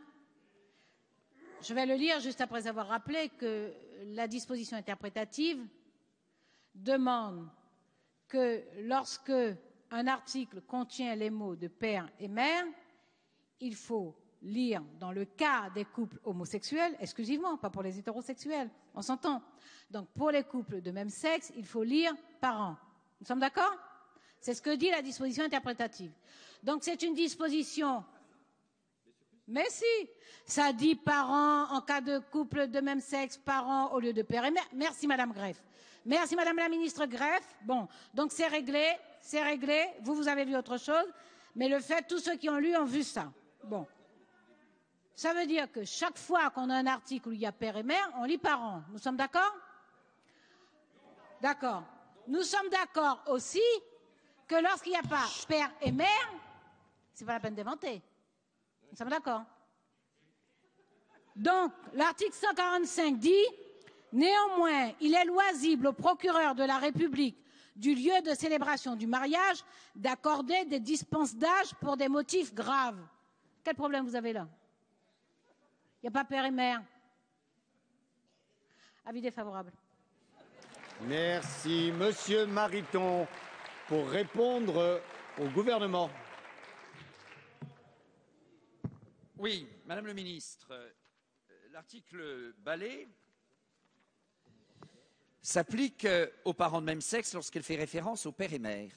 Je vais le lire juste après avoir rappelé que la disposition interprétative demande que lorsque un article contient les mots de père et mère, il faut lire dans le cas des couples homosexuels, exclusivement, pas pour les hétérosexuels, on s'entend. Donc pour les couples de même sexe, il faut lire parents. Nous sommes d'accord? C'est ce que dit la disposition interprétative. Donc c'est une disposition... Mais si, ça dit parents en cas de couple de même sexe, parents au lieu de père et mère. Merci Madame Greff. Merci Madame la Ministre Greff. Bon, donc c'est réglé, c'est réglé. Vous avez vu autre chose, mais le fait, tous ceux qui ont lu ont vu ça. Bon. Ça veut dire que chaque fois qu'on a un article où il y a père et mère, on lit parents. Nous sommes d'accord? D'accord. Nous sommes d'accord aussi que lorsqu'il n'y a pas père et mère, c'est pas la peine d'inventer. Nous sommes d'accord. Donc, l'article 145 dit « Néanmoins, il est loisible au procureur de la République du lieu de célébration du mariage d'accorder des dispenses d'âge pour des motifs graves. » Quel problème vous avez là? Il n'y a pas père et mère. Avis défavorable. Merci. Monsieur Mariton, pour répondre au gouvernement. Oui, Madame le Ministre, l'article Balai s'applique aux parents de même sexe lorsqu'elle fait référence au père et mère.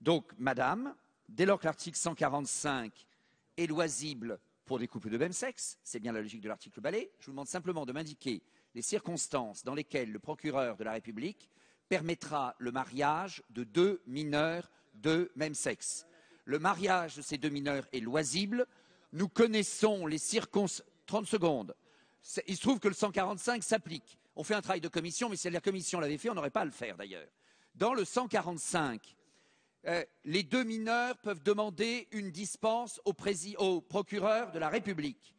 Donc, Madame, dès lors que l'article 145 est loisible pour des couples de même sexe, c'est bien la logique de l'article Balai, je vous demande simplement de m'indiquer les circonstances dans lesquelles le procureur de la République permettra le mariage de deux mineurs de même sexe. Le mariage de ces deux mineurs est loisible. Nous connaissons les circonstances. 30 secondes. Il se trouve que le 145 s'applique. On fait un travail de commission, mais si la commission l'avait fait, on n'aurait pas à le faire d'ailleurs. Dans le 145, les deux mineurs peuvent demander une dispense au procureur de la République.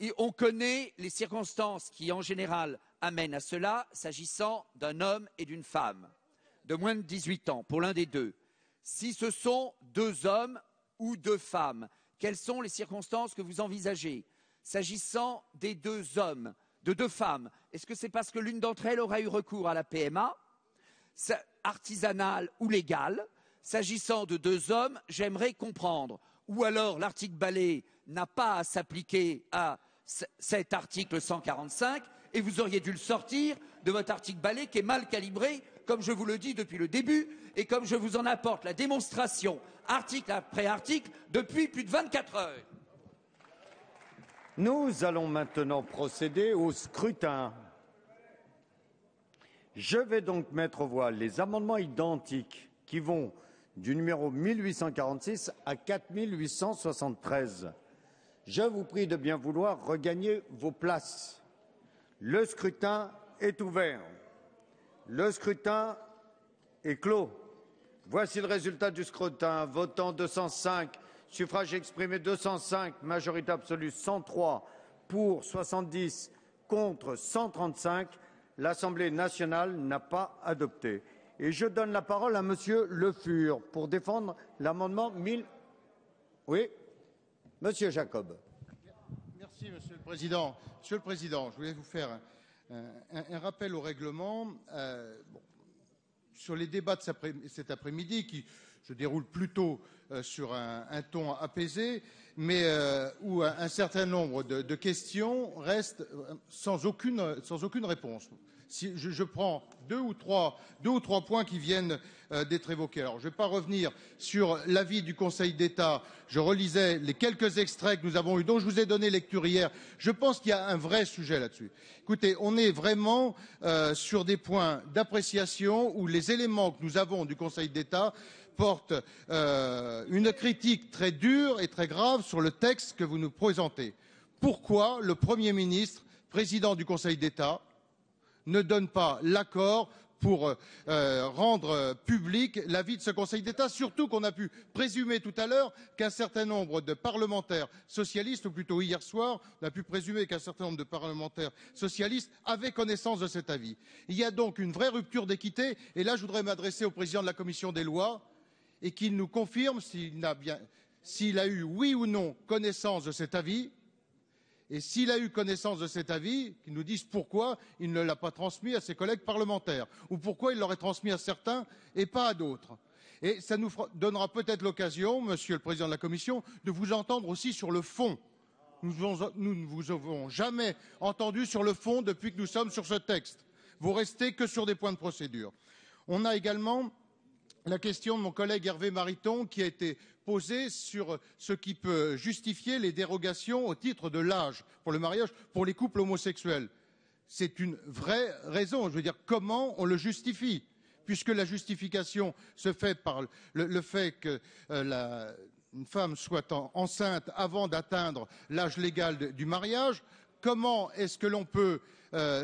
Et on connaît les circonstances qui, en général, amènent à cela, s'agissant d'un homme et d'une femme de moins de 18 ans, pour l'un des deux. Si ce sont deux hommes ou deux femmes, quelles sont les circonstances que vous envisagez? S'agissant des deux hommes, de deux femmes, est-ce que c'est parce que l'une d'entre elles aura eu recours à la PMA, artisanale ou légale? S'agissant de deux hommes, j'aimerais comprendre. Ou alors l'article Balai n'a pas à s'appliquer à cet article 145 et vous auriez dû le sortir de votre article Balai qui est mal calibré, comme je vous le dis depuis le début, et comme je vous en apporte la démonstration, article après article, depuis plus de 24 heures. Nous allons maintenant procéder au scrutin. Je vais donc mettre aux voix les amendements identiques qui vont du numéro 1846 à 4873. Je vous prie de bien vouloir regagner vos places. Le scrutin est ouvert. Le scrutin est clos. Voici le résultat du scrutin. Votant 205, suffrage exprimé 205, majorité absolue 103, pour 70, contre 135. L'Assemblée nationale n'a pas adopté. Et je donne la parole à Monsieur Le Fur pour défendre l'amendement 1000. Oui, Monsieur Jacob. Merci, Monsieur le Président. Monsieur le Président, je voulais vous faire un rappel au règlement. Bon, sur les débats de cet après-midi qui se déroulent plutôt sur un ton apaisé, mais où un certain nombre de questions restent sans aucune réponse. Si je prends deux ou trois points qui viennent d'être évoqués. Alors, je ne vais pas revenir sur l'avis du Conseil d'État. Je relisais les quelques extraits que nous avons eus, dont je vous ai donné lecture hier. Je pense qu'il y a un vrai sujet là-dessus. Écoutez, on est vraiment sur des points d'appréciation où les éléments que nous avons du Conseil d'État portent une critique très dure et très grave sur le texte que vous nous présentez. Pourquoi le Premier ministre, président du Conseil d'État, ne donne pas l'accord pour rendre public l'avis de ce Conseil d'État, surtout qu'on a pu présumer tout à l'heure qu'un certain nombre de parlementaires socialistes, ou plutôt hier soir, on a pu présumer qu'un certain nombre de parlementaires socialistes avaient connaissance de cet avis. Il y a donc une vraie rupture d'équité, et là je voudrais m'adresser au président de la Commission des lois, et qu'il nous confirme s'il a eu oui ou non connaissance de cet avis. Et s'il a eu connaissance de cet avis, qu'il nous dise pourquoi il ne l'a pas transmis à ses collègues parlementaires, ou pourquoi il l'aurait transmis à certains et pas à d'autres. Et ça nous donnera peut-être l'occasion, Monsieur le Président de la Commission, de vous entendre aussi sur le fond. Nous ne vous avons jamais entendu sur le fond depuis que nous sommes sur ce texte. Vous restez que sur des points de procédure. On a également la question de mon collègue Hervé Mariton qui a été posée sur ce qui peut justifier les dérogations au titre de l'âge pour le mariage pour les couples homosexuels. C'est une vraie raison. Je veux dire, comment on le justifie? Puisque la justification se fait par le fait que une femme soit enceinte avant d'atteindre l'âge légal du mariage, comment est-ce que l'on peut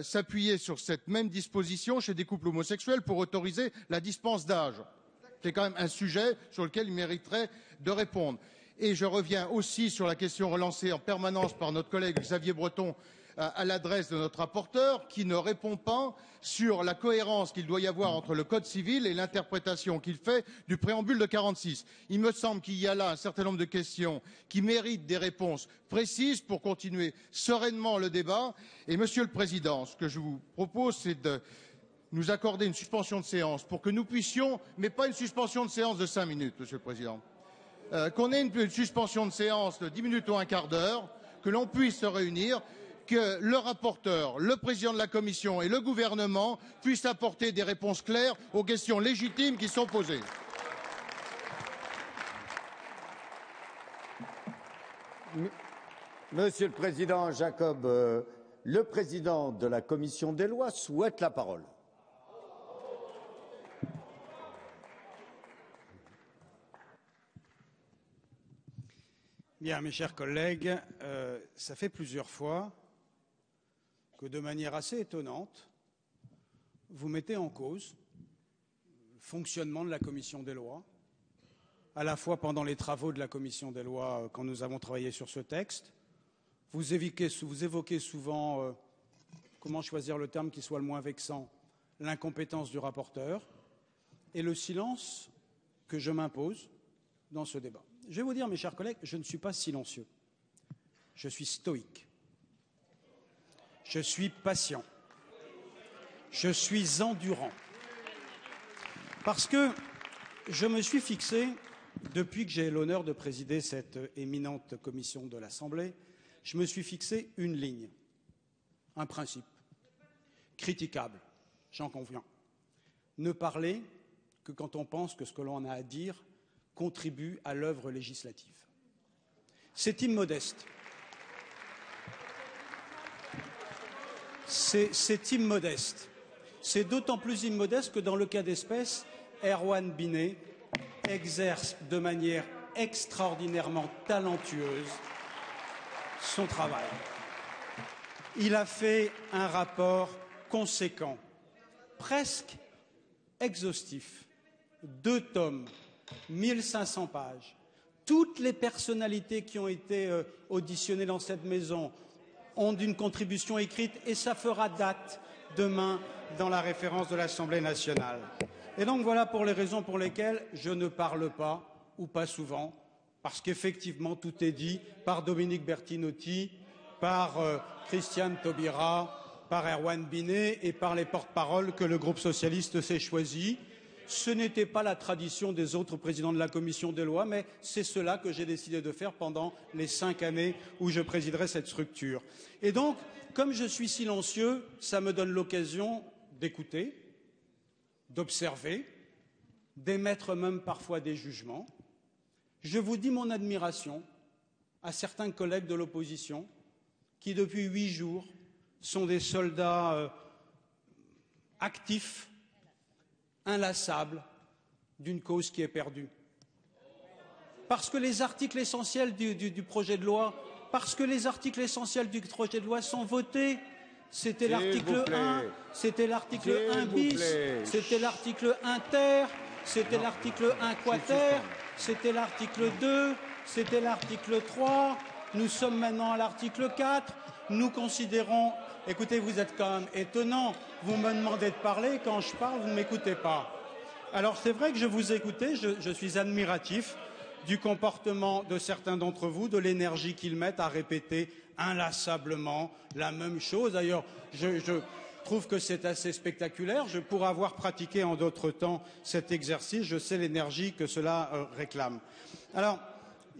s'appuyer sur cette même disposition chez des couples homosexuels pour autoriser la dispense d'âge? C'est quand même un sujet sur lequel il mériterait de répondre. Et je reviens aussi sur la question relancée en permanence par notre collègue Xavier Breton à l'adresse de notre rapporteur, qui ne répond pas sur la cohérence qu'il doit y avoir entre le Code civil et l'interprétation qu'il fait du préambule de 46. Il me semble qu'il y a là un certain nombre de questions qui méritent des réponses précises pour continuer sereinement le débat. Et Monsieur le Président, ce que je vous propose, c'est de nous accorder une suspension de séance pour que nous puissions, mais pas une suspension de séance de 5 minutes, Monsieur le Président, qu'on ait une suspension de séance de 10 minutes ou un quart d'heure, que l'on puisse se réunir, que le rapporteur, le président de la Commission et le gouvernement puissent apporter des réponses claires aux questions légitimes qui sont posées. Monsieur le Président, Jacob, le président de la Commission des lois souhaite la parole. Bien, mes chers collègues, ça fait plusieurs fois que, de manière assez étonnante, vous mettez en cause le fonctionnement de la Commission des lois, à la fois pendant les travaux de la Commission des lois, quand nous avons travaillé sur ce texte. Vous évoquez souvent, comment choisir le terme qui soit le moins vexant, l'incompétence du rapporteur et le silence que je m'impose dans ce débat. Je vais vous dire, mes chers collègues, je ne suis pas silencieux. Je suis stoïque. Je suis patient. Je suis endurant. Parce que je me suis fixé, depuis que j'ai l'honneur de présider cette éminente commission de l'Assemblée, je me suis fixé une ligne, un principe, critiquable, j'en conviens. Ne parler que quand on pense que ce que l'on a à dire contribue à l'œuvre législative. C'est immodeste. C'est immodeste. C'est d'autant plus immodeste que dans le cas d'espèce, Erwan Binet exerce de manière extraordinairement talentueuse son travail. Il a fait un rapport conséquent, presque exhaustif, 2 tomes, 1500 pages. Toutes les personnalités qui ont été auditionnées dans cette maison ont une contribution écrite et ça fera date demain dans la référence de l'Assemblée nationale. Et donc voilà pour les raisons pour lesquelles je ne parle pas ou pas souvent, parce qu'effectivement tout est dit par Dominique Bertinotti, par Christiane Taubira, par Erwan Binet et par les porte-paroles que le groupe socialiste s'est choisi. Ce n'était pas la tradition des autres présidents de la commission des lois, mais c'est cela que j'ai décidé de faire pendant les 5 années où je présiderai cette structure. Et donc, comme je suis silencieux, ça me donne l'occasion d'écouter, d'observer, d'émettre même parfois des jugements. Je vous dis mon admiration à certains collègues de l'opposition qui, depuis 8 jours, sont des soldats actifs, inlassables, d'une cause qui est perdue. Parce que les articles essentiels du projet de loi, sont votés. C'était l'article 1, c'était l'article 1 bis, c'était l'article 1 ter, c'était l'article 1 quater, c'était l'article 2, c'était l'article 3, nous sommes maintenant à l'article 4, nous considérons... Écoutez, vous êtes quand même étonnant, vous me demandez de parler, quand je parle, vous ne m'écoutez pas. Alors c'est vrai que je vous écoutais, je suis admiratif du comportement de certains d'entre vous, de l'énergie qu'ils mettent à répéter inlassablement la même chose. D'ailleurs, je trouve que c'est assez spectaculaire. Je pourrais avoir pratiqué en d'autres temps cet exercice. Je sais l'énergie que cela réclame. Alors,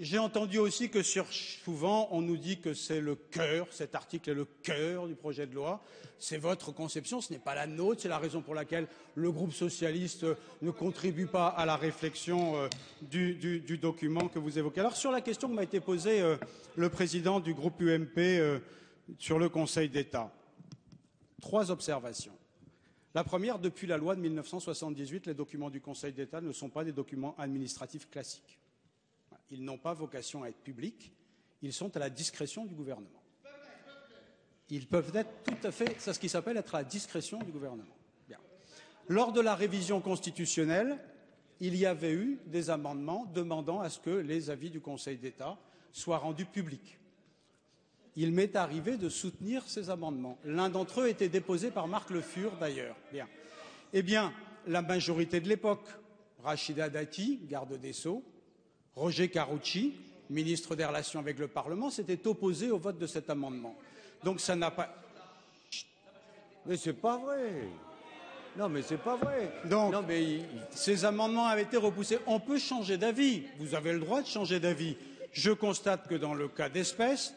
j'ai entendu aussi que souvent, on nous dit que c'est le cœur, cet article est le cœur du projet de loi. C'est votre conception, ce n'est pas la nôtre. C'est la raison pour laquelle le groupe socialiste ne contribue pas à la réflexion du document que vous évoquez. Alors, sur la question que m'a été posée le président du groupe UMP sur le Conseil d'État, 3 observations. La première, depuis la loi de 1978, les documents du Conseil d'État ne sont pas des documents administratifs classiques. Ils n'ont pas vocation à être publics, ils sont à la discrétion du gouvernement. Ils peuvent être tout à fait, c'est ce qui s'appelle être à la discrétion du gouvernement. Bien. Lors de la révision constitutionnelle, il y avait eu des amendements demandant à ce que les avis du Conseil d'État soient rendus publics. Il m'est arrivé de soutenir ces amendements. L'un d'entre eux était déposé par Marc Le Fur, d'ailleurs. Bien. Eh bien, la majorité de l'époque, Rachida Dati, garde des Sceaux, Roger Karoutchi, ministre des Relations avec le Parlement, s'était opposé au vote de cet amendement. Donc ça n'a pas... Mais c'est pas vrai. Non, mais c'est pas vrai. Donc, non, mais... ces amendements avaient été repoussés. On peut changer d'avis. Vous avez le droit de changer d'avis. Je constate que dans le cas d'espèce,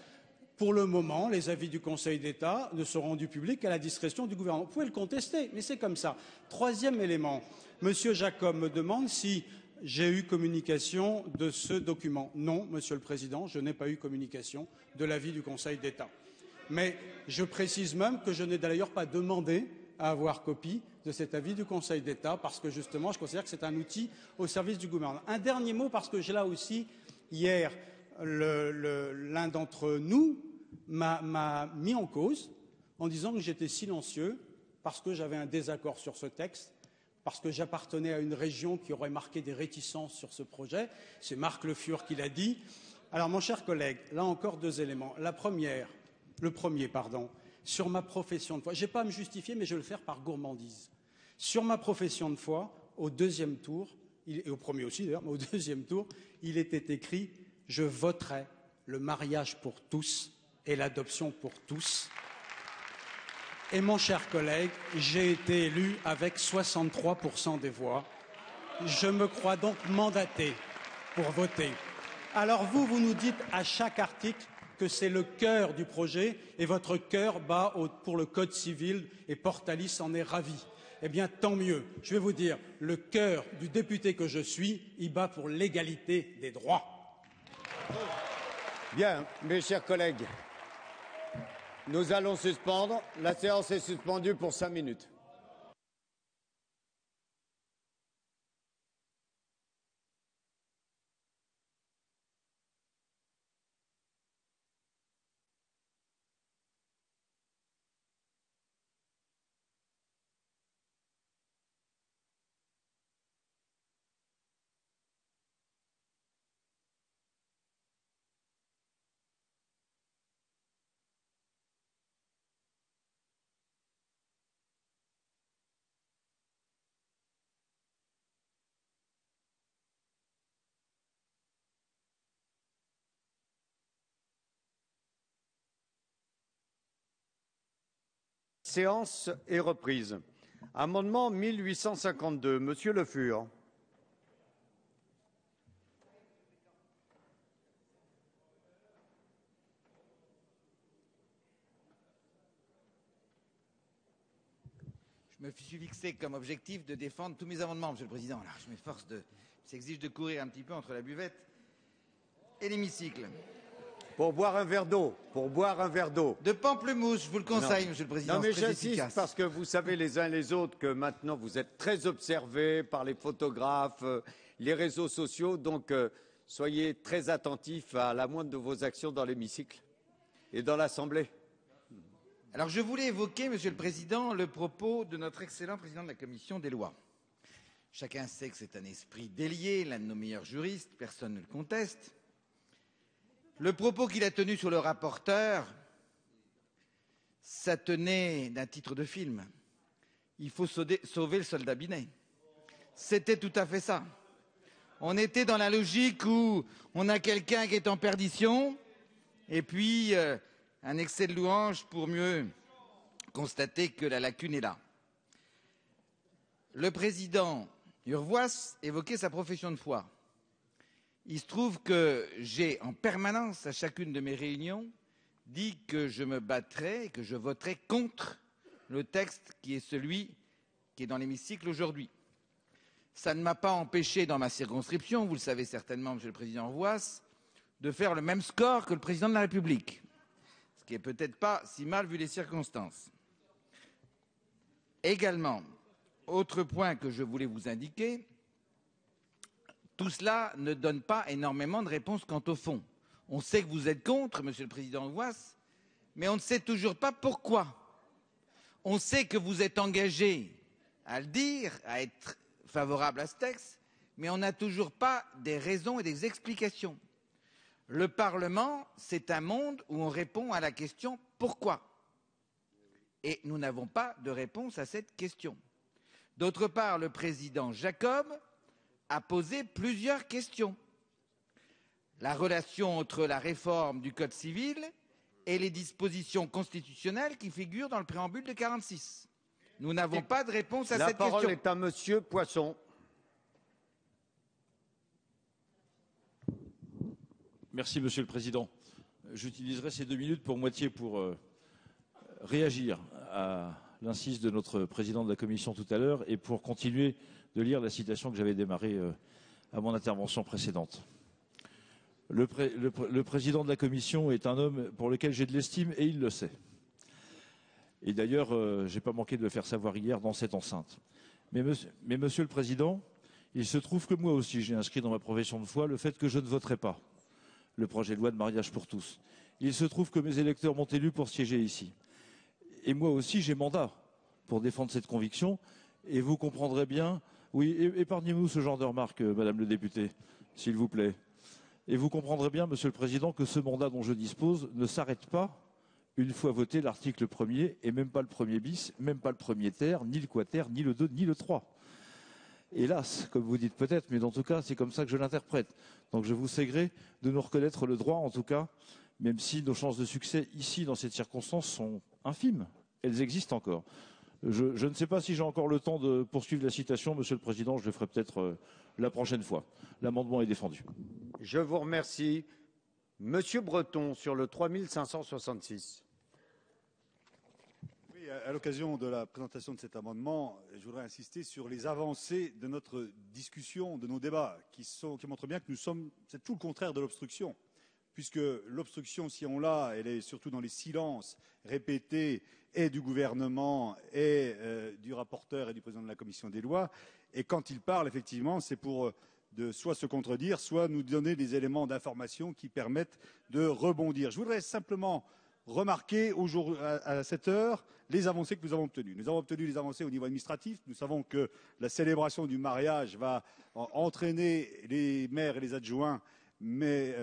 pour le moment, les avis du Conseil d'État ne seront rendus publics qu'à la discrétion du gouvernement. Vous pouvez le contester, mais c'est comme ça. 3e élément. Monsieur Jacob me demande si... j'ai eu communication de ce document. Non, Monsieur le Président, je n'ai pas eu communication de l'avis du Conseil d'État. Mais je précise même que je n'ai d'ailleurs pas demandé à avoir copie de cet avis du Conseil d'État parce que, justement, je considère que c'est un outil au service du gouvernement. Un dernier mot, parce que j'ai là aussi, hier, l'un d'entre nous m'a mis en cause en disant que j'étais silencieux parce que j'avais un désaccord sur ce texte, parce que j'appartenais à une région qui aurait marqué des réticences sur ce projet. C'est Marc Le Fur qui l'a dit. Alors, mon cher collègue, là encore 2 éléments. Le premier, sur ma profession de foi. Je n'ai pas à me justifier, mais je vais le faire par gourmandise. Sur ma profession de foi, au 2e tour, et au premier aussi d'ailleurs, mais au 2e tour, il était écrit « Je voterai le mariage pour tous et l'adoption pour tous ». Et mon cher collègue, j'ai été élu avec 63% des voix. Je me crois donc mandaté pour voter. Alors vous nous dites à chaque article que c'est le cœur du projet et votre cœur bat pour le Code civil et Portalis en est ravi. Eh bien, tant mieux. Je vais vous dire, le cœur du député que je suis, il bat pour l'égalité des droits. Bien, mes chers collègues. Nous allons suspendre. La séance est suspendue pour 5 minutes. Séance est reprise. Amendement 1852, Monsieur Le Fur. Je me suis fixé comme objectif de défendre tous mes amendements, Monsieur le Président. Alors, je m'efforce de... s'exige de courir un petit peu entre la buvette et l'hémicycle. Pour boire un verre d'eau, pour boire un verre d'eau. De pamplemousse, je vous le conseille, Monsieur le Président. Non, mais j'insiste parce que vous savez les uns les autres que maintenant vous êtes très observés par les photographes, les réseaux sociaux, donc soyez très attentifs à la moindre de vos actions dans l'hémicycle et dans l'Assemblée. Alors je voulais évoquer, Monsieur le Président, le propos de notre excellent président de la Commission des lois. Chacun sait que c'est un esprit délié, l'un de nos meilleurs juristes, personne ne le conteste. Le propos qu'il a tenu sur le rapporteur, ça tenait d'un titre de film. Il faut sauver le soldat Binet. C'était tout à fait ça. On était dans la logique où on a quelqu'un qui est en perdition, et puis... un excès de louange pour mieux constater que la lacune est là. Le président Urvoas évoquait sa profession de foi. Il se trouve que j'ai en permanence, à chacune de mes réunions, dit que je me battrai et que je voterai contre le texte qui est celui qui est dans l'hémicycle aujourd'hui. Ça ne m'a pas empêché dans ma circonscription, vous le savez certainement, Monsieur le Président Urvoas, de faire le même score que le Président de la République. Qui est peut-être pas si mal vu les circonstances. Également, autre point que je voulais vous indiquer, tout cela ne donne pas énormément de réponses quant au fond. On sait que vous êtes contre, Monsieur le Président Urvoas, mais on ne sait toujours pas pourquoi. On sait que vous êtes engagé à le dire, à être favorable à ce texte, mais on n'a toujours pas des raisons et des explications. Le Parlement, c'est un monde où on répond à la question « Pourquoi ?» Et nous n'avons pas de réponse à cette question. D'autre part, le président Jacob a posé plusieurs questions. La relation entre la réforme du Code civil et les dispositions constitutionnelles qui figurent dans le préambule de 1946. Nous n'avons pas de réponse à cette question. La parole est à Monsieur Poisson. Merci, Monsieur le Président. J'utiliserai ces 2 minutes pour moitié pour réagir à l'insiste de notre président de la Commission tout à l'heure et pour continuer de lire la citation que j'avais démarrée à mon intervention précédente. Le président de la Commission est un homme pour lequel j'ai de l'estime et il le sait. Et d'ailleurs, je n'ai pas manqué de le faire savoir hier dans cette enceinte. Mais Monsieur le Président, il se trouve que moi aussi j'ai inscrit dans ma profession de foi le fait que je ne voterai pas le projet de loi de mariage pour tous. Il se trouve que mes électeurs m'ont élu pour siéger ici. Et moi aussi, j'ai mandat pour défendre cette conviction. Et vous comprendrez bien... Oui, épargnez-nous ce genre de remarques, Madame le députée, s'il vous plaît. Et vous comprendrez bien, Monsieur le Président, que ce mandat dont je dispose ne s'arrête pas une fois voté l'article 1er, et même pas le 1er bis, même pas le 1er terre, ni le quater, ni le 2, ni le 3. Hélas, comme vous dites peut-être, mais en tout cas, c'est comme ça que je l'interprète. Donc je vous sais gré de nous reconnaître le droit, en tout cas, même si nos chances de succès ici, dans cette circonstance, sont infimes. Elles existent encore. Je ne sais pas si j'ai encore le temps de poursuivre la citation, Monsieur le Président, je le ferai peut-être la prochaine fois. L'amendement est défendu. Je vous remercie. Monsieur Breton, sur le 3566. À l'occasion de la présentation de cet amendement, je voudrais insister sur les avancées de notre discussion, de nos débats, qui montrent bien que nous sommes, c'est tout le contraire de l'obstruction, puisque l'obstruction, si on l'a, elle est surtout dans les silences répétés et du gouvernement et du rapporteur et du président de la Commission des lois, et quand il parle, effectivement, c'est pour soit se contredire, soit nous donner des éléments d'information qui permettent de rebondir. Je voudrais simplement remarquer à cette heure les avancées que nous avons obtenues. Nous avons obtenu les avancées au niveau administratif. Nous savons que la célébration du mariage va entraîner les maires et les adjoints mais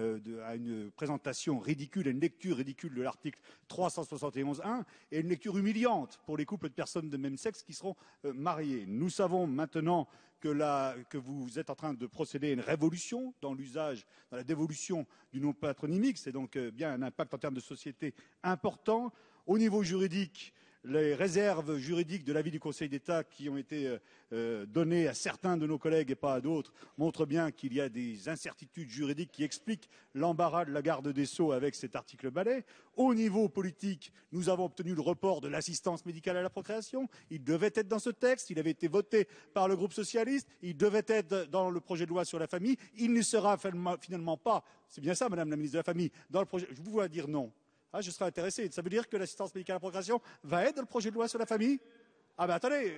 à une présentation ridicule, à une lecture ridicule de l'article 371.1 et une lecture humiliante pour les couples de personnes de même sexe qui seront mariés. Nous savons maintenant que vous êtes en train de procéder à une révolution dans l'usage, dans la dévolution du nom patronymique. C'est donc bien un impact en termes de société important. Au niveau juridique, les réserves juridiques de l'avis du Conseil d'État qui ont été données à certains de nos collègues et pas à d'autres montrent bien qu'il y a des incertitudes juridiques qui expliquent l'embarras de la garde des Sceaux avec cet article balai. Au niveau politique, nous avons obtenu le report de l'assistance médicale à la procréation. Il devait être dans ce texte, il avait été voté par le groupe socialiste, il devait être dans le projet de loi sur la famille, il ne sera finalement pas, c'est bien ça madame la ministre de la Famille, dans le projet, je vous vois dire non. Ah, je serais intéressé. Ça veut dire que l'assistance médicale à la procréation va être dans le projet de loi sur la famille? Ah ben attendez,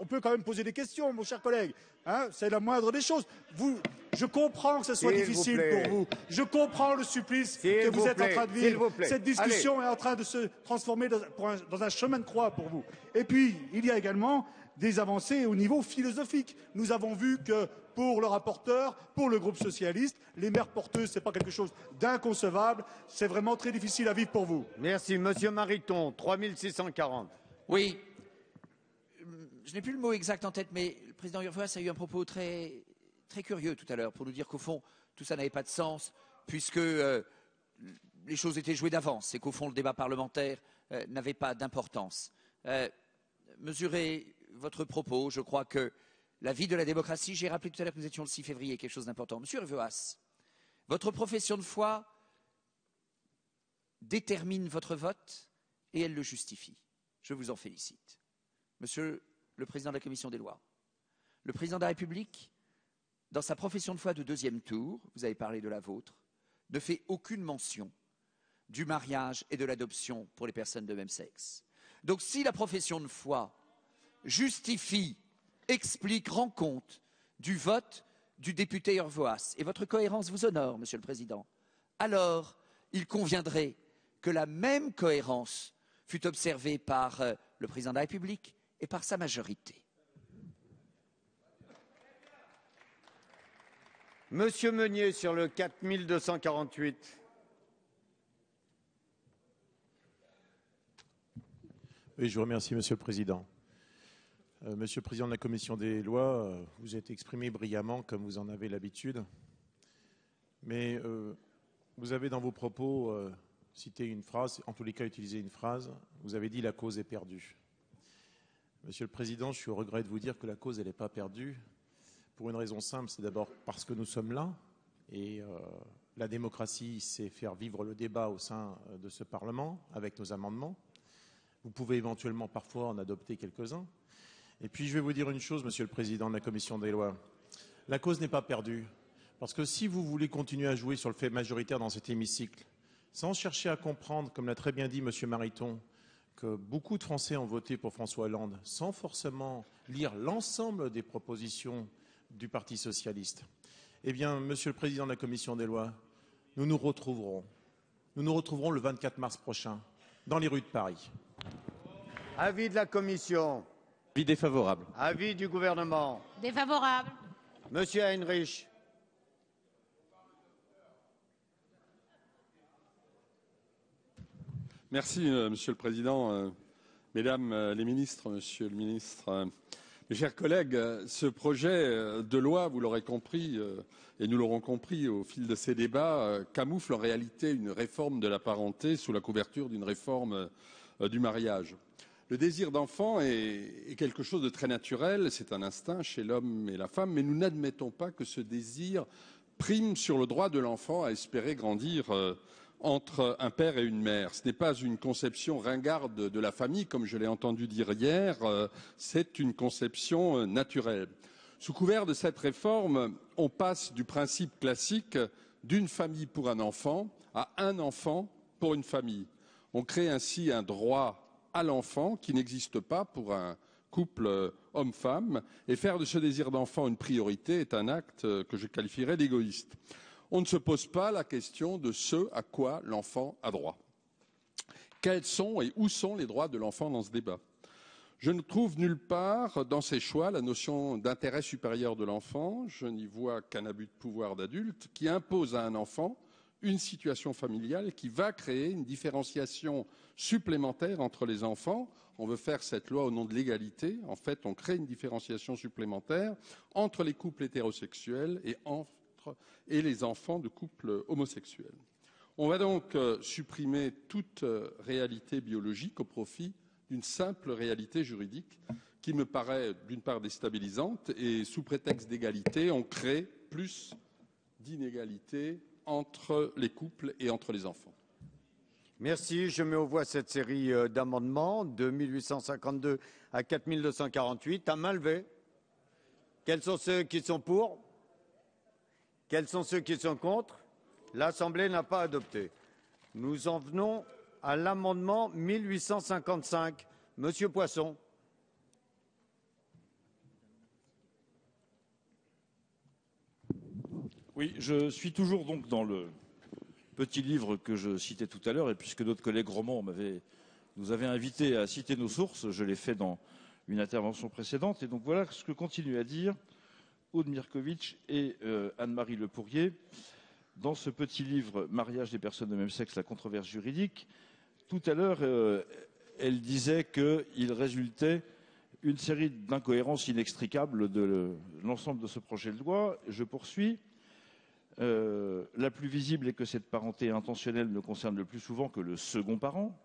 on peut quand même poser des questions, mon cher collègue. Hein, c'est la moindre des choses. Vous, je comprends que ce soit difficile pour vous. Je comprends le supplice que vous êtes en train de vivre. Cette discussion est en train de se transformer dans un chemin de croix pour vous. Et puis, il y a également des avancées au niveau philosophique. Nous avons vu que pour le rapporteur, pour le groupe socialiste, les mères porteuses, ce n'est pas quelque chose d'inconcevable. C'est vraiment très difficile à vivre pour vous. Merci. Monsieur Mariton, 3640. Oui. Je n'ai plus le mot exact en tête, mais le président Urvoas a eu un propos très, très curieux tout à l'heure pour nous dire qu'au fond, tout ça n'avait pas de sens puisque les choses étaient jouées d'avance et qu'au fond, le débat parlementaire n'avait pas d'importance. Mesurez votre propos. Je crois que la vie de la démocratie, j'ai rappelé tout à l'heure que nous étions le 6 février, quelque chose d'important. Monsieur Urvoas, votre profession de foi détermine votre vote et elle le justifie. Je vous en félicite. Monsieur le président de la Commission des lois, le président de la République, dans sa profession de foi de deuxième tour, vous avez parlé de la vôtre, ne fait aucune mention du mariage et de l'adoption pour les personnes de même sexe. Donc si la profession de foi justifie, explique, rend compte du vote du député Urvoas, et votre cohérence vous honore, monsieur le président, alors il conviendrait que la même cohérence fut observée par le président de la République et par sa majorité. Monsieur Meunier, sur le 4248. Oui, je vous remercie, monsieur le président. Monsieur le président de la Commission des lois, vous êtes exprimé brillamment, comme vous en avez l'habitude. Mais vous avez dans vos propos cité une phrase, en tous les cas utilisé une phrase, vous avez dit « la cause est perdue ». Monsieur le Président, je suis au regret de vous dire que la cause, elle n'est pas perdue. Pour une raison simple, c'est d'abord parce que nous sommes là. Et la démocratie, c'est faire vivre le débat au sein de ce Parlement, avec nos amendements. Vous pouvez éventuellement parfois en adopter quelques-uns. Et puis, je vais vous dire une chose, Monsieur le Président de la Commission des lois. La cause n'est pas perdue. Parce que si vous voulez continuer à jouer sur le fait majoritaire dans cet hémicycle, sans chercher à comprendre, comme l'a très bien dit Monsieur Mariton, que beaucoup de Français ont voté pour François Hollande sans forcément lire l'ensemble des propositions du Parti socialiste. Eh bien, Monsieur le Président de la Commission des lois, nous nous retrouverons. Nous nous retrouverons le 24 mars prochain dans les rues de Paris. Avis de la Commission. Avis défavorable. Avis du gouvernement. Défavorable. Monsieur Heinrich. Merci, Monsieur le Président, Mesdames les ministres, Monsieur le ministre, mes chers collègues, ce projet de loi, vous l'aurez compris, et nous l'aurons compris au fil de ces débats, camoufle en réalité une réforme de la parenté sous la couverture d'une réforme du mariage. Le désir d'enfant est quelque chose de très naturel, c'est un instinct chez l'homme et la femme, mais nous n'admettons pas que ce désir prime sur le droit de l'enfant à espérer grandir entre un père et une mère. Ce n'est pas une conception ringarde de la famille, comme je l'ai entendu dire hier, c'est une conception naturelle. Sous couvert de cette réforme, on passe du principe classique d'une famille pour un enfant à un enfant pour une famille. On crée ainsi un droit à l'enfant qui n'existe pas pour un couple homme-femme, et faire de ce désir d'enfant une priorité est un acte que je qualifierais d'égoïste. On ne se pose pas la question de ce à quoi l'enfant a droit. Quels sont et où sont les droits de l'enfant dans ce débat? Je ne trouve nulle part dans ces choix la notion d'intérêt supérieur de l'enfant. Je n'y vois qu'un abus de pouvoir d'adulte qui impose à un enfant une situation familiale qui va créer une différenciation supplémentaire entre les enfants. On veut faire cette loi au nom de l'égalité. En fait, on crée une différenciation supplémentaire entre les couples hétérosexuels et les enfants de couples homosexuels. On va donc supprimer toute réalité biologique au profit d'une simple réalité juridique qui me paraît d'une part déstabilisante et sous prétexte d'égalité, on crée plus d'inégalités entre les couples et entre les enfants. Merci. Je mets aux voix cette série d'amendements de 1852 à 4248. À main levée. Quels sont ceux qui sont pour? Quels sont ceux qui sont contre? L'Assemblée n'a pas adopté. Nous en venons à l'amendement 1855. Monsieur Poisson. Oui, je suis toujours donc dans le petit livre que je citais tout à l'heure, et puisque notre collègue Roman nous avait invités à citer nos sources, je l'ai fait dans une intervention précédente, et donc voilà ce que continuent à dire Aude Mirkovitch et Anne-Marie Le Pourhiet dans ce petit livre « Mariage des personnes de même sexe, la controverse juridique ». Tout à l'heure, elle disait qu'il résultait une série d'incohérences inextricables de l'ensemble de ce projet de loi. Je poursuis. La plus visible est que cette parenté intentionnelle ne concerne le plus souvent que le second parent,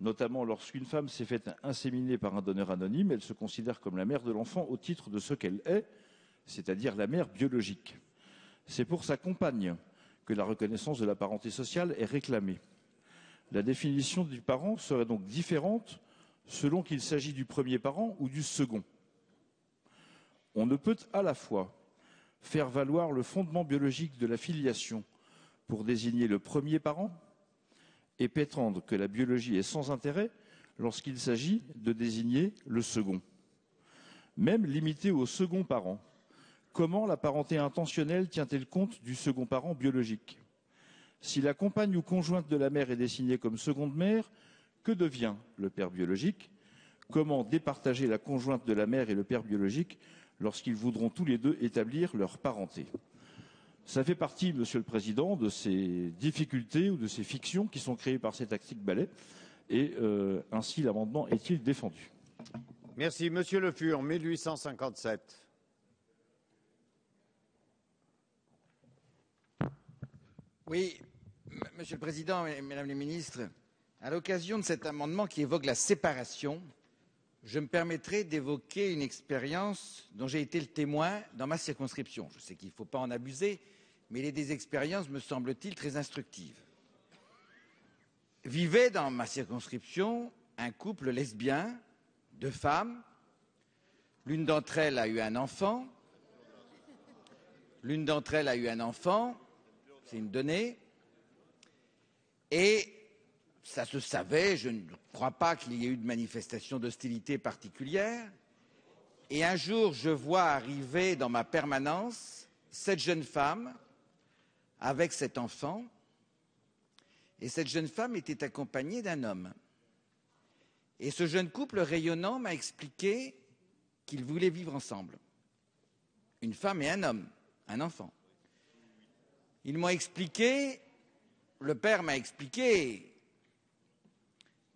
notamment lorsqu'une femme s'est faite inséminer par un donneur anonyme, elle se considère comme la mère de l'enfant au titre de ce qu'elle est, c'est-à-dire la mère biologique. C'est pour sa compagne que la reconnaissance de la parenté sociale est réclamée. La définition du parent serait donc différente selon qu'il s'agit du premier parent ou du second. On ne peut à la fois faire valoir le fondement biologique de la filiation pour désigner le premier parent et prétendre que la biologie est sans intérêt lorsqu'il s'agit de désigner le second. Même limitée au second parent, comment la parenté intentionnelle tient-elle compte du second parent biologique? Si la compagne ou conjointe de la mère est désignée comme seconde mère, que devient le père biologique? Comment départager la conjointe de la mère et le père biologique lorsqu'ils voudront tous les deux établir leur parenté? Ça fait partie, Monsieur le Président, de ces difficultés ou de ces fictions qui sont créées par ces tactiques balais. Et ainsi, l'amendement est-il défendu. Merci. Monsieur Le Fur, 1857. Oui, Monsieur le Président, Mesdames les ministres, à l'occasion de cet amendement qui évoque la séparation, je me permettrai d'évoquer une expérience dont j'ai été le témoin dans ma circonscription. Je sais qu'il ne faut pas en abuser, mais il y a des expériences, me semble-t-il, très instructives. Vivait dans ma circonscription un couple lesbien, deux femmes. L'une d'entre elles a eu un enfant. L'une d'entre elles a eu un enfant, c'est une donnée. Et ça se savait, je ne crois pas qu'il y ait eu de manifestation d'hostilité particulière. Et un jour, je vois arriver dans ma permanence cette jeune femme avec cet enfant. Et cette jeune femme était accompagnée d'un homme. Et ce jeune couple rayonnant m'a expliqué qu'ils voulaient vivre ensemble. Une femme et un homme, un enfant. Ils m'ont expliqué, le père m'a expliqué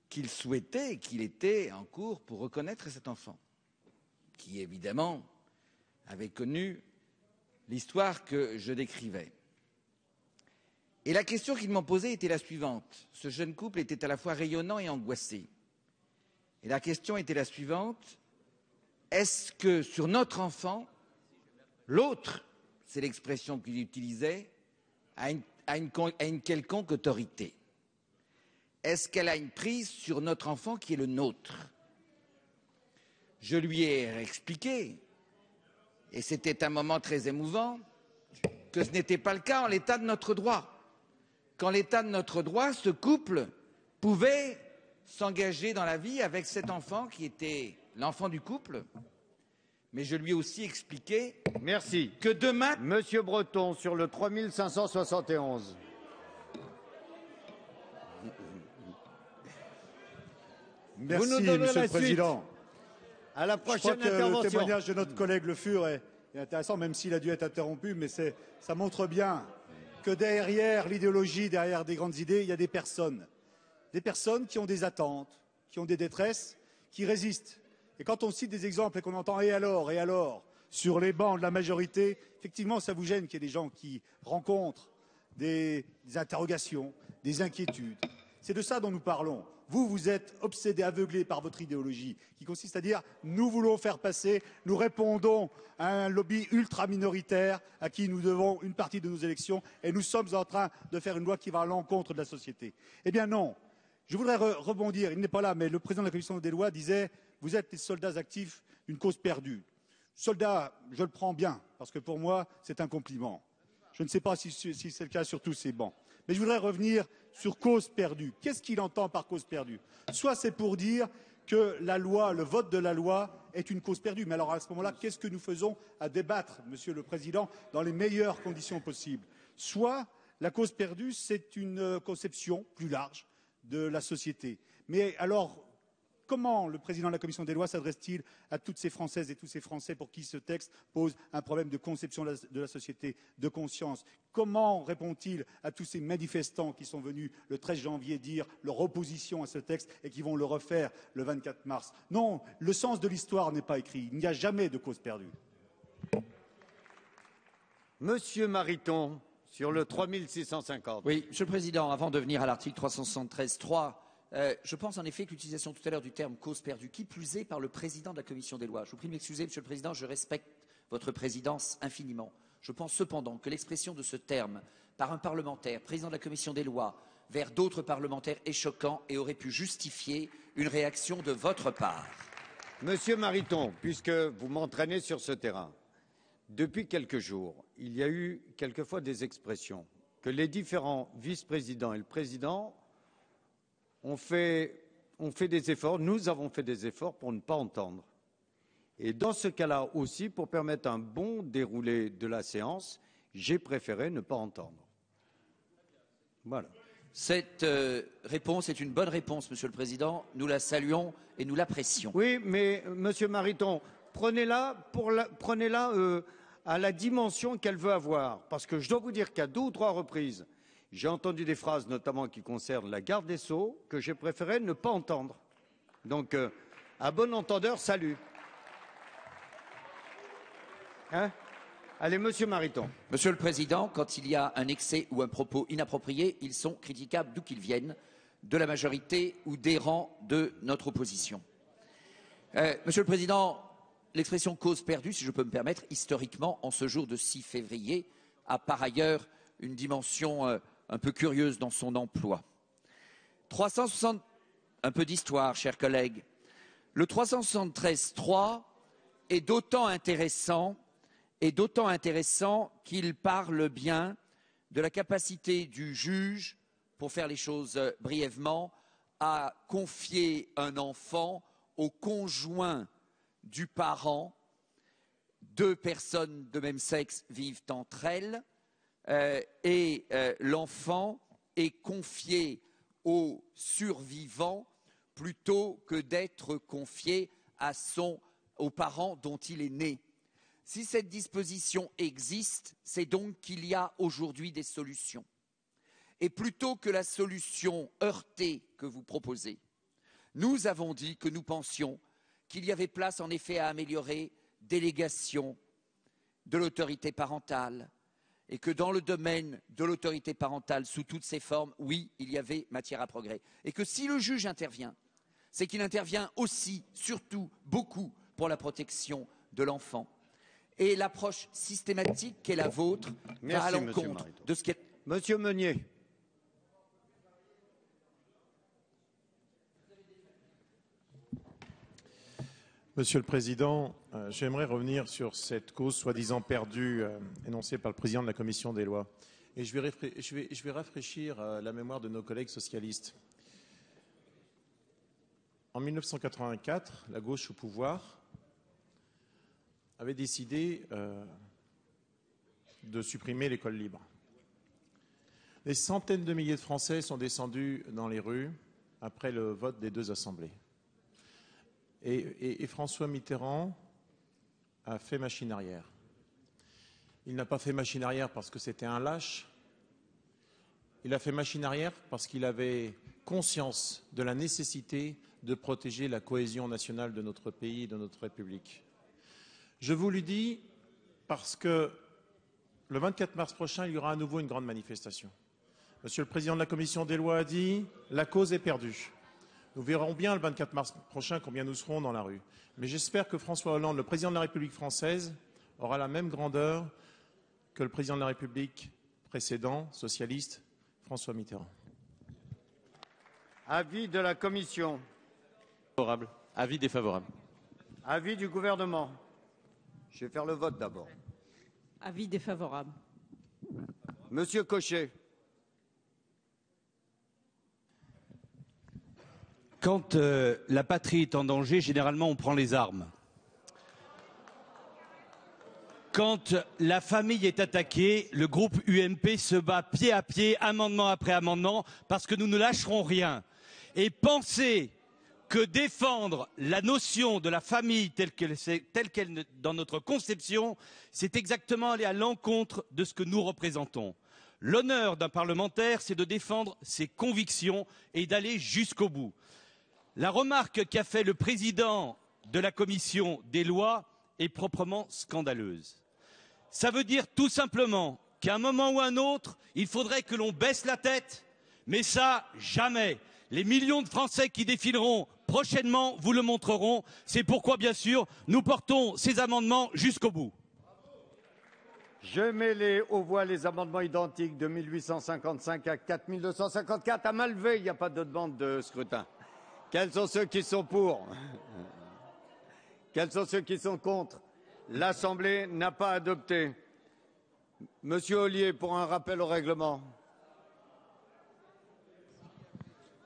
qu'il souhaitait, qu'il était en cours pour reconnaître cet enfant, qui évidemment avait connu l'histoire que je décrivais. Et la question qu'ils m'ont posée était la suivante. Ce jeune couple était à la fois rayonnant et angoissé. Et la question était la suivante. Est-ce que sur notre enfant, l'autre, c'est l'expression qu'ils utilisaient, a une quelconque autorité ? Est-ce qu'elle a une prise sur notre enfant qui est le nôtre? Je lui ai expliqué, et c'était un moment très émouvant, que ce n'était pas le cas en l'état de notre droit. Qu'en l'état de notre droit, ce couple pouvait s'engager dans la vie avec cet enfant qui était l'enfant du couple. Mais je lui ai aussi expliqué. Merci. Que demain... Monsieur Breton, sur le 3571. Merci, Monsieur le Président. À la prochaine intervention. Le témoignage de notre collègue Le Fur est intéressant, même s'il a dû être interrompu, mais ça montre bien que derrière l'idéologie, derrière des grandes idées, il y a des personnes. Des personnes qui ont des attentes, qui ont des détresses, qui résistent. Et quand on cite des exemples et qu'on entend « et alors » sur les bancs de la majorité, effectivement, ça vous gêne qu'il y ait des gens qui rencontrent des interrogations, des inquiétudes. C'est de ça dont nous parlons. Vous, vous êtes obsédés, aveuglés par votre idéologie qui consiste à dire « nous voulons faire passer, nous répondons à un lobby ultra-minoritaire à qui nous devons une partie de nos élections et nous sommes en train de faire une loi qui va à l'encontre de la société ». Eh bien non. Je voudrais rebondir. Il n'est pas là, mais le président de la Commission des lois disait « vous êtes les soldats actifs d'une cause perdue ». Soldat, je le prends bien, parce que pour moi, c'est un compliment. Je ne sais pas si c'est le cas sur tous ces bancs. Mais je voudrais revenir sur cause perdue. Qu'est-ce qu'il entend par cause perdue? Soit c'est pour dire que la loi, le vote de la loi est une cause perdue. Mais alors à ce moment-là, qu'est-ce que nous faisons à débattre, Monsieur le Président, dans les meilleures conditions possibles? Soit la cause perdue, c'est une conception plus large de la société. Mais alors, comment le président de la Commission des lois s'adresse-t-il à toutes ces Françaises et tous ces Français pour qui ce texte pose un problème de conception de la société, de conscience? Comment répond-il à tous ces manifestants qui sont venus le 13 janvier dire leur opposition à ce texte et qui vont le refaire le 24 mars? Non, le sens de l'histoire n'est pas écrit. Il n'y a jamais de cause perdue. Monsieur Mariton, sur le 3650. Oui, Monsieur le Président, avant de venir à l'article 373.3, je pense en effet que l'utilisation tout à l'heure du terme cause perdue, qui plus est par le président de la Commission des lois. Je vous prie de m'excuser, Monsieur le Président, je respecte votre présidence infiniment. Je pense cependant que l'expression de ce terme par un parlementaire, président de la Commission des lois, vers d'autres parlementaires est choquant et aurait pu justifier une réaction de votre part. Monsieur Mariton, puisque vous m'entraînez sur ce terrain, depuis quelques jours, il y a eu quelquefois des expressions que les différents vice-présidents et le président On fait des efforts, nous avons fait des efforts pour ne pas entendre. Et dans ce cas-là aussi, pour permettre un bon déroulé de la séance, j'ai préféré ne pas entendre. Voilà. Cette réponse est une bonne réponse, Monsieur le Président. Nous la saluons et nous l'apprécions. Oui, mais Monsieur Mariton, prenez-la à la dimension qu'elle veut avoir. Parce que je dois vous dire qu'à 2 ou 3 reprises, j'ai entendu des phrases, notamment qui concernent la garde des Sceaux, que j'ai préféré ne pas entendre. Donc, à bon entendeur, salut. Hein? Allez, Monsieur Mariton. Monsieur le Président, quand il y a un excès ou un propos inapproprié, ils sont critiquables d'où qu'ils viennent, de la majorité ou des rangs de notre opposition. Monsieur le Président, l'expression cause perdue, si je peux me permettre, historiquement, en ce jour de 6 février, a par ailleurs une dimension un peu curieuse dans son emploi. 360... Un peu d'histoire, chers collègues. Le 373.3 est d'autant intéressant, qu'il parle bien de la capacité du juge, pour faire les choses brièvement, à confier un enfant au conjoint du parent. 2 personnes de même sexe vivent entre elles. L'enfant est confié au survivant plutôt que d'être confié aux parents dont il est né. Si cette disposition existe, c'est donc qu'il y a aujourd'hui des solutions. Et plutôt que la solution heurtée que vous proposez, nous avons dit que nous pensions qu'il y avait place en effet à améliorer délégation de l'autorité parentale, et que dans le domaine de l'autorité parentale, sous toutes ses formes, oui, il y avait matière à progrès. Et que si le juge intervient, c'est qu'il intervient aussi, surtout, beaucoup pour la protection de l'enfant. Et l'approche systématique qu'est la vôtre va à l'encontre de ce qu'est... Monsieur Meunier. Monsieur le Président, j'aimerais revenir sur cette cause soi-disant perdue énoncée par le Président de la Commission des lois. Et je vais rafraîchir la mémoire de nos collègues socialistes. En 1984, la gauche au pouvoir avait décidé de supprimer l'école libre. Des centaines de milliers de Français sont descendus dans les rues après le vote des 2 assemblées. Et François Mitterrand a fait machine arrière. Il n'a pas fait machine arrière parce que c'était un lâche. Il a fait machine arrière parce qu'il avait conscience de la nécessité de protéger la cohésion nationale de notre pays et de notre République. Je vous le dis parce que le 24 mars prochain, il y aura à nouveau une grande manifestation. Monsieur le Président de la Commission des lois a dit « La cause est perdue ». Nous verrons bien le 24 mars prochain combien nous serons dans la rue. Mais j'espère que François Hollande, le Président de la République française, aura la même grandeur que le Président de la République précédent, socialiste, François Mitterrand. Avis de la Commission. Favorable. Avis défavorable. Avis du gouvernement. Je vais faire le vote d'abord. Avis défavorable. Monsieur Cochet. Quand la patrie est en danger, généralement on prend les armes. Quand la famille est attaquée, le groupe UMP se bat pied à pied, amendement après amendement, parce que nous ne lâcherons rien. Et penser que défendre la notion de la famille telle qu'elle dans notre conception, c'est exactement aller à l'encontre de ce que nous représentons. L'honneur d'un parlementaire, c'est de défendre ses convictions et d'aller jusqu'au bout. La remarque qu'a fait le président de la commission des lois est proprement scandaleuse. Ça veut dire tout simplement qu'à un moment ou un autre, il faudrait que l'on baisse la tête, mais ça, jamais. Les millions de Français qui défileront prochainement vous le montreront. C'est pourquoi, bien sûr, nous portons ces amendements jusqu'au bout. Je mets aux voix les amendements identiques de 1855 à 4254. À main levée, il n'y a pas de demande de scrutin. Quels sont ceux qui sont pour? Quels sont ceux qui sont contre? L'Assemblée n'a pas adopté. Monsieur Ollier, pour un rappel au règlement.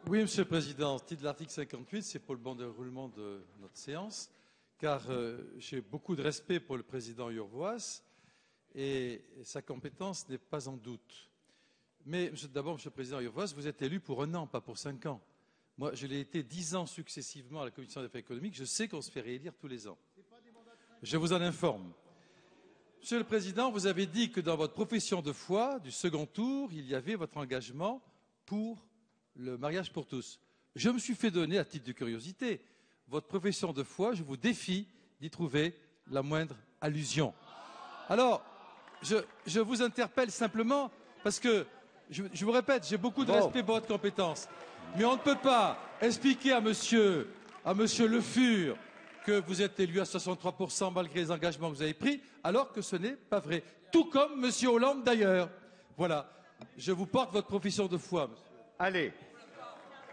Oui, Monsieur le Président. Au titre de l'article 58, c'est pour le bon déroulement de notre séance, car j'ai beaucoup de respect pour le Président Urvoas et sa compétence n'est pas en doute. Mais d'abord, Monsieur le Président Urvoas, vous êtes élu pour un an, pas pour 5 ans. Moi, je l'ai été 10 ans successivement à la Commission des affaires économiques. Je sais qu'on se fait réélire tous les ans. Je vous en informe. Monsieur le Président, vous avez dit que dans votre profession de foi, du second tour, il y avait votre engagement pour le mariage pour tous. Je me suis fait donner, à titre de curiosité, votre profession de foi. Je vous défie d'y trouver la moindre allusion. Alors, je vous interpelle simplement parce que, je vous répète, j'ai beaucoup de respect pour votre compétence. Mais on ne peut pas expliquer à monsieur Le Fur que vous êtes élu à 63% malgré les engagements que vous avez pris, alors que ce n'est pas vrai. Tout comme monsieur Hollande d'ailleurs. Voilà. Je vous porte votre profession de foi, monsieur. Allez.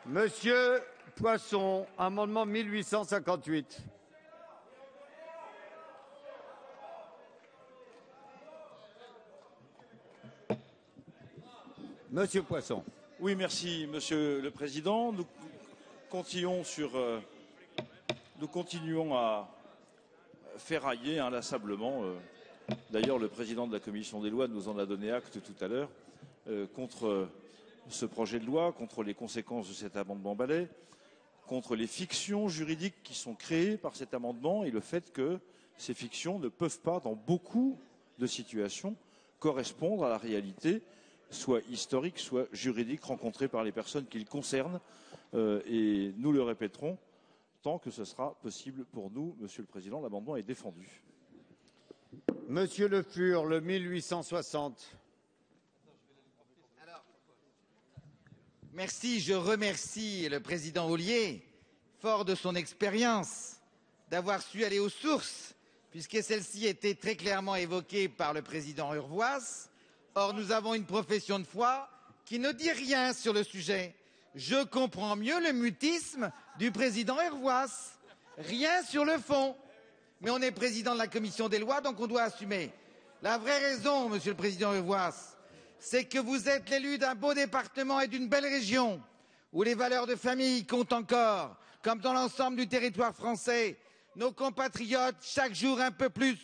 Monsieur Poisson, amendement 1858. Monsieur Poisson. Oui, merci, Monsieur le Président. Nous continuons, à ferrailler inlassablement. D'ailleurs, le Président de la Commission des lois nous en a donné acte tout à l'heure contre ce projet de loi, contre les conséquences de cet amendement balai, contre les fictions juridiques qui sont créées par cet amendement et le fait que ces fictions ne peuvent pas, dans beaucoup de situations, correspondre à la réalité soit historique, soit juridique, rencontré par les personnes qu'il concerne. Et nous le répéterons tant que ce sera possible pour nous. Monsieur le Président, l'amendement est défendu. Monsieur Le Fur, le 1860. Alors, merci, je remercie le Président Ollier, fort de son expérience, d'avoir su aller aux sources, puisque celle-ci était très clairement évoquée par le Président Urvoas. Or, nous avons une profession de foi qui ne dit rien sur le sujet. Je comprends mieux le mutisme du président Urvoas. Rien sur le fond. Mais on est président de la commission des lois, donc on doit assumer. La vraie raison, monsieur le président Urvoas, c'est que vous êtes l'élu d'un beau département et d'une belle région, où les valeurs de famille comptent encore, comme dans l'ensemble du territoire français. Nos compatriotes, chaque jour un peu plus,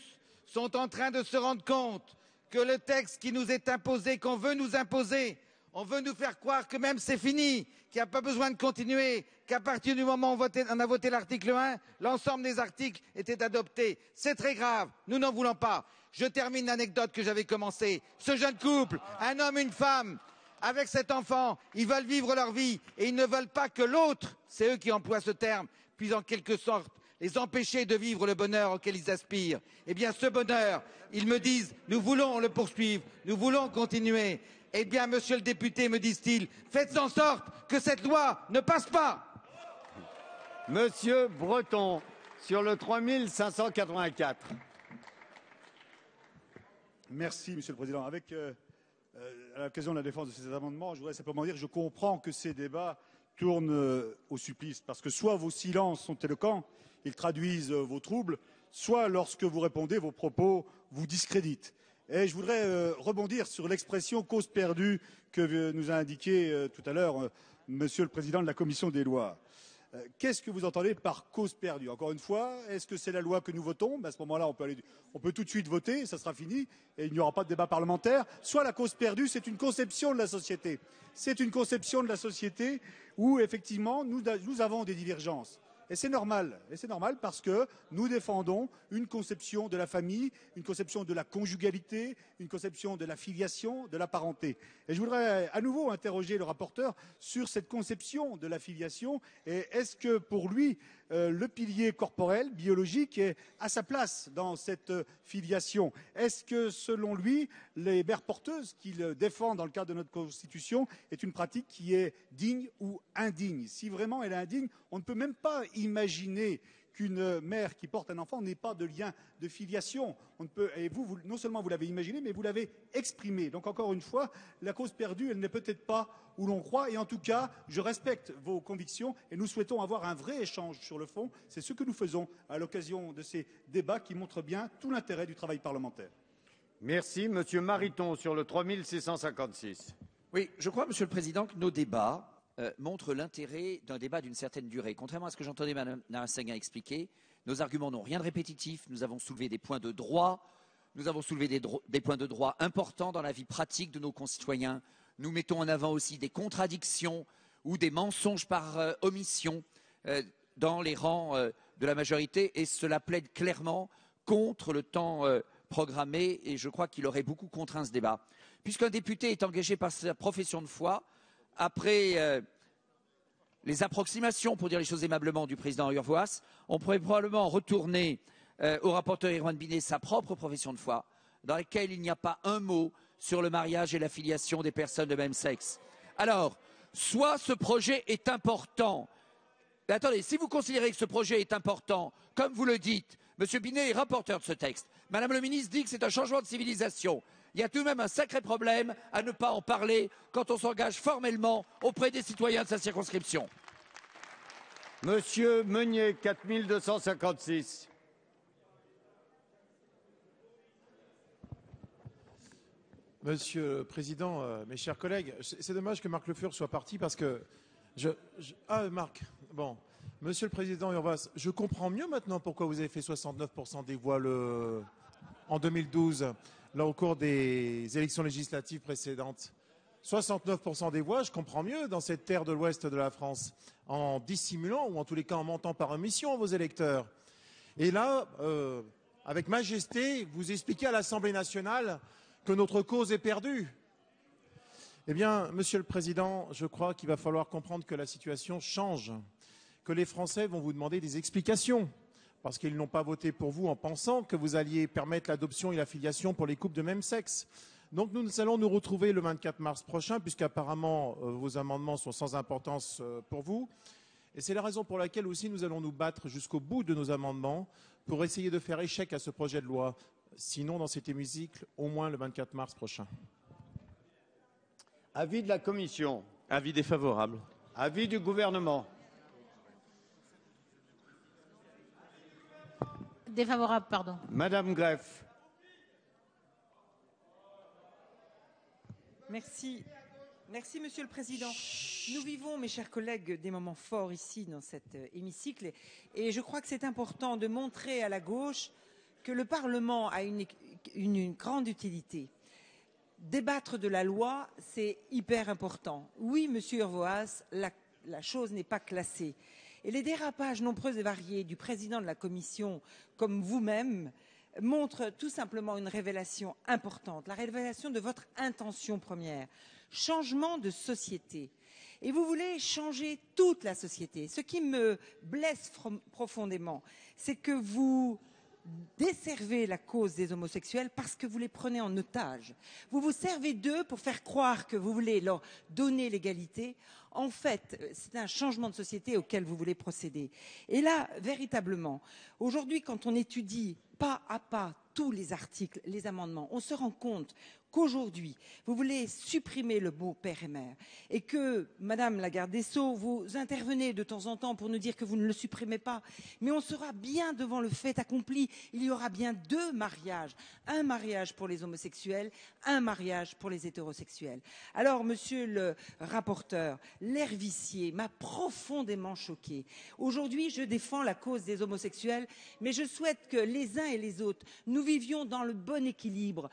sont en train de se rendre compte que le texte qui nous est imposé, qu'on veut nous imposer, on veut nous faire croire que même c'est fini, qu'il n'y a pas besoin de continuer, qu'à partir du moment où on a voté l'article 1, l'ensemble des articles étaient adoptés. C'est très grave, nous n'en voulons pas. Je termine l'anecdote que j'avais commencée. Ce jeune couple, un homme et une femme, avec cet enfant, ils veulent vivre leur vie et ils ne veulent pas que l'autre, c'est eux qui emploient ce terme, puisse en quelque sorte les empêcher de vivre le bonheur auquel ils aspirent. Eh bien, ce bonheur, ils me disent, nous voulons le poursuivre, nous voulons continuer. Eh bien, monsieur le député, me disent-ils, faites en sorte que cette loi ne passe pas. Monsieur Breton, sur le 3584. Merci, monsieur le Président. À l'occasion de la défense de ces amendements, je voudrais simplement dire que je comprends que ces débats tournent au supplice, parce que soit vos silences sont éloquents, ils traduisent vos troubles, soit lorsque vous répondez, vos propos vous discréditent. Et je voudrais rebondir sur l'expression cause perdue que nous a indiquée tout à l'heure monsieur le Président de la Commission des lois. Qu'est-ce que vous entendez par cause perdue? Encore une fois, est-ce que c'est la loi que nous votons? À ce moment-là, on peut tout de suite voter, ça sera fini, et il n'y aura pas de débat parlementaire. Soit la cause perdue, c'est une conception de la société. C'est une conception de la société où, effectivement, nous avons des divergences. Et c'est normal. Et c'est normal parce que nous défendons une conception de la famille, une conception de la conjugalité, une conception de la filiation, de la parenté. Et je voudrais à nouveau interroger le rapporteur sur cette conception de la filiation. Et est-ce que pour lui, le pilier corporel, biologique, est à sa place dans cette filiation? Est-ce que, selon lui, les mères porteuses qu'il défend dans le cadre de notre Constitution est une pratique qui est digne ou indigne? Si vraiment elle est indigne, on ne peut même pas imaginer qu'une mère qui porte un enfant n'ait pas de lien de filiation. On ne peut, et vous, non seulement vous l'avez imaginé, mais vous l'avez exprimé. Donc encore une fois, la cause perdue, elle n'est peut-être pas où l'on croit. Et en tout cas, je respecte vos convictions et nous souhaitons avoir un vrai échange sur le fond. C'est ce que nous faisons à l'occasion de ces débats qui montrent bien tout l'intérêt du travail parlementaire. Merci. Monsieur Mariton, sur le 3656. Oui, je crois, monsieur le Président, que nos débats montre l'intérêt d'un débat d'une certaine durée. Contrairement à ce que j'entendais Mme Narassaguin expliquer, nos arguments n'ont rien de répétitif. Nous avons soulevé des points de droit. Nous avons soulevé des points de droit importants dans la vie pratique de nos concitoyens. Nous mettons en avant aussi des contradictions ou des mensonges par omission dans les rangs de la majorité. Et cela plaide clairement contre le temps programmé. Et je crois qu'il aurait beaucoup contraint ce débat. Puisqu'un député est engagé par sa profession de foi, après les approximations, pour dire les choses aimablement, du président Urvoas, on pourrait probablement retourner au rapporteur Erwan Binet sa propre profession de foi, dans laquelle il n'y a pas un mot sur le mariage et l'affiliation des personnes de même sexe. Alors, soit ce projet est important. Mais attendez, si vous considérez que ce projet est important, comme vous le dites, M. Binet est rapporteur de ce texte. Madame le ministre dit que c'est un changement de civilisation. Il y a tout de même un sacré problème à ne pas en parler quand on s'engage formellement auprès des citoyens de sa circonscription. Monsieur Meunier, 4256. Monsieur le Président, mes chers collègues, c'est dommage que Marc Le Fur soit parti parce que... Ah, Marc, bon. Monsieur le Président Urvoas, je comprends mieux maintenant pourquoi vous avez fait 69% des voix en 2012. Là, au cours des élections législatives précédentes, 69% des voix, je comprends mieux, dans cette terre de l'ouest de la France, en dissimulant, ou en tous les cas en mentant par omission, vos électeurs. Et là, avec majesté, vous expliquez à l'Assemblée nationale que notre cause est perdue. Eh bien, monsieur le Président, je crois qu'il va falloir comprendre que la situation change, que les Français vont vous demander des explications. Parce qu'ils n'ont pas voté pour vous en pensant que vous alliez permettre l'adoption et la filiation pour les couples de même sexe. Donc nous allons nous retrouver le 24 mars prochain, puisqu'apparemment vos amendements sont sans importance pour vous. Et c'est la raison pour laquelle aussi nous allons nous battre jusqu'au bout de nos amendements pour essayer de faire échec à ce projet de loi. Sinon, dans cet hémicycle, au moins le 24 mars prochain. Avis de la Commission. Avis défavorable. Avis du gouvernement. Défavorable, pardon. Madame Greff. Merci. Merci, monsieur le Président. Nous vivons, mes chers collègues, des moments forts ici, dans cet hémicycle. Et je crois que c'est important de montrer à la gauche que le Parlement a une grande utilité. Débattre de la loi, c'est hyper important. Oui, monsieur Urvoas, la chose n'est pas classée. Et les dérapages nombreux et variés du président de la Commission, comme vous-même, montrent tout simplement une révélation importante, la révélation de votre intention première. Changement de société. Et vous voulez changer toute la société. Ce qui me blesse profondément, c'est que vous desservez la cause des homosexuels parce que vous les prenez en otage. Vous vous servez d'eux pour faire croire que vous voulez leur donner l'égalité. En fait, c'est un changement de société auquel vous voulez procéder. Et là, véritablement, aujourd'hui, quand on étudie pas à pas tous les articles, les amendements, on se rend compte qu'aujourd'hui, vous voulez supprimer le mot père et mère et que, Madame la garde des Sceaux, vous intervenez de temps en temps pour nous dire que vous ne le supprimez pas. Mais on sera bien devant le fait accompli. Il y aura bien deux mariages. Un mariage pour les homosexuels, un mariage pour les hétérosexuels. Alors, Monsieur le rapporteur, l'Hervicier m'a profondément choquée. Aujourd'hui, je défends la cause des homosexuels, mais je souhaite que les uns et les autres, nous vivions dans le bon équilibre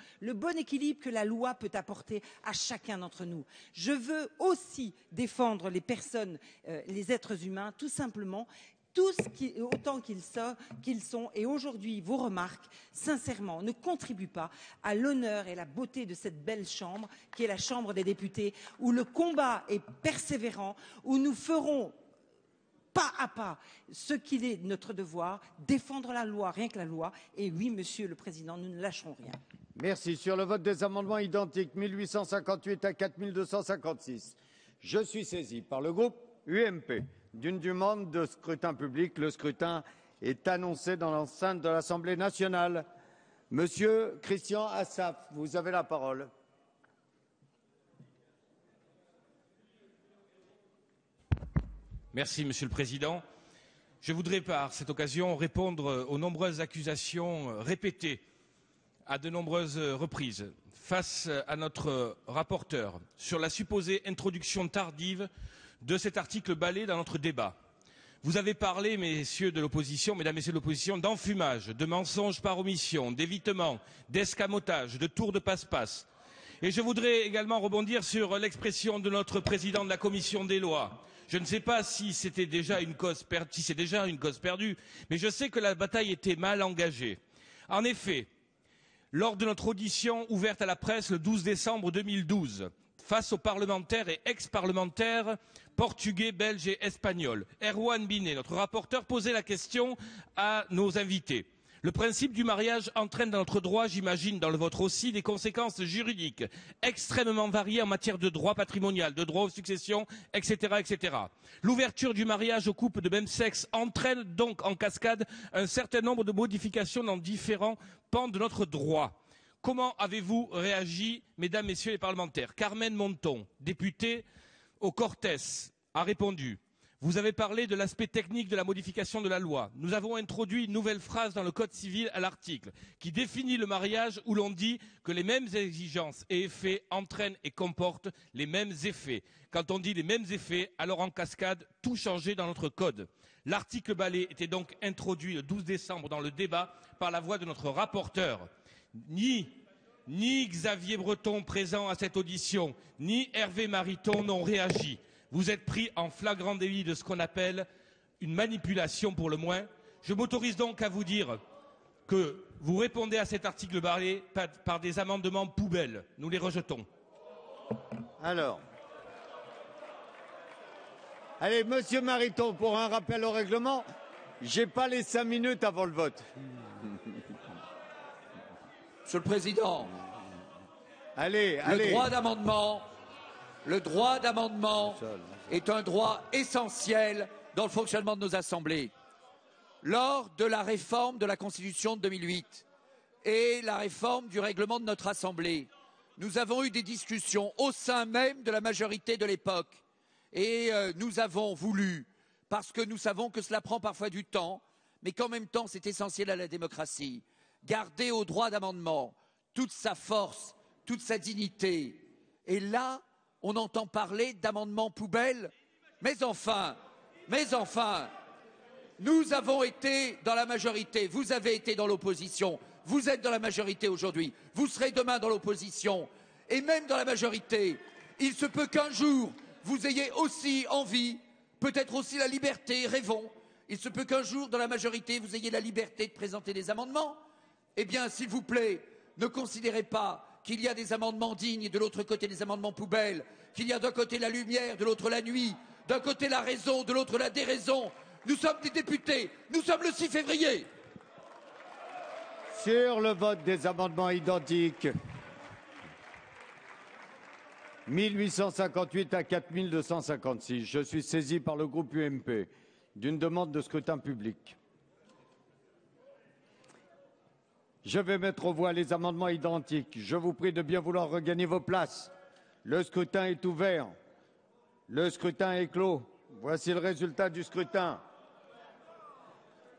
que la loi peut apporter à chacun d'entre nous. Je veux aussi défendre les personnes, les êtres humains, tout simplement, autant qu'ils sont. Et aujourd'hui, vos remarques, sincèrement, ne contribuent pas à l'honneur et la beauté de cette belle chambre, qui est la Chambre des députés, où le combat est persévérant, où nous ferons pas à pas ce qu'il est notre devoir, défendre la loi, rien que la loi. Et oui, Monsieur le Président, nous ne lâcherons rien. Merci. Sur le vote des amendements identiques 1858 à 4256, je suis saisi par le groupe UMP d'une demande de scrutin public. Le scrutin est annoncé dans l'enceinte de l'Assemblée nationale. Monsieur Christian Assaf, vous avez la parole. Merci, Monsieur le Président. Je voudrais, par cette occasion, répondre aux nombreuses accusations répétées à de nombreuses reprises face à notre rapporteur sur la supposée introduction tardive de cet article balai dans notre débat. Vous avez parlé, mesdames, messieurs de l'opposition, d'enfumage, de mensonges par omission, d'évitement, d'escamotage, de tours de passe-passe. Et je voudrais également rebondir sur l'expression de notre président de la commission des lois. Je ne sais pas si c'était déjà une cause perdue, mais je sais que la bataille était mal engagée. En effet, lors de notre audition ouverte à la presse le 12 décembre 2012, face aux parlementaires et ex-parlementaires portugais, belges et espagnols, Erwan Binet, notre rapporteur, posait la question à nos invités. Le principe du mariage entraîne dans notre droit, j'imagine dans le vôtre aussi, des conséquences juridiques extrêmement variées en matière de droit patrimonial, de droit aux successions, etc., etc. L'ouverture du mariage aux couples de même sexe entraîne donc en cascade un certain nombre de modifications dans différents pans de notre droit. Comment avez-vous réagi, mesdames, messieurs les parlementaires? Carmen Monton, députée au Cortes, a répondu. Vous avez parlé de l'aspect technique de la modification de la loi. Nous avons introduit une nouvelle phrase dans le Code civil à l'article qui définit le mariage où l'on dit que les mêmes exigences et effets entraînent et comportent les mêmes effets. Quand on dit les mêmes effets, alors en cascade, tout changeait dans notre Code. L'article balai était donc introduit le 12 décembre dans le débat par la voix de notre rapporteur. Ni Xavier Breton présent à cette audition, ni Hervé Mariton n'ont réagi. Vous êtes pris en flagrant délit de ce qu'on appelle une manipulation pour le moins. Je m'autorise donc à vous dire que vous répondez à cet article barré par des amendements poubelles. Nous les rejetons. Alors. Allez, Monsieur Mariton, pour un rappel au règlement, j'ai pas les 5 minutes avant le vote. Monsieur le Président, allez. Le droit d'amendement est un droit essentiel dans le fonctionnement de nos assemblées. Lors de la réforme de la Constitution de 2008 et la réforme du règlement de notre assemblée, nous avons eu des discussions au sein même de la majorité de l'époque. Et nous avons voulu, parce que nous savons que cela prend parfois du temps, mais qu'en même temps c'est essentiel à la démocratie, garder au droit d'amendement toute sa force, toute sa dignité. Et là, on entend parler d'amendements poubelles, mais enfin, nous avons été dans la majorité, vous avez été dans l'opposition, vous êtes dans la majorité aujourd'hui, vous serez demain dans l'opposition, et même dans la majorité, il se peut qu'un jour, vous ayez aussi envie, peut-être aussi la liberté, rêvons, il se peut qu'un jour, dans la majorité, vous ayez la liberté de présenter des amendements. Eh bien, s'il vous plaît, ne considérez pas qu'il y a des amendements dignes et de l'autre côté des amendements poubelles, qu'il y a d'un côté la lumière, de l'autre la nuit, d'un côté la raison, de l'autre la déraison. Nous sommes des députés, nous sommes le 6 février. Sur le vote des amendements identiques 1858 à 4256, je suis saisi par le groupe UMP d'une demande de scrutin public. Je vais mettre aux voix les amendements identiques. Je vous prie de bien vouloir regagner vos places. Le scrutin est ouvert. Le scrutin est clos. Voici le résultat du scrutin.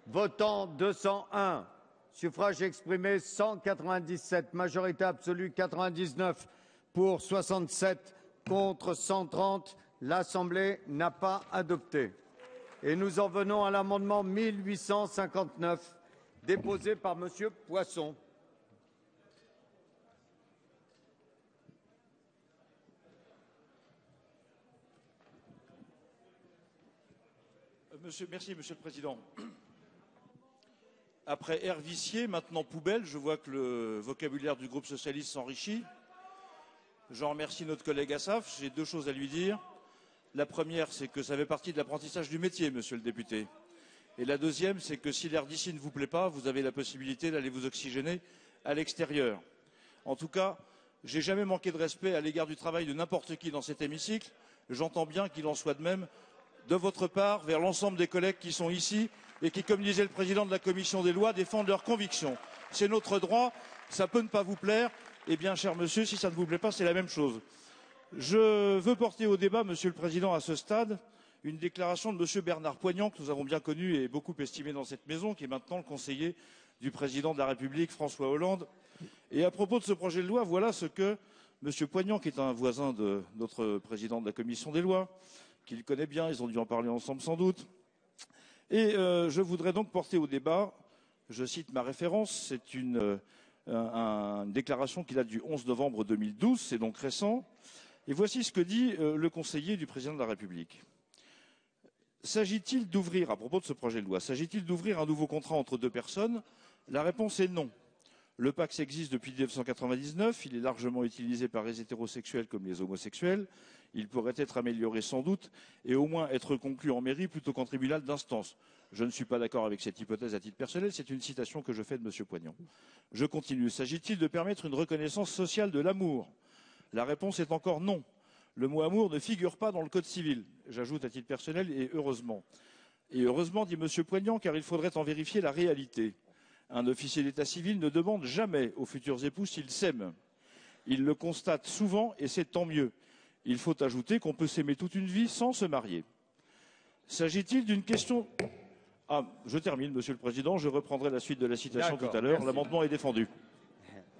Votant 201. Suffrage exprimé 197, majorité absolue 99, pour 67, contre 130. L'Assemblée n'a pas adopté. Et nous en venons à l'amendement 1859, déposé par M. Poisson. Merci, Monsieur le Président. Après Hervicier, maintenant poubelle, je vois que le vocabulaire du groupe socialiste s'enrichit. J'en remercie notre collègue Assaf. J'ai deux choses à lui dire. La première, c'est que ça fait partie de l'apprentissage du métier, monsieur le député. Et la deuxième, c'est que si l'air d'ici ne vous plaît pas, vous avez la possibilité d'aller vous oxygéner à l'extérieur. En tout cas, j'ai jamais manqué de respect à l'égard du travail de n'importe qui dans cet hémicycle. J'entends bien qu'il en soit de même de votre part vers l'ensemble des collègues qui sont ici et qui, comme disait le président de la commission des lois, défendent leurs convictions. C'est notre droit, ça peut ne pas vous plaire. Eh bien, cher monsieur, si ça ne vous plaît pas, c'est la même chose. Je veux porter au débat, monsieur le président, à ce stade, une déclaration de monsieur Bernard Poignant, que nous avons bien connu et beaucoup estimé dans cette maison, qui est maintenant le conseiller du président de la République, François Hollande. Et à propos de ce projet de loi, voilà ce que monsieur Poignant, qui est un voisin de notre président de la commission des lois, qu'il connaît bien, ils ont dû en parler ensemble sans doute. Et je voudrais donc porter au débat, je cite ma référence, c'est une déclaration qui date du 11 novembre 2012, c'est donc récent, et voici ce que dit le conseiller du président de la République. S'agit-il d'ouvrir, à propos de ce projet de loi, s'agit-il d'ouvrir un nouveau contrat entre deux personnes? La réponse est non. Le PACS existe depuis 1999, il est largement utilisé par les hétérosexuels comme les homosexuels. Il pourrait être amélioré sans doute et au moins être conclu en mairie plutôt qu'en tribunal d'instance. Je ne suis pas d'accord avec cette hypothèse à titre personnel, c'est une citation que je fais de M. Poignant. Je continue. S'agit-il de permettre une reconnaissance sociale de l'amour? La réponse est encore non. Le mot amour ne figure pas dans le Code civil. J'ajoute à titre personnel et heureusement. Et heureusement, dit M. Poignant, car il faudrait en vérifier la réalité. Un officier d'état civil ne demande jamais aux futurs époux s'ils s'aiment. Il le constate souvent et c'est tant mieux. Il faut ajouter qu'on peut s'aimer toute une vie sans se marier. S'agit-il d'une question... Ah, je termine, Monsieur le Président. Je reprendrai la suite de la citation tout à l'heure. L'amendement est défendu.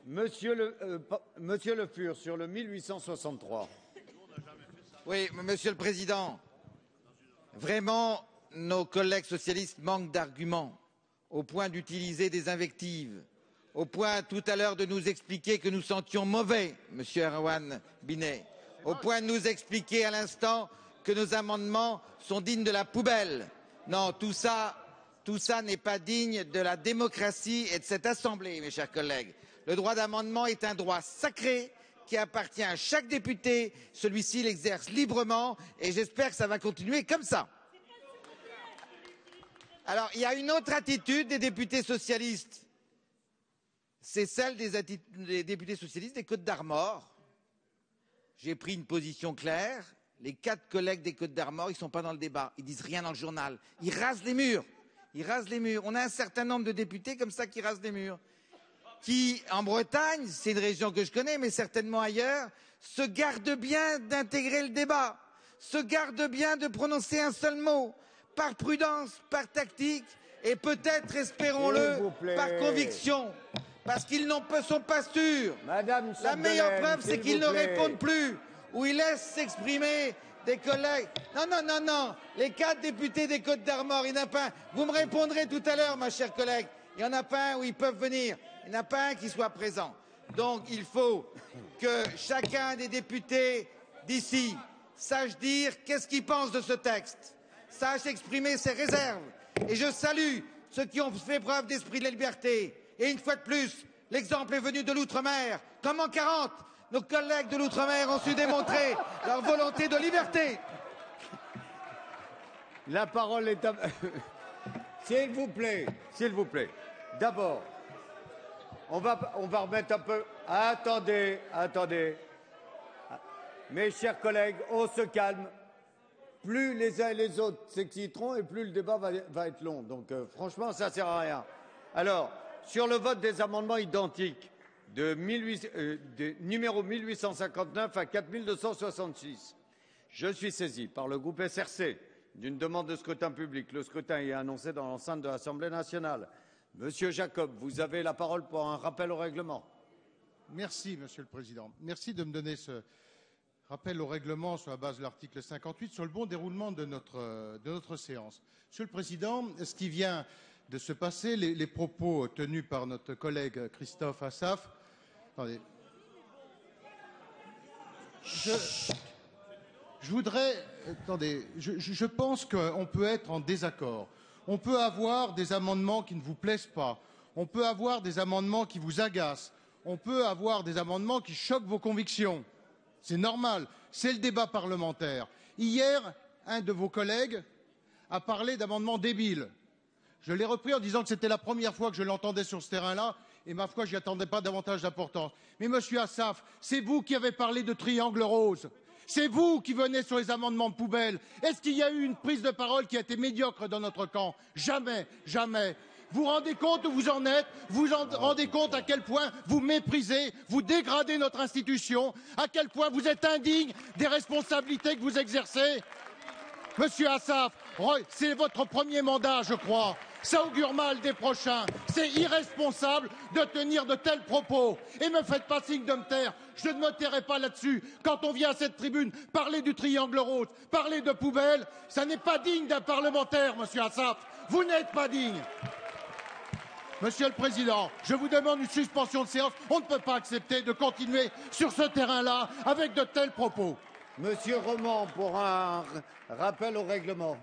Monsieur Le Fur, sur le 1863. Oui, Monsieur le Président. Vraiment, nos collègues socialistes manquent d'arguments au point d'utiliser des invectives, au point tout à l'heure de nous expliquer que nous sentions mauvais, Monsieur Erwan Binet. Au point de nous expliquer à l'instant que nos amendements sont dignes de la poubelle. Non, tout ça n'est pas digne de la démocratie et de cette Assemblée, mes chers collègues. Le droit d'amendement est un droit sacré qui appartient à chaque député. Celui-ci l'exerce librement et j'espère que ça va continuer comme ça. Alors, il y a une autre attitude des députés socialistes. C'est celle des députés socialistes des Côtes d'Armor. J'ai pris une position claire. Les 4 collègues des Côtes d'Armor, ils ne sont pas dans le débat. Ils ne disent rien dans le journal. Ils rasent les murs. Ils rasent les murs. On a un certain nombre de députés comme ça qui rasent les murs. Qui, en Bretagne, c'est une région que je connais, mais certainement ailleurs, se gardent bien d'intégrer le débat. Se gardent bien de prononcer un seul mot. Par prudence, par tactique, et peut-être, espérons-le, par conviction. Parce qu'ils n'en sont pas sûrs. La meilleure preuve, c'est qu'ils ne répondent plus. Ou ils laissent s'exprimer des collègues. Non, non, non, non. Les 4 députés des Côtes d'Armor, il n'y en a pas un. Vous me répondrez tout à l'heure, ma chère collègue. Il n'y en a pas un où ils peuvent venir. Il n'y en a pas un qui soit présent. Donc, il faut que chacun des députés d'ici sache dire qu'est-ce qu'il pense de ce texte. Sache exprimer ses réserves. Et je salue ceux qui ont fait preuve d'esprit de la liberté. Et une fois de plus, L'exemple est venu de l'outre-mer, comme en 40. Nos collègues de l'outre-mer ont su démontrer leur volonté de liberté. La parole est à... S'il vous plaît, s'il vous plaît. D'abord, on va remettre un peu... Attendez, attendez. Mes chers collègues, on se calme. Plus les uns et les autres s'exciteront et plus le débat va être long. Donc franchement, ça ne sert à rien. Alors, sur le vote des amendements identiques, numéro 1859 à 4266, je suis saisi par le groupe SRC d'une demande de scrutin public. Le scrutin est annoncé dans l'enceinte de l'Assemblée nationale. Monsieur Jacob, vous avez la parole pour un rappel au règlement. Merci, Monsieur le Président. Merci de me donner ce... rappel au règlement sur la base de l'article 58 sur le bon déroulement de notre séance. Monsieur le Président, ce qui vient de se passer, les propos tenus par notre collègue Christophe Assaf... Attendez. Je voudrais... Attendez. Je pense qu'on peut être en désaccord. On peut avoir des amendements qui ne vous plaisent pas. On peut avoir des amendements qui vous agacent. On peut avoir des amendements qui choquent vos convictions. C'est normal, c'est le débat parlementaire. Hier, un de vos collègues a parlé d'amendements débiles. Je l'ai repris en disant que c'était la première fois que je l'entendais sur ce terrain-là, et ma foi, je n'y attendais pas davantage d'importance. Mais monsieur Assaf, c'est vous qui avez parlé de triangle rose. C'est vous qui venez sur les amendements de poubelle. Est-ce qu'il y a eu une prise de parole qui a été médiocre dans notre camp? Jamais, jamais. Vous vous rendez compte où vous en êtes? Vous vous rendez compte à quel point vous méprisez, vous dégradez notre institution, à quel point vous êtes indigne des responsabilités que vous exercez? Monsieur Assaf, c'est votre premier mandat, je crois. Ça augure mal des prochains. C'est irresponsable de tenir de tels propos. Et ne me faites pas signe de me taire. Je ne me tairai pas là-dessus. Quand on vient à cette tribune parler du triangle rose, parler de poubelle, ça n'est pas digne d'un parlementaire, monsieur Assaf. Vous n'êtes pas digne. Monsieur le Président, je vous demande une suspension de séance. On ne peut pas accepter de continuer sur ce terrain-là avec de tels propos. Monsieur Roman, pour un rappel au règlement.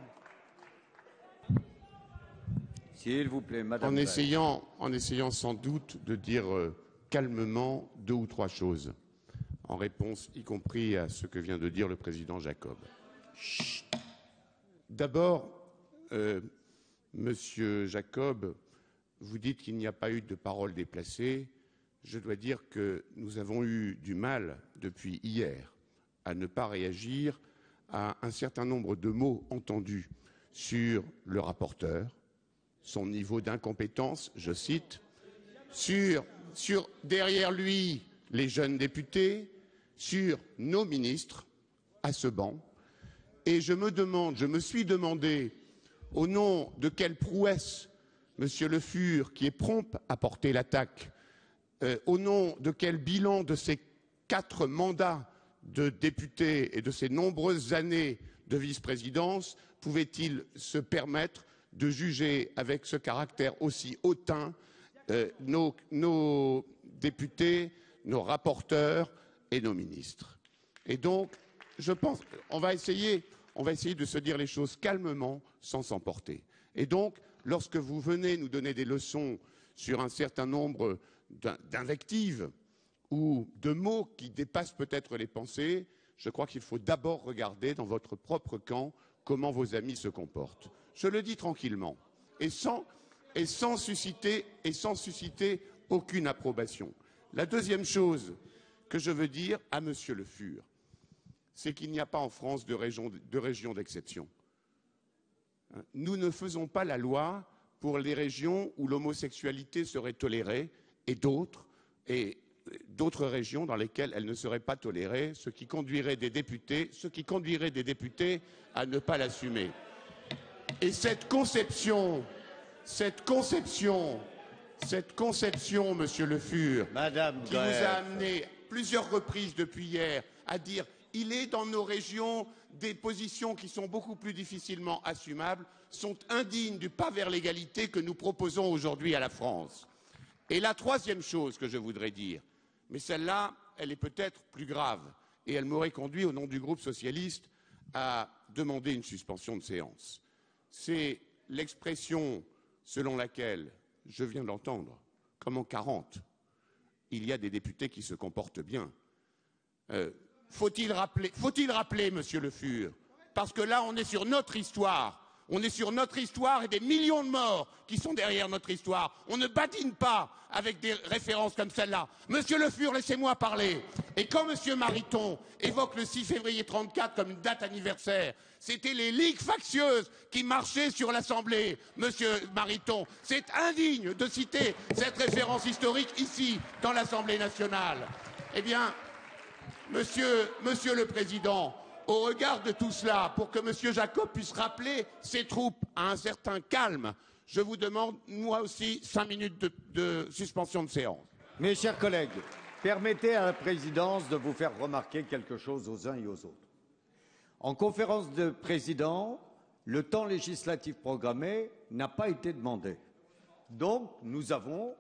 S'il vous plaît, madame. En essayant sans doute de dire calmement deux ou trois choses, en réponse y compris à ce que vient de dire le Président Jacob. D'abord, monsieur Jacob... Vous dites qu'il n'y a pas eu de parole déplacée. Je dois dire que nous avons eu du mal depuis hier à ne pas réagir à un certain nombre de mots entendus sur le rapporteur, son niveau d'incompétence, je cite, sur derrière lui les jeunes députés, sur nos ministres à ce banc. Et je me suis demandé au nom de quelle prouesse monsieur Le Fur, qui est prompt à porter l'attaque, au nom de quel bilan de ses 4 mandats de député et de ses nombreuses années de vice-présidence, pouvait-il se permettre de juger avec ce caractère aussi hautain nos députés, nos rapporteurs et nos ministres? Et donc, je pense on va essayer de se dire les choses calmement, sans s'emporter. Et donc, lorsque vous venez nous donner des leçons sur un certain nombre d'invectives ou de mots qui dépassent peut-être les pensées, je crois qu'il faut d'abord regarder dans votre propre camp comment vos amis se comportent. Je le dis tranquillement et sans susciter aucune approbation. La deuxième chose que je veux dire à monsieur Le Fur, c'est qu'il n'y a pas en France de région d'exception. Nous ne faisons pas la loi pour les régions où l'homosexualité serait tolérée et d'autres régions dans lesquelles elle ne serait pas tolérée, ce qui conduirait des députés à ne pas l'assumer. Et cette conception, monsieur Le Fur, madame, qui nous a amené plusieurs reprises depuis hier à dire il est dans nos régions des positions qui sont beaucoup plus difficilement assumables, sont indignes du pas vers l'égalité que nous proposons aujourd'hui à la France. Et la troisième chose que je voudrais dire, mais celle-là, elle est peut-être plus grave, et elle m'aurait conduit, au nom du groupe socialiste, à demander une suspension de séance. C'est l'expression selon laquelle, je viens de l'entendre, comme en 40, il y a des députés qui se comportent bien. Faut-il rappeler, monsieur Le Fur, parce que là, on est sur notre histoire. On est sur notre histoire et des millions de morts qui sont derrière notre histoire. On ne badine pas avec des références comme celle-là. Monsieur Le Fur, laissez-moi parler. Et quand monsieur Mariton évoque le 6 février 34 comme une date anniversaire, c'était les ligues factieuses qui marchaient sur l'Assemblée, monsieur Mariton. C'est indigne de citer cette référence historique ici, dans l'Assemblée nationale. Eh bien, monsieur le Président, au regard de tout cela, pour que M. Jacob puisse rappeler ses troupes à un certain calme, je vous demande, moi aussi, 5 minutes de suspension de séance. Mes chers collègues, permettez à la présidence de vous faire remarquer quelque chose aux uns et aux autres. En conférence de présidents, le temps législatif programmé n'a pas été demandé. Donc, nous avons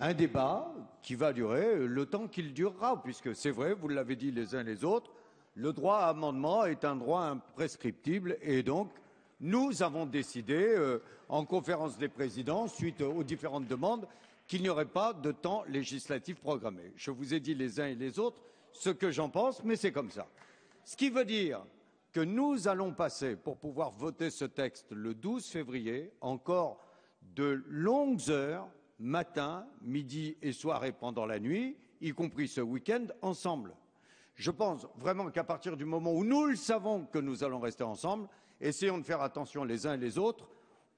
un débat qui va durer le temps qu'il durera, puisque c'est vrai, vous l'avez dit les uns et les autres, le droit à amendement est un droit imprescriptible et donc nous avons décidé en conférence des présidents, suite aux différentes demandes, qu'il n'y aurait pas de temps législatif programmé. Je vous ai dit les uns et les autres ce que j'en pense, mais c'est comme ça. Ce qui veut dire que nous allons passer, pour pouvoir voter ce texte le 12 février, encore de longues heures, matin, midi et soir et pendant la nuit, y compris ce week-end, ensemble. Je pense vraiment qu'à partir du moment où nous le savons que nous allons rester ensemble, essayons de faire attention les uns et les autres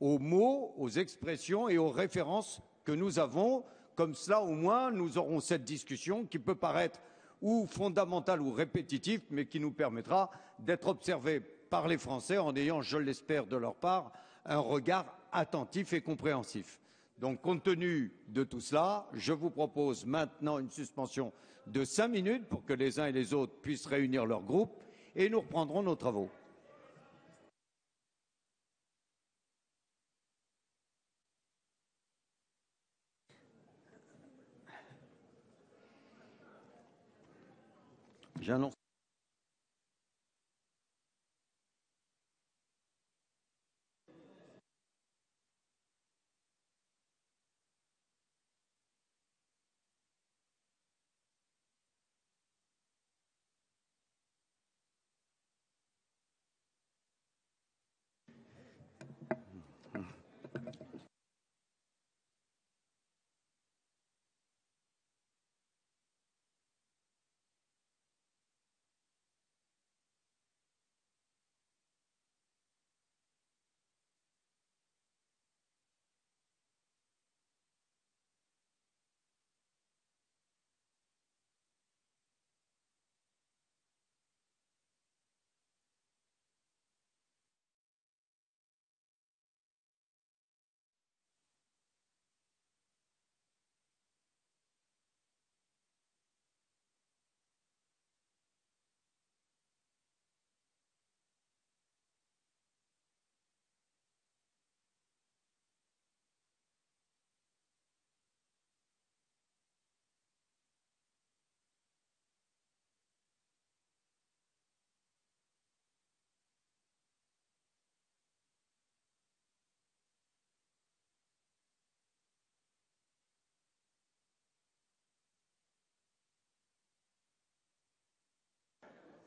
aux mots, aux expressions et aux références que nous avons. Comme cela, au moins, nous aurons cette discussion qui peut paraître ou fondamentale ou répétitive, mais qui nous permettra d'être observés par les Français en ayant, je l'espère de leur part, un regard attentif et compréhensif. Donc, compte tenu de tout cela, je vous propose maintenant une suspension de 5 minutes pour que les uns et les autres puissent réunir leur groupe et nous reprendrons nos travaux. J'annonce.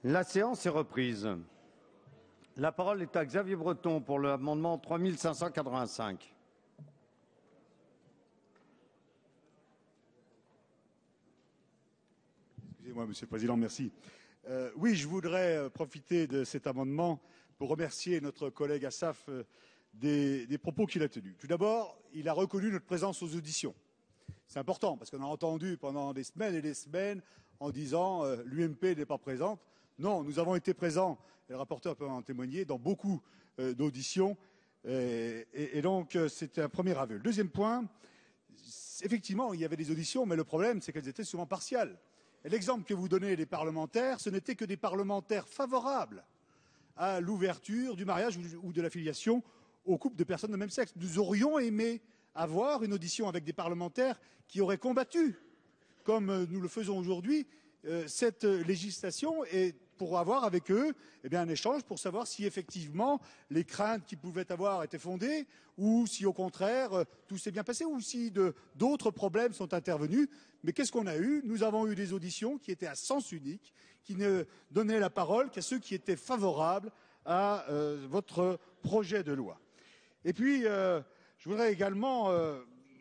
La séance est reprise. La parole est à Xavier Breton pour l'amendement 3585. Excusez-moi, Monsieur le Président, merci. Oui, je voudrais profiter de cet amendement pour remercier notre collègue Assaf des propos qu'il a tenus. Tout d'abord, il a reconnu notre présence aux auditions. C'est important parce qu'on a entendu pendant des semaines et des semaines en disant l'UMP n'est pas présente. Non, nous avons été présents, et le rapporteur peut en témoigner, dans beaucoup d'auditions, et donc c'était un premier aveu. Le deuxième point, effectivement, il y avait des auditions, mais le problème, c'est qu'elles étaient souvent partiales. Et l'exemple que vous donnez des parlementaires, ce n'était que des parlementaires favorables à l'ouverture du mariage ou de la filiation aux couples de personnes de même sexe. Nous aurions aimé avoir une audition avec des parlementaires qui auraient combattu, comme nous le faisons aujourd'hui, cette législation et pour avoir avec eux un échange pour savoir si effectivement les craintes qu'ils pouvaient avoir étaient fondées ou si au contraire tout s'est bien passé ou si d'autres problèmes sont intervenus. Mais qu'est-ce qu'on a eu? Nous avons eu des auditions qui étaient à sens unique, qui ne donnaient la parole qu'à ceux qui étaient favorables à votre projet de loi. Et puis, je voudrais également...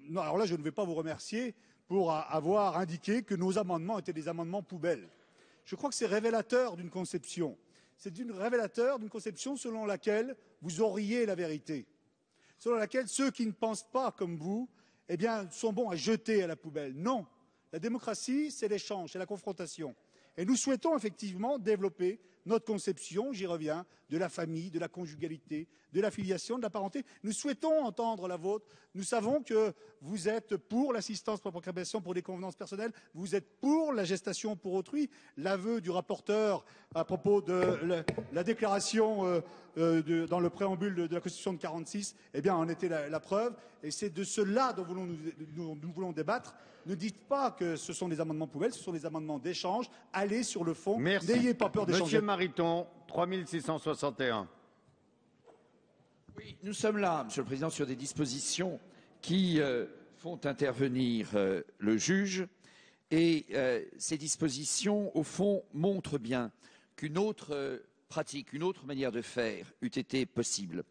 non, alors là, je ne vais pas vous remercier pour avoir indiqué que nos amendements étaient des amendements poubelles. Je crois que c'est révélateur d'une conception. C'est révélateur d'une conception selon laquelle vous auriez la vérité, selon laquelle ceux qui ne pensent pas comme vous, eh bien, sont bons à jeter à la poubelle. Non, la démocratie, c'est l'échange, c'est la confrontation. Et nous souhaitons effectivement développer notre conception, j'y reviens, de la famille, de la conjugalité, de la filiation, de la parenté. Nous souhaitons entendre la vôtre. Nous savons que vous êtes pour l'assistance pour procréation, pour des convenances personnelles. Vous êtes pour la gestation pour autrui. L'aveu du rapporteur à propos de la déclaration dans le préambule de la Constitution de 1946, eh bien, en était la preuve. Et c'est de cela dont nous voulons débattre. Ne dites pas que ce sont des amendements poubelles, ce sont des amendements d'échange. Allez sur le fond. N'ayez pas peur d'échanger. Monsieur Mariton, 3661. Oui, nous sommes là, Monsieur le Président, sur des dispositions qui font intervenir le juge. Et ces dispositions, au fond, montrent bien qu'une autre pratique, une autre manière de faire eût été possible.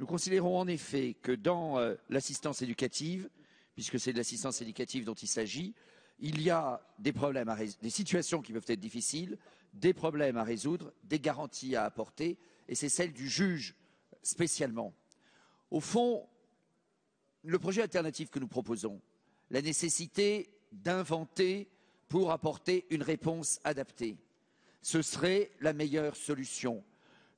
Nous considérons en effet que dans l'assistance éducative, puisque c'est de l'assistance éducative dont il s'agit, il y a des problèmes, des situations qui peuvent être difficiles, des problèmes à résoudre, des garanties à apporter, et c'est celle du juge spécialement. Au fond, le projet alternatif que nous proposons, la nécessité d'inventer pour apporter une réponse adaptée, ce serait la meilleure solution.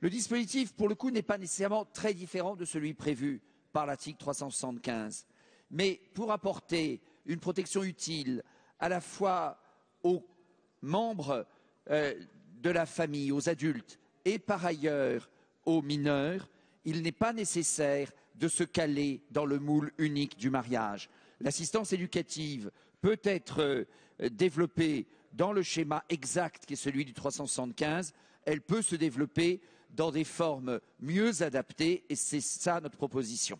Le dispositif, pour le coup, n'est pas nécessairement très différent de celui prévu par l'article 375. Mais pour apporter une protection utile à la fois aux membres de la famille, aux adultes et par ailleurs aux mineurs, il n'est pas nécessaire de se caler dans le moule unique du mariage. L'assistance éducative peut être développée dans le schéma exact qui est celui du 375. Elle peut se développer dans des formes mieux adaptées et c'est ça notre proposition.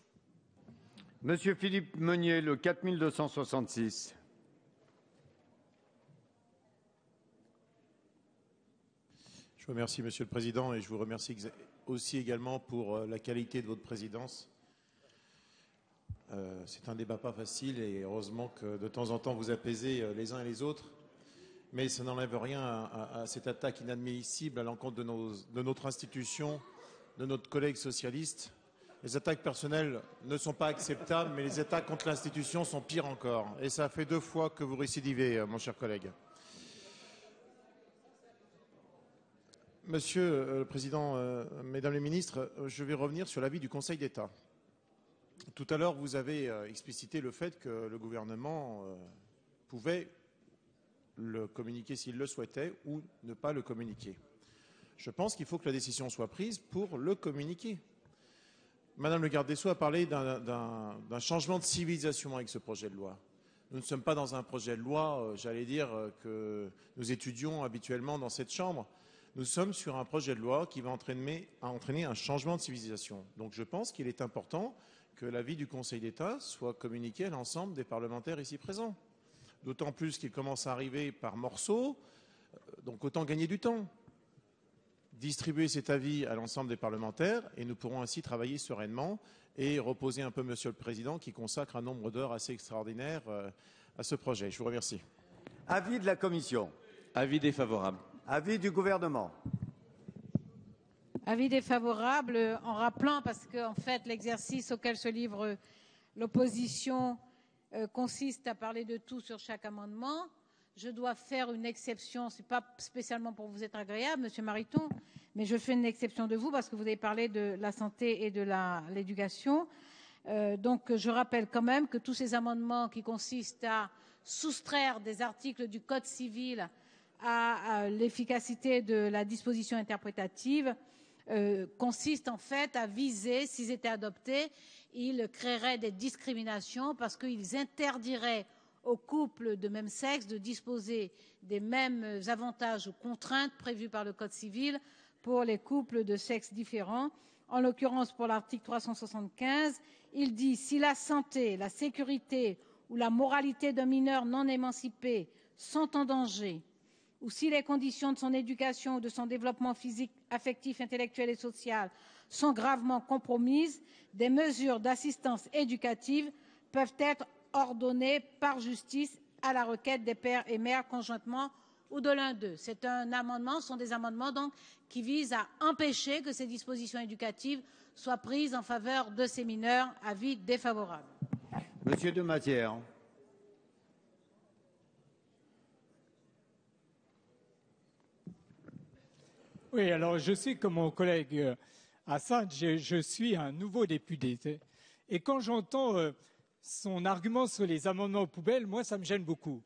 Monsieur Philippe Meunier, le 4266. Je vous remercie, Monsieur le Président, et je vous remercie aussi également pour la qualité de votre présidence. C'est un débat pas facile et heureusement que de temps en temps vous apaisez les uns et les autres, mais ça n'enlève rien à cette attaque inadmissible à l'encontre de notre institution, de notre collègue socialiste. Les attaques personnelles ne sont pas acceptables, mais les attaques contre l'institution sont pires encore. Et ça fait 2 fois que vous récidivez, mon cher collègue. Monsieur le Président, Mesdames les ministres, je vais revenir sur l'avis du Conseil d'État. Tout à l'heure, vous avez explicité le fait que le gouvernement pouvait le communiquer s'il le souhaitait ou ne pas le communiquer. Je pense qu'il faut que la décision soit prise pour le communiquer. Madame le garde des Sceaux a parlé d'un changement de civilisation avec ce projet de loi. Nous ne sommes pas dans un projet de loi, j'allais dire, que nous étudions habituellement dans cette Chambre. Nous sommes sur un projet de loi qui va entraîner un changement de civilisation. Donc je pense qu'il est important que l'avis du Conseil d'État soit communiqué à l'ensemble des parlementaires ici présents. D'autant plus qu'il commence à arriver par morceaux, donc autant gagner du temps. Distribuer cet avis à l'ensemble des parlementaires et nous pourrons ainsi travailler sereinement et reposer un peu Monsieur le Président qui consacre un nombre d'heures assez extraordinaire à ce projet. Je vous remercie. Avis de la Commission. Avis défavorable. Avis du gouvernement. Avis défavorable en rappelant, parce qu'en fait l'exercice auquel se livre l'opposition consiste à parler de tout sur chaque amendement. Je dois faire une exception, c'est pas spécialement pour vous être agréable, Monsieur Mariton, mais je fais une exception de vous parce que vous avez parlé de la santé et de l'éducation. Donc je rappelle quand même que tous ces amendements qui consistent à soustraire des articles du Code civil à l'efficacité de la disposition interprétative consistent en fait à viser, s'ils étaient adoptés, ils créeraient des discriminations parce qu'ils interdiraient aux couples de même sexe de disposer des mêmes avantages ou contraintes prévues par le Code civil pour les couples de sexes différents. En l'occurrence, pour l'article 375, il dit « Si la santé, la sécurité ou la moralité d'un mineur non émancipé sont en danger, ou si les conditions de son éducation ou de son développement physique, affectif, intellectuel et social sont gravement compromises, des mesures d'assistance éducative peuvent être ordonnées par justice à la requête des pères et mères conjointement ou de l'un d'eux. » C'est un amendement, ce sont des amendements donc qui visent à empêcher que ces dispositions éducatives soient prises en faveur de ces mineurs. Avis défavorable. Monsieur Demasière. Oui, alors je suis comme mon collègue Assad, je suis un nouveau député. Et quand j'entends son argument sur les amendements aux poubelles, moi ça me gêne beaucoup.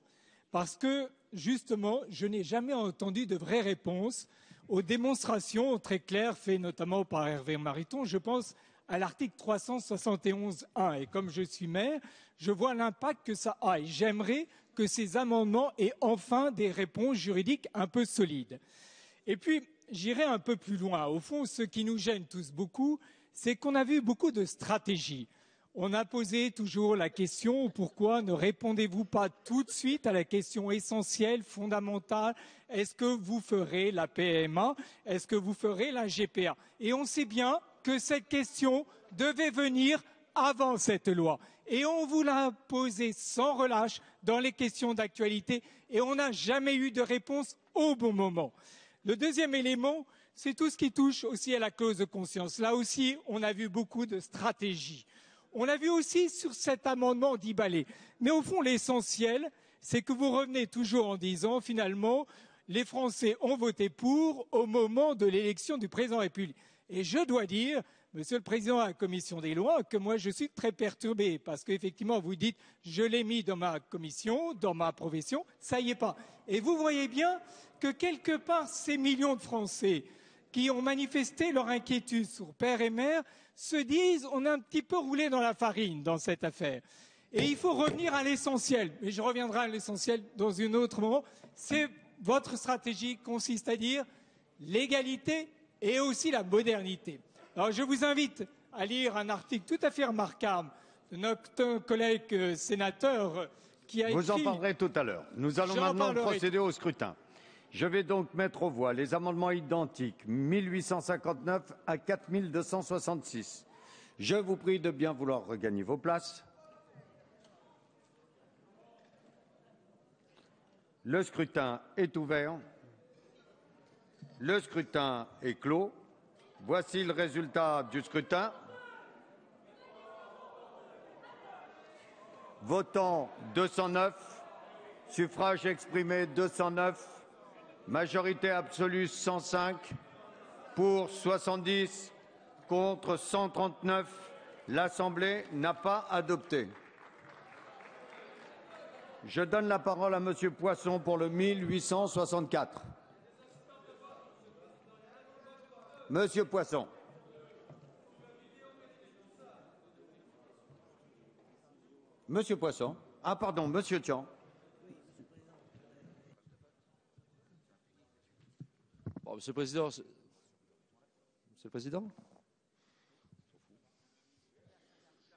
Parce que justement, je n'ai jamais entendu de vraies réponses aux démonstrations très claires faites notamment par Hervé Mariton, je pense à l'article 371.1. Et comme je suis maire, je vois l'impact que ça a. Et j'aimerais que ces amendements aient enfin des réponses juridiques un peu solides. Et puis, j'irai un peu plus loin. Au fond, ce qui nous gêne tous beaucoup, c'est qu'on a vu beaucoup de stratégies. On a posé toujours la question « Pourquoi ne répondez-vous pas tout de suite à la question essentielle, fondamentale ? Est-ce que vous ferez la PMA ? Est-ce que vous ferez la GPA ?» Et on sait bien que cette question devait venir avant cette loi. Et on vous l'a posée sans relâche dans les questions d'actualité et on n'a jamais eu de réponse au bon moment. Le deuxième élément, c'est tout ce qui touche aussi à la clause de conscience. Là aussi, on a vu beaucoup de stratégies. On l'a vu aussi sur cet amendement déballé. Mais au fond, l'essentiel, c'est que vous revenez toujours en disant, finalement, les Français ont voté pour au moment de l'élection du président de la République. Et je dois dire, monsieur le président de la commission des lois, que moi je suis très perturbé parce qu'effectivement vous dites, je l'ai mis dans ma commission, dans ma profession, ça y est pas. Et vous voyez bien que quelque part ces millions de Français qui ont manifesté leur inquiétude sur père et mère se disent, on a un petit peu roulé dans la farine dans cette affaire. Et il faut revenir à l'essentiel, mais je reviendrai à l'essentiel dans un autre moment. C'est votre stratégie consiste à dire l'égalité et aussi la modernité. Alors je vous invite à lire un article tout à fait remarquable de notre collègue sénateur qui a écrit... Vous en parlerez tout à l'heure. Nous allons maintenant procéder au scrutin. Je vais donc mettre aux voix les amendements identiques 1859 à 4266. Je vous prie de bien vouloir regagner vos places. Le scrutin est ouvert. Le scrutin est clos. Voici le résultat du scrutin. Votants 209, suffrages exprimés 209, majorité absolue 105, pour 70, contre 139. L'Assemblée n'a pas adopté. Je donne la parole à monsieur Poisson pour le 1864. Monsieur Poisson. Monsieur Poisson. Ah pardon, monsieur Tian. Bon, monsieur le Président. Monsieur le Président.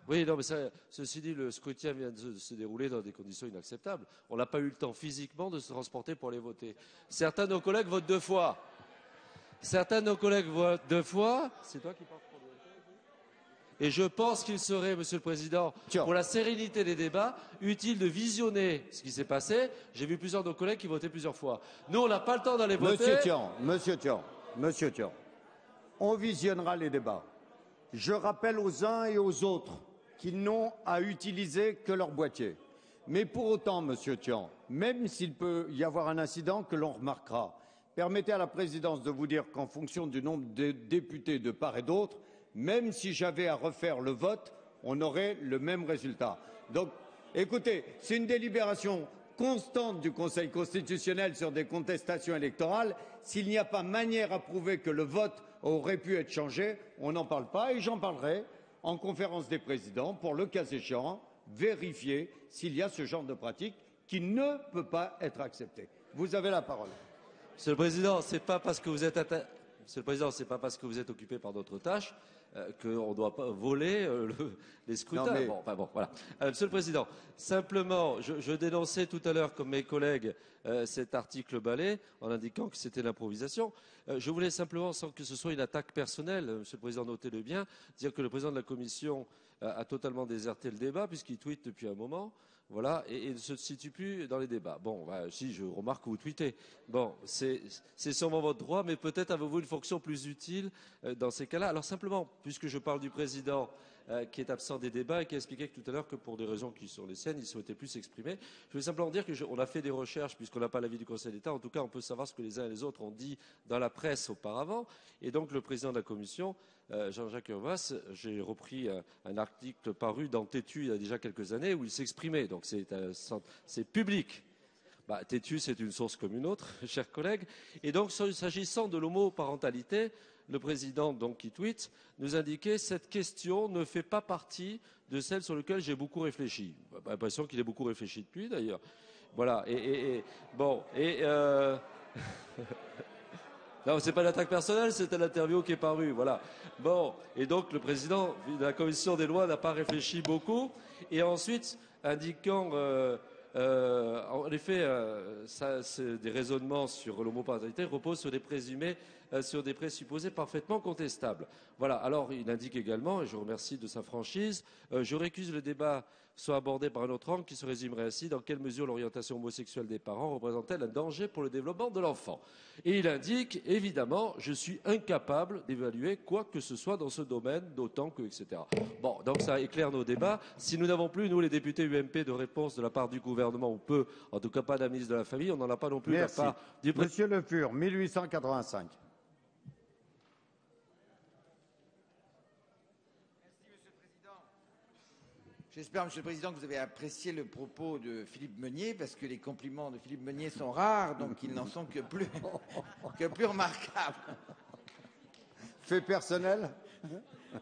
Oui, non, mais ça, ceci dit, le scrutin vient de se dérouler dans des conditions inacceptables. On n'a pas eu le temps physiquement de se transporter pour aller voter. Certains de nos collègues votent deux fois. Certains de nos collègues votent deux fois. C'est toi qui parles pour le vote. Et je pense qu'il serait, monsieur le Président, pour la sérénité des débats, utile de visionner ce qui s'est passé. J'ai vu plusieurs de nos collègues qui votaient plusieurs fois. Nous, on n'a pas le temps d'aller voter. Monsieur Tian, on visionnera les débats. Je rappelle aux uns et aux autres qu'ils n'ont à utiliser que leur boîtier. Mais pour autant, monsieur Tian, même s'il peut y avoir un incident que l'on remarquera, permettez à la présidence de vous dire qu'en fonction du nombre de députés de part et d'autre, même si j'avais à refaire le vote, on aurait le même résultat. Donc, écoutez, c'est une délibération constante du Conseil constitutionnel sur des contestations électorales. S'il n'y a pas manière à prouver que le vote aurait pu être changé, on n'en parle pas et j'en parlerai en conférence des présidents pour le cas échéant vérifier s'il y a ce genre de pratique qui ne peut pas être acceptée. Vous avez la parole. Monsieur le Président, ce n'est pas parce que vous êtes occupé par d'autres tâches qu'on ne doit pas voler les scrutins. Mais... Bon, enfin bon, voilà. Monsieur le Président, simplement, je dénonçais tout à l'heure, comme mes collègues, cet article balai, en indiquant que c'était l'improvisation. Je voulais simplement, sans que ce soit une attaque personnelle, Monsieur le Président, notez-le bien, dire que le Président de la Commission a totalement déserté le débat, puisqu'il tweete depuis un moment. Voilà, et ne se situe plus dans les débats. Bon, bah, si, je remarque que vous tweetez. Bon, c'est sûrement votre droit, mais peut-être avez-vous une fonction plus utile dans ces cas-là. Alors simplement, puisque je parle du président qui est absent des débats et qui a expliqué tout à l'heure que pour des raisons qui sont les siennes, il ne souhaitait plus s'exprimer, je voulais simplement dire qu'on a fait des recherches, puisqu'on n'a pas l'avis du Conseil d'État. En tout cas, on peut savoir ce que les uns et les autres ont dit dans la presse auparavant. Et donc, le président de la Commission... Jean-Jacques Urvoas, j'ai repris un article paru dans Tétu il y a déjà quelques années où il s'exprimait, donc c'est public. Bah, Tétu, c'est une source comme une autre, chers collègues. Et donc, s'agissant de l'homoparentalité, le président donc, qui tweet nous indiquait « Cette question ne fait pas partie de celle sur laquelle j'ai beaucoup réfléchi ». J'ai l'impression qu'il ait beaucoup réfléchi depuis, d'ailleurs. Voilà. Non, c'est pas l'attaque personnelle, c'était l'interview qui est parue, voilà. Bon, et donc le président de la commission des lois n'a pas réfléchi beaucoup, et ensuite indiquant, en effet, ça, des raisonnements sur l'homoparentalité reposent sur des présumés, sur des présupposés parfaitement contestables. Voilà. Alors il indique également, et je remercie de sa franchise, je récuse le débat soit abordé par un autre angle qui se résumerait ainsi dans quelle mesure l'orientation homosexuelle des parents représentait un danger pour le développement de l'enfant. Et il indique, évidemment, je suis incapable d'évaluer quoi que ce soit dans ce domaine, d'autant que, etc. Bon, donc ça éclaire nos débats. Si nous n'avons plus, nous les députés UMP, de réponse de la part du gouvernement, ou peu, en tout cas pas de la ministre de la Famille, on n'en a pas non plus de la part du président. Monsieur Le Fur, 1885. J'espère, Monsieur le Président, que vous avez apprécié le propos de Philippe Meunier, parce que les compliments de Philippe Meunier sont rares, donc ils n'en sont que plus remarquables. Fait personnel.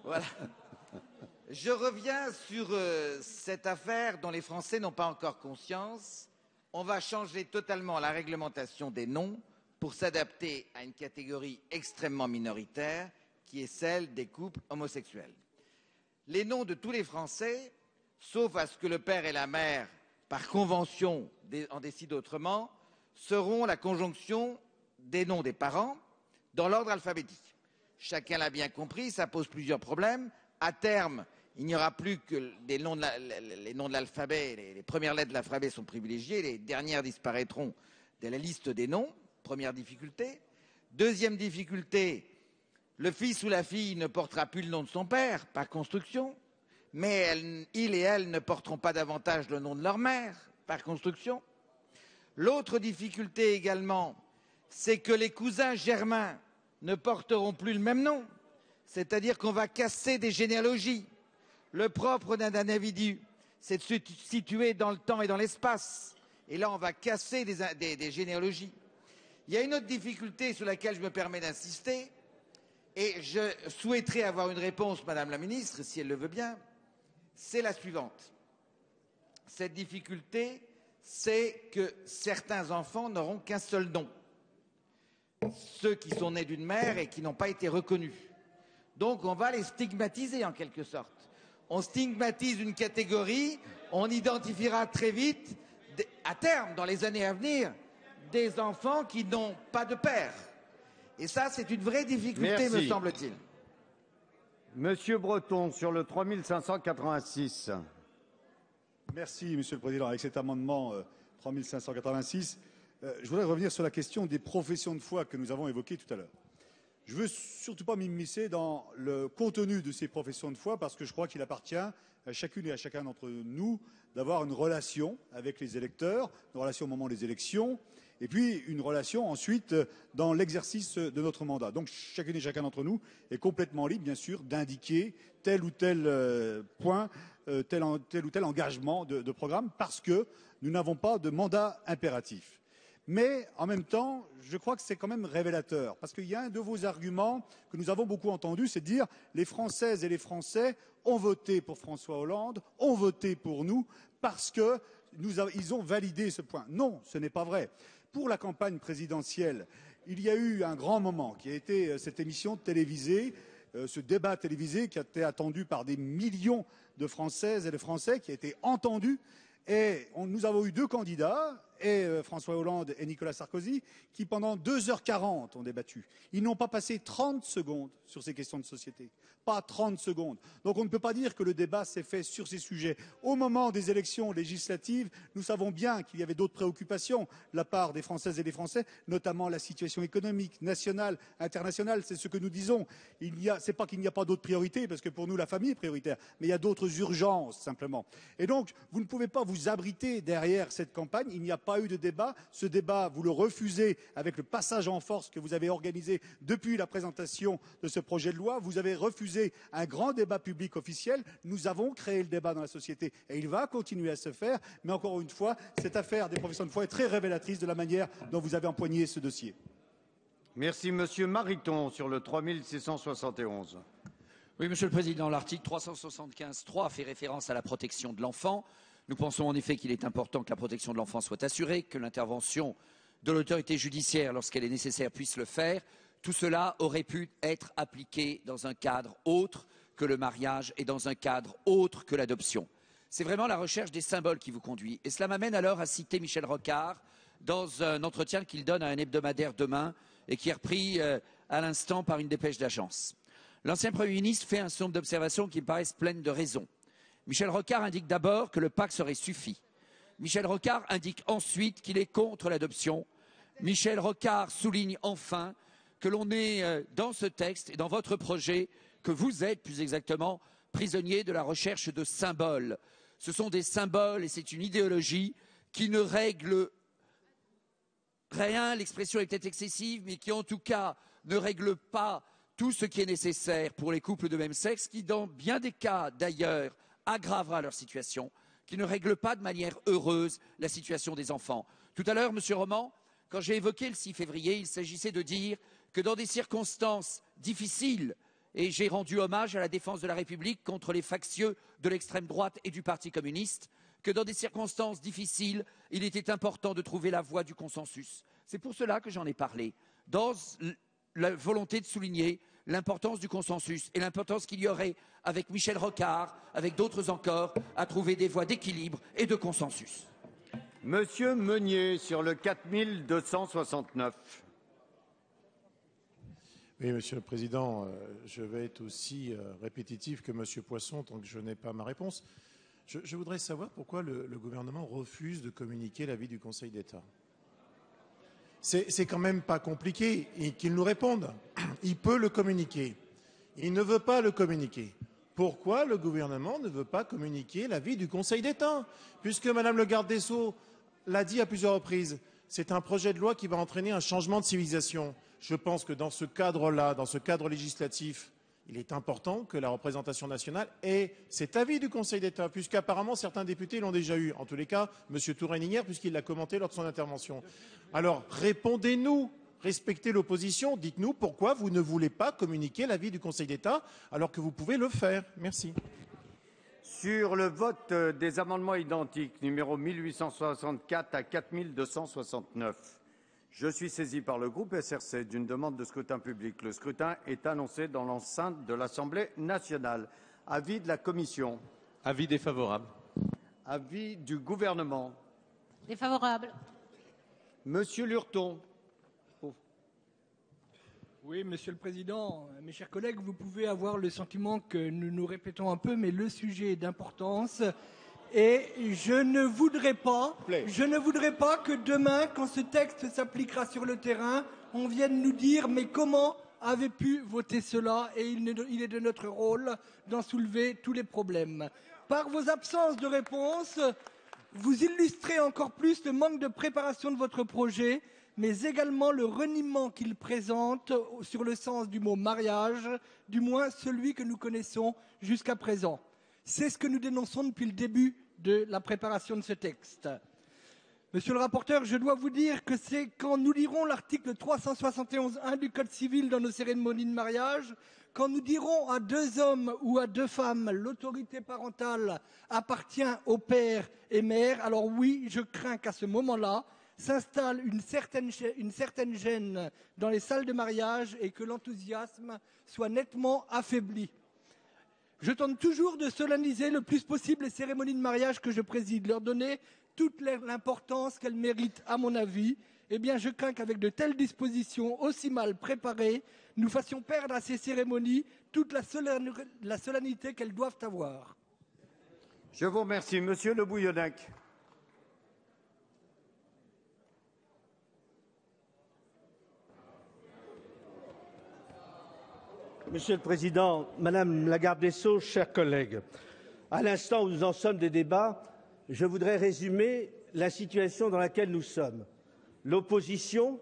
Voilà. Je reviens sur cette affaire dont les Français n'ont pas encore conscience. On va changer totalement la réglementation des noms pour s'adapter à une catégorie extrêmement minoritaire, qui est celle des couples homosexuels. Les noms de tous les Français... sauf à ce que le père et la mère, par convention, en décident autrement, seront la conjonction des noms des parents dans l'ordre alphabétique. Chacun l'a bien compris, ça pose plusieurs problèmes. À terme, il n'y aura plus que les noms de l'alphabet, les premières lettres de l'alphabet sont privilégiées, les dernières disparaîtront de la liste des noms, première difficulté. Deuxième difficulté, le fils ou la fille ne portera plus le nom de son père, par construction. Mais il et elle ne porteront pas davantage le nom de leur mère, par construction. L'autre difficulté également, c'est que les cousins germains ne porteront plus le même nom. C'est-à-dire qu'on va casser des généalogies. Le propre d'un individu, c'est de se situer dans le temps et dans l'espace. Et là, on va casser des généalogies. Il y a une autre difficulté sur laquelle je me permets d'insister, et je souhaiterais avoir une réponse, Madame la Ministre, si elle le veut bien. C'est la suivante. Cette difficulté, c'est que certains enfants n'auront qu'un seul nom. Ceux qui sont nés d'une mère et qui n'ont pas été reconnus. Donc on va les stigmatiser en quelque sorte. On stigmatise une catégorie, on identifiera très vite, à terme, dans les années à venir, des enfants qui n'ont pas de père. Et ça, c'est une vraie difficulté, me semble-t-il. Monsieur Breton, sur le 3586. Merci, Monsieur le Président. Avec cet amendement 3586, je voudrais revenir sur la question des professions de foi que nous avons évoquées tout à l'heure. Je ne veux surtout pas m'immiscer dans le contenu de ces professions de foi, parce que je crois qu'il appartient à chacune et à chacun d'entre nous d'avoir une relation avec les électeurs, une relation au moment des élections, et puis une relation ensuite dans l'exercice de notre mandat. Donc chacune et chacun d'entre nous est complètement libre, bien sûr, d'indiquer tel ou tel point, tel ou tel engagement de programme, parce que nous n'avons pas de mandat impératif. Mais en même temps, je crois que c'est quand même révélateur, parce qu'il y a un de vos arguments que nous avons beaucoup entendu, c'est de dire les Françaises et les Français ont voté pour François Hollande, ont voté pour nous, parce que ils ont validé ce point. Non, ce n'est pas vrai. Pour la campagne présidentielle, il y a eu un grand moment qui a été cette émission télévisée, ce débat télévisé qui a été attendu par des millions de Françaises et de Français, qui a été entendu. Et nous avons eu deux candidats, et François Hollande et Nicolas Sarkozy, qui pendant 2h40 ont débattu. Ils n'ont pas passé 30 secondes sur ces questions de société. Pas 30 secondes. Donc on ne peut pas dire que le débat s'est fait sur ces sujets. Au moment des élections législatives, nous savons bien qu'il y avait d'autres préoccupations de la part des Françaises et des Français, notamment la situation économique, nationale, internationale. C'est ce que nous disons. C'est pas qu'il n'y a pas d'autres priorités, parce que pour nous, la famille est prioritaire, mais il y a d'autres urgences, simplement. Et donc, vous ne pouvez pas vous abriter derrière cette campagne. Il n'y a pas eu de débat. Ce débat, vous le refusez avec le passage en force que vous avez organisé depuis la présentation de ce projet de loi. Vous avez refusé un grand débat public officiel. Nous avons créé le débat dans la société et il va continuer à se faire. Mais encore une fois, cette affaire des professions de foi est très révélatrice de la manière dont vous avez empoigné ce dossier. Merci, Monsieur Mariton, sur le 3671. Oui, Monsieur le Président, l'article 375.3 fait référence à la protection de l'enfant. Nous pensons en effet qu'il est important que la protection de l'enfant soit assurée, que l'intervention de l'autorité judiciaire, lorsqu'elle est nécessaire, puisse le faire. Tout cela aurait pu être appliqué dans un cadre autre que le mariage et dans un cadre autre que l'adoption. C'est vraiment la recherche des symboles qui vous conduit. Et cela m'amène alors à citer Michel Rocard dans un entretien qu'il donne à un hebdomadaire demain et qui est repris à l'instant par une dépêche d'agence. L'ancien Premier ministre fait un somme d'observations qui me paraissent pleines de raison. Michel Rocard indique d'abord que le PACS aurait suffi. Michel Rocard indique ensuite qu'il est contre l'adoption. Michel Rocard souligne enfin que l'on est dans ce texte et dans votre projet, que vous êtes plus exactement prisonnier de la recherche de symboles. Ce sont des symboles et c'est une idéologie qui ne règle rien, l'expression est peut-être excessive, mais qui en tout cas ne règle pas tout ce qui est nécessaire pour les couples de même sexe, qui dans bien des cas d'ailleurs aggravera leur situation, qui ne règle pas de manière heureuse la situation des enfants. Tout à l'heure, Monsieur Roman, quand j'ai évoqué le 6 février, il s'agissait de dire que dans des circonstances difficiles, et j'ai rendu hommage à la défense de la République contre les factieux de l'extrême droite et du Parti communiste, que dans des circonstances difficiles, il était important de trouver la voie du consensus. C'est pour cela que j'en ai parlé, dans la volonté de souligner l'importance du consensus et l'importance qu'il y aurait, avec Michel Rocard, avec d'autres encore, à trouver des voies d'équilibre et de consensus. Monsieur Meunier, sur le 4269. Oui, Monsieur le Président, je vais être aussi répétitif que Monsieur Poisson tant que je n'ai pas ma réponse. Je voudrais savoir pourquoi le gouvernement refuse de communiquer l'avis du Conseil d'État. C'est quand même pas compliqué qu'il nous réponde. Il peut le communiquer. Il ne veut pas le communiquer. Pourquoi le gouvernement ne veut pas communiquer l'avis du Conseil d'État? Puisque Madame le garde des Sceaux l'a dit à plusieurs reprises, c'est un projet de loi qui va entraîner un changement de civilisation. Je pense que dans ce cadre-là, dans ce cadre législatif, il est important que la représentation nationale ait cet avis du Conseil d'État, puisqu'apparemment certains députés l'ont déjà eu. En tous les cas, M. Touraine-Inière, puisqu'il l'a commenté lors de son intervention. Alors, répondez-nous, respectez l'opposition, dites-nous pourquoi vous ne voulez pas communiquer l'avis du Conseil d'État, alors que vous pouvez le faire. Merci. Sur le vote des amendements identiques, numéro 1864 à 4269, je suis saisi par le groupe SRC d'une demande de scrutin public. Le scrutin est annoncé dans l'enceinte de l'Assemblée nationale. Avis de la Commission. Avis défavorable. Avis du gouvernement. Défavorable. Monsieur Lurton. Oh. Oui, Monsieur le Président, mes chers collègues, vous pouvez avoir le sentiment que nous nous répétons un peu, mais le sujet est d'importance. Et je ne voudrais pas que demain, quand ce texte s'appliquera sur le terrain, on vienne nous dire « mais comment avez pu voter cela ?» Et il est de notre rôle d'en soulever tous les problèmes. Par vos absences de réponse, vous illustrez encore plus le manque de préparation de votre projet, mais également le reniement qu'il présente sur le sens du mot « mariage », du moins celui que nous connaissons jusqu'à présent. C'est ce que nous dénonçons depuis le début de la préparation de ce texte. Monsieur le rapporteur, je dois vous dire que c'est quand nous lirons l'article 371.1 du Code civil dans nos cérémonies de mariage quand nous dirons à deux hommes ou à deux femmes l'autorité parentale appartient au père et mère, alors oui, je crains qu'à ce moment-là s'installe une certaine gêne dans les salles de mariage et que l'enthousiasme soit nettement affaibli. Je tente toujours de solenniser le plus possible les cérémonies de mariage que je préside, leur donner toute l'importance qu'elles méritent à mon avis. Eh bien, je crains qu'avec de telles dispositions aussi mal préparées, nous fassions perdre à ces cérémonies toute la solennité qu'elles doivent avoir. Je vous remercie. Monsieur Le Bouillonnac. Monsieur le Président, Madame la Garde des Sceaux, chers collègues, à l'instant où nous en sommes des débats, je voudrais résumer la situation dans laquelle nous sommes. L'opposition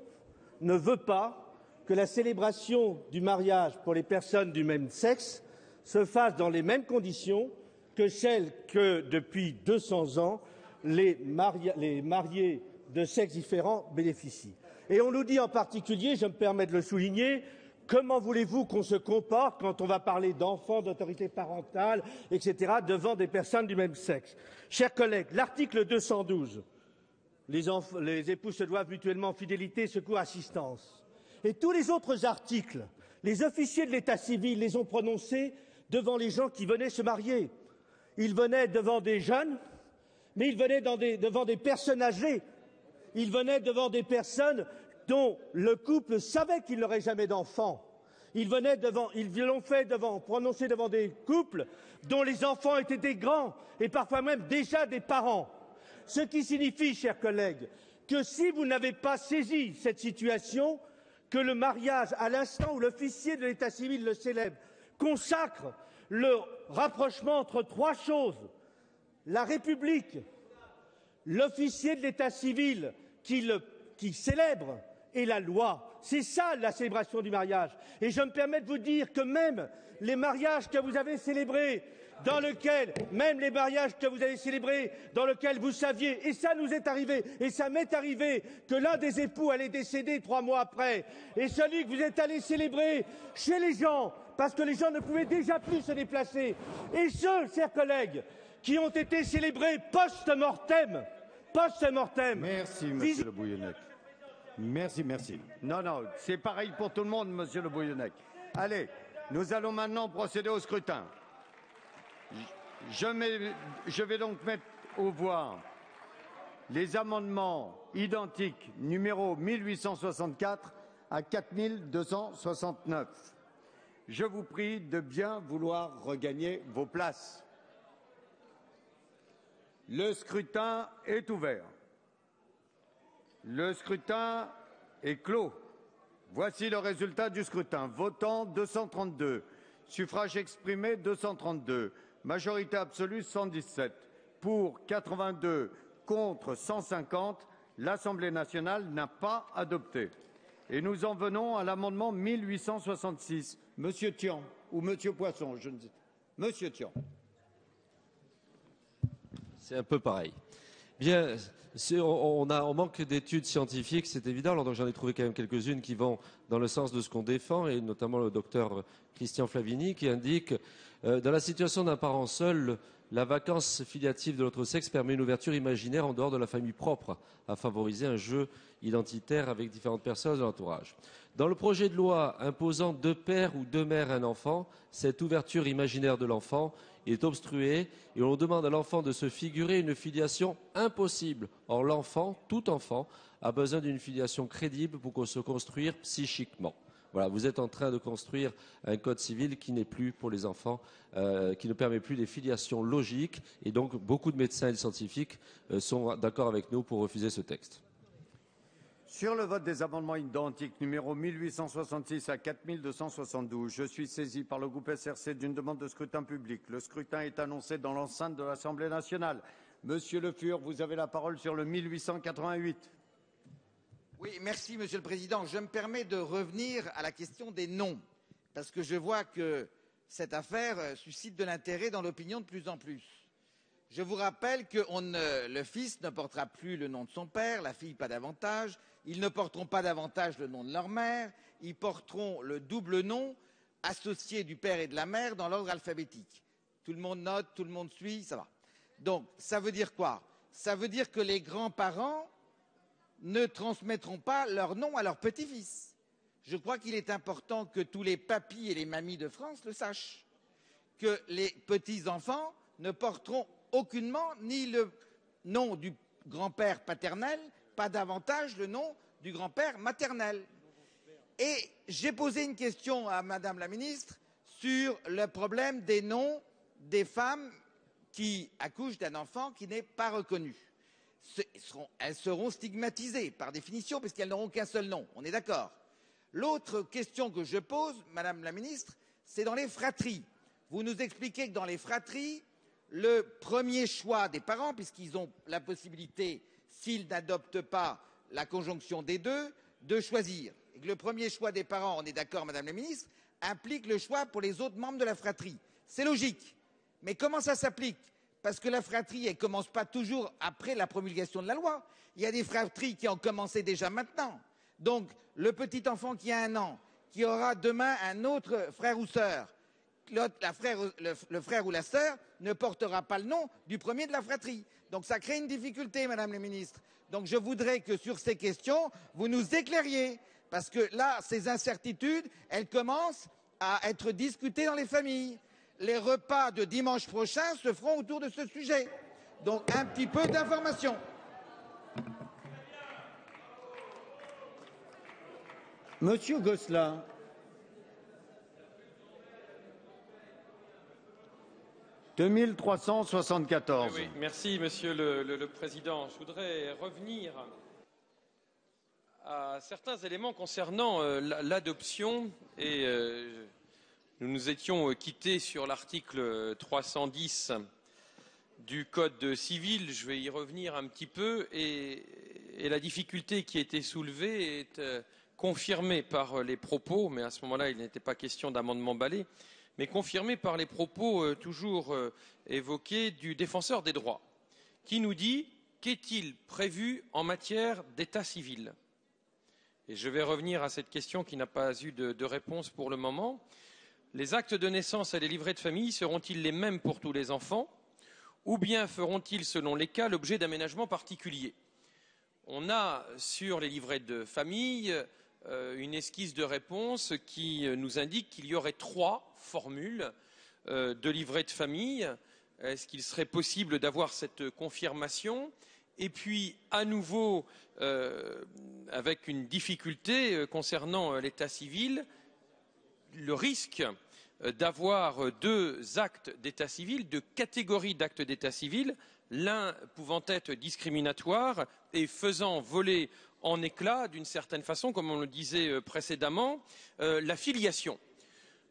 ne veut pas que la célébration du mariage pour les personnes du même sexe se fasse dans les mêmes conditions que celles que, depuis 200 ans, les mariés de sexes différents bénéficient. Et on nous dit en particulier, je me permets de le souligner, comment voulez-vous qu'on se comporte quand on va parler d'enfants, d'autorité parentale, etc., devant des personnes du même sexe? Chers collègues, l'article 212, les époux se doivent mutuellement fidélité, secours, assistance. Et tous les autres articles, les officiers de l'état civil les ont prononcés devant les gens qui venaient se marier. Ils venaient devant des jeunes, mais ils venaient devant des personnes âgées. Ils venaient devant des personnes dont le couple savait qu'il n'aurait jamais d'enfants. Ils l'ont fait prononcé devant des couples dont les enfants étaient des grands et parfois même déjà des parents. Ce qui signifie, chers collègues, que si vous n'avez pas saisi cette situation, que le mariage, à l'instant où l'officier de l'état civil le célèbre, consacre le rapprochement entre trois choses, la République, l'officier de l'état civil qui célèbre, et la loi. C'est ça la célébration du mariage. Et je me permets de vous dire que même les mariages que vous avez célébrés, dans lesquels vous saviez, et ça nous est arrivé, et ça m'est arrivé, que l'un des époux allait décéder 3 mois après, et celui que vous êtes allé célébrer chez les gens, parce que les gens ne pouvaient déjà plus se déplacer, et ceux, chers collègues, qui ont été célébrés post-mortem, Merci, monsieur Le Bouillonnac. Merci. Non, c'est pareil pour tout le monde, monsieur Le Bouillonnac. Allez, nous allons maintenant procéder au scrutin. Je vais donc mettre aux voix les amendements identiques numéro 1864 à 4269. Je vous prie de bien vouloir regagner vos places. Le scrutin est ouvert. Le scrutin est clos. Voici le résultat du scrutin. Votants 232, suffrages exprimés 232, majorité absolue 117, pour 82, contre 150. L'Assemblée nationale n'a pas adopté. Et nous en venons à l'amendement 1866. Monsieur Tian ou monsieur Poisson, je ne sais. Monsieur Tian. C'est un peu pareil. Bien, on manque d'études scientifiques, c'est évident. Alors, donc j'en ai trouvé quand même quelques-unes qui vont dans le sens de ce qu'on défend, et notamment le docteur Christian Flavini qui indique dans la situation d'un parent seul, la vacance filiative de l'autre sexe permet une ouverture imaginaire en dehors de la famille propre, à favoriser un jeu identitaire avec différentes personnes de l'entourage. Dans le projet de loi imposant deux pères ou deux mères à un enfant, cette ouverture imaginaire de l'enfant est obstruée et on demande à l'enfant de se figurer une filiation impossible. Or l'enfant, tout enfant, a besoin d'une filiation crédible pour se construire psychiquement. Voilà, vous êtes en train de construire un code civil qui n'est plus pour les enfants, qui ne permet plus des filiations logiques. Et donc, beaucoup de médecins et de scientifiques sont d'accord avec nous pour refuser ce texte. Sur le vote des amendements identiques numéro 1866 à 4272, je suis saisi par le groupe SRC d'une demande de scrutin public. Le scrutin est annoncé dans l'enceinte de l'Assemblée nationale. Monsieur Le Fur, vous avez la parole sur le 1888. Oui, merci, monsieur le Président. Je me permets de revenir à la question des noms, parce que je vois que cette affaire suscite de l'intérêt dans l'opinion de plus en plus. Je vous rappelle que le fils ne portera plus le nom de son père, la fille pas davantage, ils ne porteront pas davantage le nom de leur mère, ils porteront le double nom associés du père et de la mère dans l'ordre alphabétique. Tout le monde note, tout le monde suit, ça va. Donc, ça veut dire quoi? Ça veut dire que les grands-parents ne transmettront pas leur nom à leur petit-fils. Je crois qu'il est important que tous les papis et les mamies de France le sachent, que les petits-enfants ne porteront aucunement ni le nom du grand-père paternel, pas davantage le nom du grand-père maternel. Et j'ai posé une question à Madame la Ministre sur le problème des noms des femmes qui accouchent d'un enfant qui n'est pas reconnu. Elles seront stigmatisées par définition parce qu'elles n'auront qu'un seul nom, on est d'accord. L'autre question que je pose, Madame la Ministre, c'est dans les fratries. Vous nous expliquez que dans les fratries, le premier choix des parents, puisqu'ils ont la possibilité, s'ils n'adoptent pas la conjonction des deux, de choisir. Et que le premier choix des parents, on est d'accord, Madame la Ministre, implique le choix pour les autres membres de la fratrie. C'est logique. Mais comment ça s'applique? Parce que la fratrie, elle ne commence pas toujours après la promulgation de la loi. Il y a des fratries qui ont commencé déjà maintenant. Donc, le petit enfant qui a 1 an, qui aura demain un autre frère ou sœur, le frère ou la sœur ne portera pas le nom du premier de la fratrie. Donc, ça crée une difficulté, Madame la Ministre. Donc, je voudrais que sur ces questions, vous nous éclairiez. Parce que là, ces incertitudes, elles commencent à être discutées dans les familles. Les repas de dimanche prochain se feront autour de ce sujet. Donc, un petit peu d'information. Monsieur Gosselin. – 2374. – Oui, merci Monsieur le Président. Je voudrais revenir à certains éléments concernant l'adoption et nous nous étions quittés sur l'article 310 du Code civil. Je vais y revenir un petit peu et la difficulté qui a été soulevée est confirmée par les propos, mais à ce moment-là il n'était pas question d'amendement balai, mais confirmé par les propos toujours évoqués du défenseur des droits, qui nous dit « qu'est-il prévu en matière d'état civil ?» Et je vais revenir à cette question qui n'a pas eu de réponse pour le moment. Les actes de naissance et les livrets de famille seront-ils les mêmes pour tous les enfants, ou bien feront-ils, selon les cas, l'objet d'aménagements particuliers? On a, sur les livrets de famille, une esquisse de réponse qui nous indique qu'il y aurait 3 formules de livret de famille. Est-ce qu'il serait possible d'avoir cette confirmation? Et puis, à nouveau, avec une difficulté concernant l'état civil, le risque d'avoir 2 actes d'état civil, 2 catégories d'actes d'état civil, l'un pouvant être discriminatoire et faisant voler en éclat, d'une certaine façon, comme on le disait précédemment, la filiation.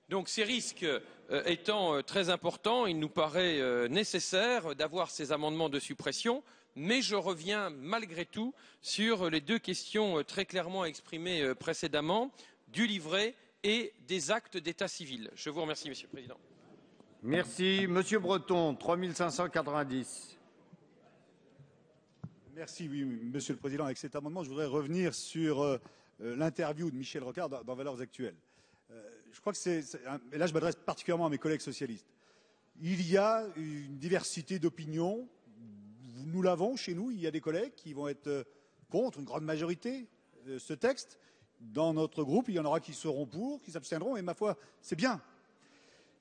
Donc ces risques étant très importants, il nous paraît nécessaire d'avoir ces amendements de suppression, mais je reviens malgré tout sur les 2 questions très clairement exprimées précédemment, du livret et des actes d'état civil. Je vous remercie, Monsieur le Président. Merci. Monsieur Breton, 3590. Merci, oui, Monsieur le Président. Avec cet amendement, je voudrais revenir sur l'interview de Michel Rocard dans Valeurs Actuelles. Je crois que et là je m'adresse particulièrement à mes collègues socialistes. Il y a une diversité d'opinions. Nous l'avons chez nous. Il y a des collègues qui vont être contre, une grande majorité, ce texte. Dans notre groupe, il y en aura qui seront pour, qui s'abstiendront. Et ma foi, c'est bien.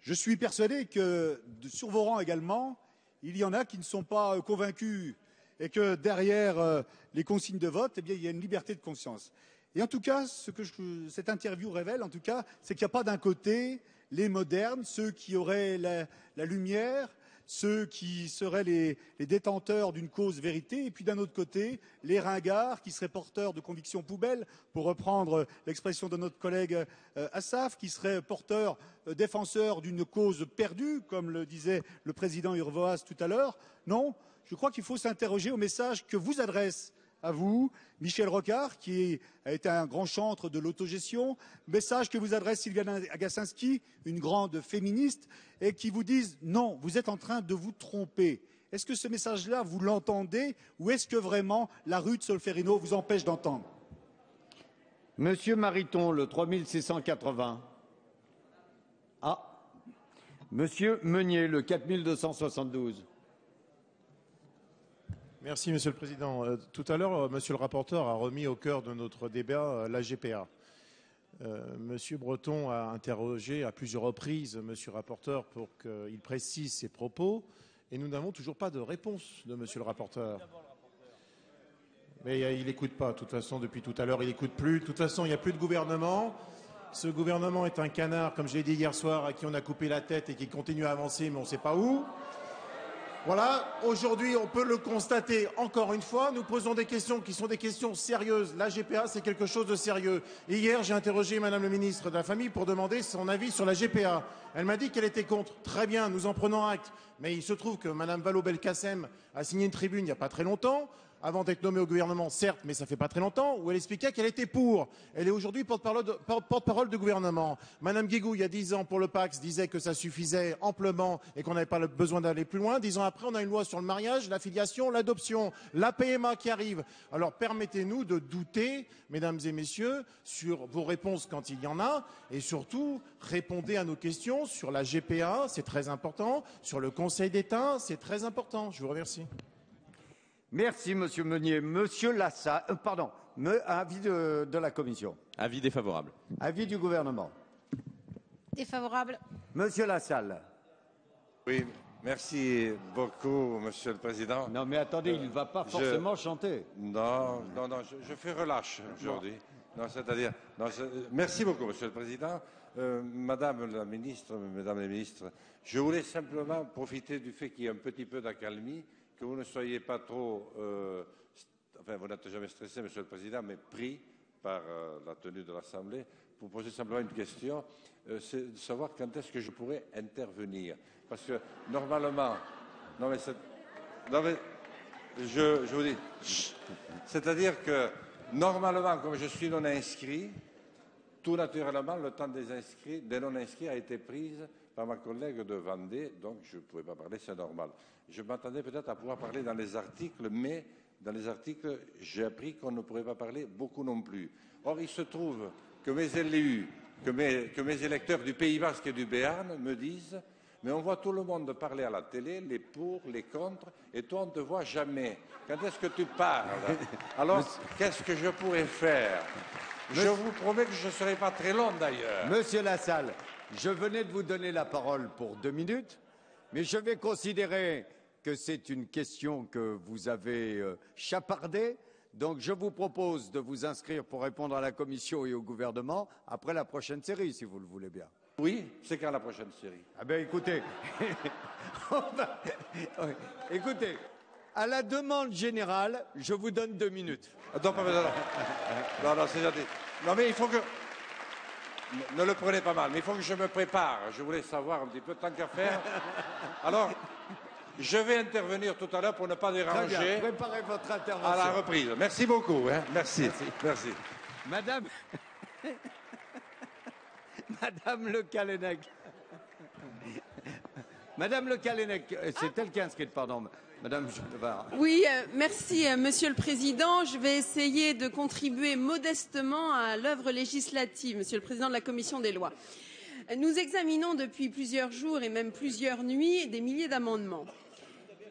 Je suis persuadé que sur vos rangs également, il y en a qui ne sont pas convaincus et que derrière les consignes de vote, eh bien, il y a une liberté de conscience. Et en tout cas, ce que cette interview révèle, en tout cas, c'est qu'il n'y a pas d'un côté les modernes, ceux qui auraient la lumière, ceux qui seraient les détenteurs d'une cause vérité, et puis d'un autre côté, les ringards qui seraient porteurs de convictions poubelles, pour reprendre l'expression de notre collègue Assaf, qui seraient porteurs, défenseurs d'une cause perdue, comme le disait le président Urvoas tout à l'heure. Non. Je crois qu'il faut s'interroger au message que vous adresse à vous Michel Rocard, qui a été un grand chantre de l'autogestion, message que vous adresse Sylviane Agacinski, une grande féministe, et qui vous disent « Non, vous êtes en train de vous tromper ». Est-ce que ce message-là, vous l'entendez, ou est-ce que vraiment la rue de Solferino vous empêche d'entendre? Monsieur Mariton, le 3680. Ah, Monsieur Meunier, le 4272. Merci, Monsieur le Président. Tout à l'heure, Monsieur le rapporteur a remis au cœur de notre débat la GPA. Monsieur Breton a interrogé à plusieurs reprises Monsieur le rapporteur pour qu'il précise ses propos, et nous n'avons toujours pas de réponse de Monsieur le rapporteur. Mais il n'écoute pas, de toute façon, depuis tout à l'heure, il n'écoute plus. De toute façon, il n'y a plus de gouvernement. Ce gouvernement est un canard, comme je l'ai dit hier soir, à qui on a coupé la tête et qui continue à avancer, mais on ne sait pas où. Voilà, aujourd'hui, on peut le constater encore une fois. Nous posons des questions qui sont des questions sérieuses. La GPA, c'est quelque chose de sérieux. Hier, j'ai interrogé Madame le ministre de la Famille pour demander son avis sur la GPA. Elle m'a dit qu'elle était contre. Très bien, nous en prenons acte. Mais il se trouve que Madame Vallaud-Belkacem a signé une tribune il n'y a pas très longtemps, avant d'être nommée au gouvernement, certes, mais ça fait pas très longtemps, où elle expliquait qu'elle était pour. Elle est aujourd'hui porte-parole du gouvernement. Madame Guigou, il y a 10 ans, pour le PACS, disait que ça suffisait amplement et qu'on n'avait pas besoin d'aller plus loin. 10 ans après, on a une loi sur le mariage, la filiation, l'adoption, la PMA qui arrive. Alors, permettez-nous de douter, mesdames et messieurs, sur vos réponses quand il y en a, et surtout, répondez à nos questions sur la GPA, c'est très important, sur le Conseil d'État, c'est très important. Je vous remercie. Merci, Monsieur Meunier. Monsieur Lassa, pardon, avis de la Commission. Avis défavorable. Avis du gouvernement. Défavorable. Monsieur Lassalle. Oui, merci beaucoup, Monsieur le Président. Non, mais attendez, il ne va pas forcément chanter. Non, non, non, je fais relâche aujourd'hui. Non, c'est-à-dire, merci beaucoup, Monsieur le Président. Madame la Ministre, Mesdames les Ministres, je voulais simplement profiter du fait qu'il y ait un petit peu d'accalmie, que vous ne soyez pas trop, enfin vous n'êtes jamais stressé, Monsieur le Président, mais pris par la tenue de l'Assemblée, pour poser simplement une question, c'est de savoir quand est-ce que je pourrais intervenir. Parce que normalement, non mais, je vous dis, c'est-à-dire que normalement, comme je suis non inscrit, tout naturellement, le temps des inscrits, des non inscrits a été pris par ma collègue de Vendée, donc je ne pouvais pas parler, c'est normal. Je m'attendais peut-être à pouvoir parler dans les articles, mais dans les articles, j'ai appris qu'on ne pourrait pas parler beaucoup non plus. Or, il se trouve que mes élus, que mes électeurs du Pays Basque et du Béarn me disent « Mais on voit tout le monde parler à la télé, les pour, les contre, et toi, on ne te voit jamais. Quand est-ce que tu parles? Alors, qu'est-ce que je pourrais faire ?» Je vous promets que je ne serai pas très long, d'ailleurs. Monsieur Lassalle, je venais de vous donner la parole pour 2 minutes, mais je vais considérer que c'est une question que vous avez chapardée. Donc, je vous propose de vous inscrire pour répondre à la Commission et au gouvernement après la prochaine série, si vous le voulez bien. Oui, c'est quand la prochaine série? Ah ben, écoutez, écoutez, à la demande générale, je vous donne 2 minutes. Non, pas, non, non. Non, non, c'est gentil. Non, mais il faut que... Ne le prenez pas mal, mais il faut que je me prépare. Je voulais savoir un petit peu, tant qu'à faire. Alors, je vais intervenir tout à l'heure pour ne pas déranger. Très bien. Préparez votre intervention. À la reprise. Merci beaucoup. Hein. Merci. Merci. Merci. Madame... Madame Le Calennec. Madame Le Calennec, c'est elle qui a inscrit, pardon. Madame Genevard. Oui, merci Monsieur le Président. Je vais essayer de contribuer modestement à l'œuvre législative, Monsieur le Président de la Commission des lois. Nous examinons depuis plusieurs jours et même plusieurs nuits des milliers d'amendements.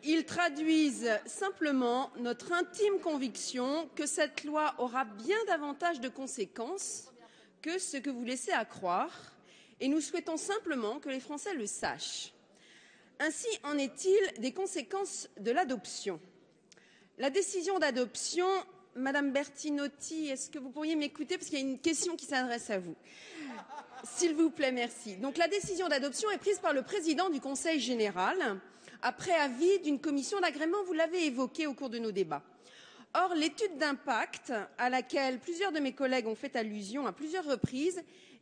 Ils traduisent simplement notre intime conviction que cette loi aura bien davantage de conséquences que ce que vous laissez à croire, et nous souhaitons simplement que les Français le sachent. Ainsi en est-il des conséquences de l'adoption. La décision d'adoption, Madame Bertinotti, est-ce que vous pourriez m'écouter parce qu'il y a une question qui s'adresse à vous. S'il vous plaît, merci. Donc la décision d'adoption est prise par le président du Conseil général après avis d'une commission d'agrément, vous l'avez évoqué au cours de nos débats. Or, l'étude d'impact à laquelle plusieurs de mes collègues ont fait allusion à plusieurs reprises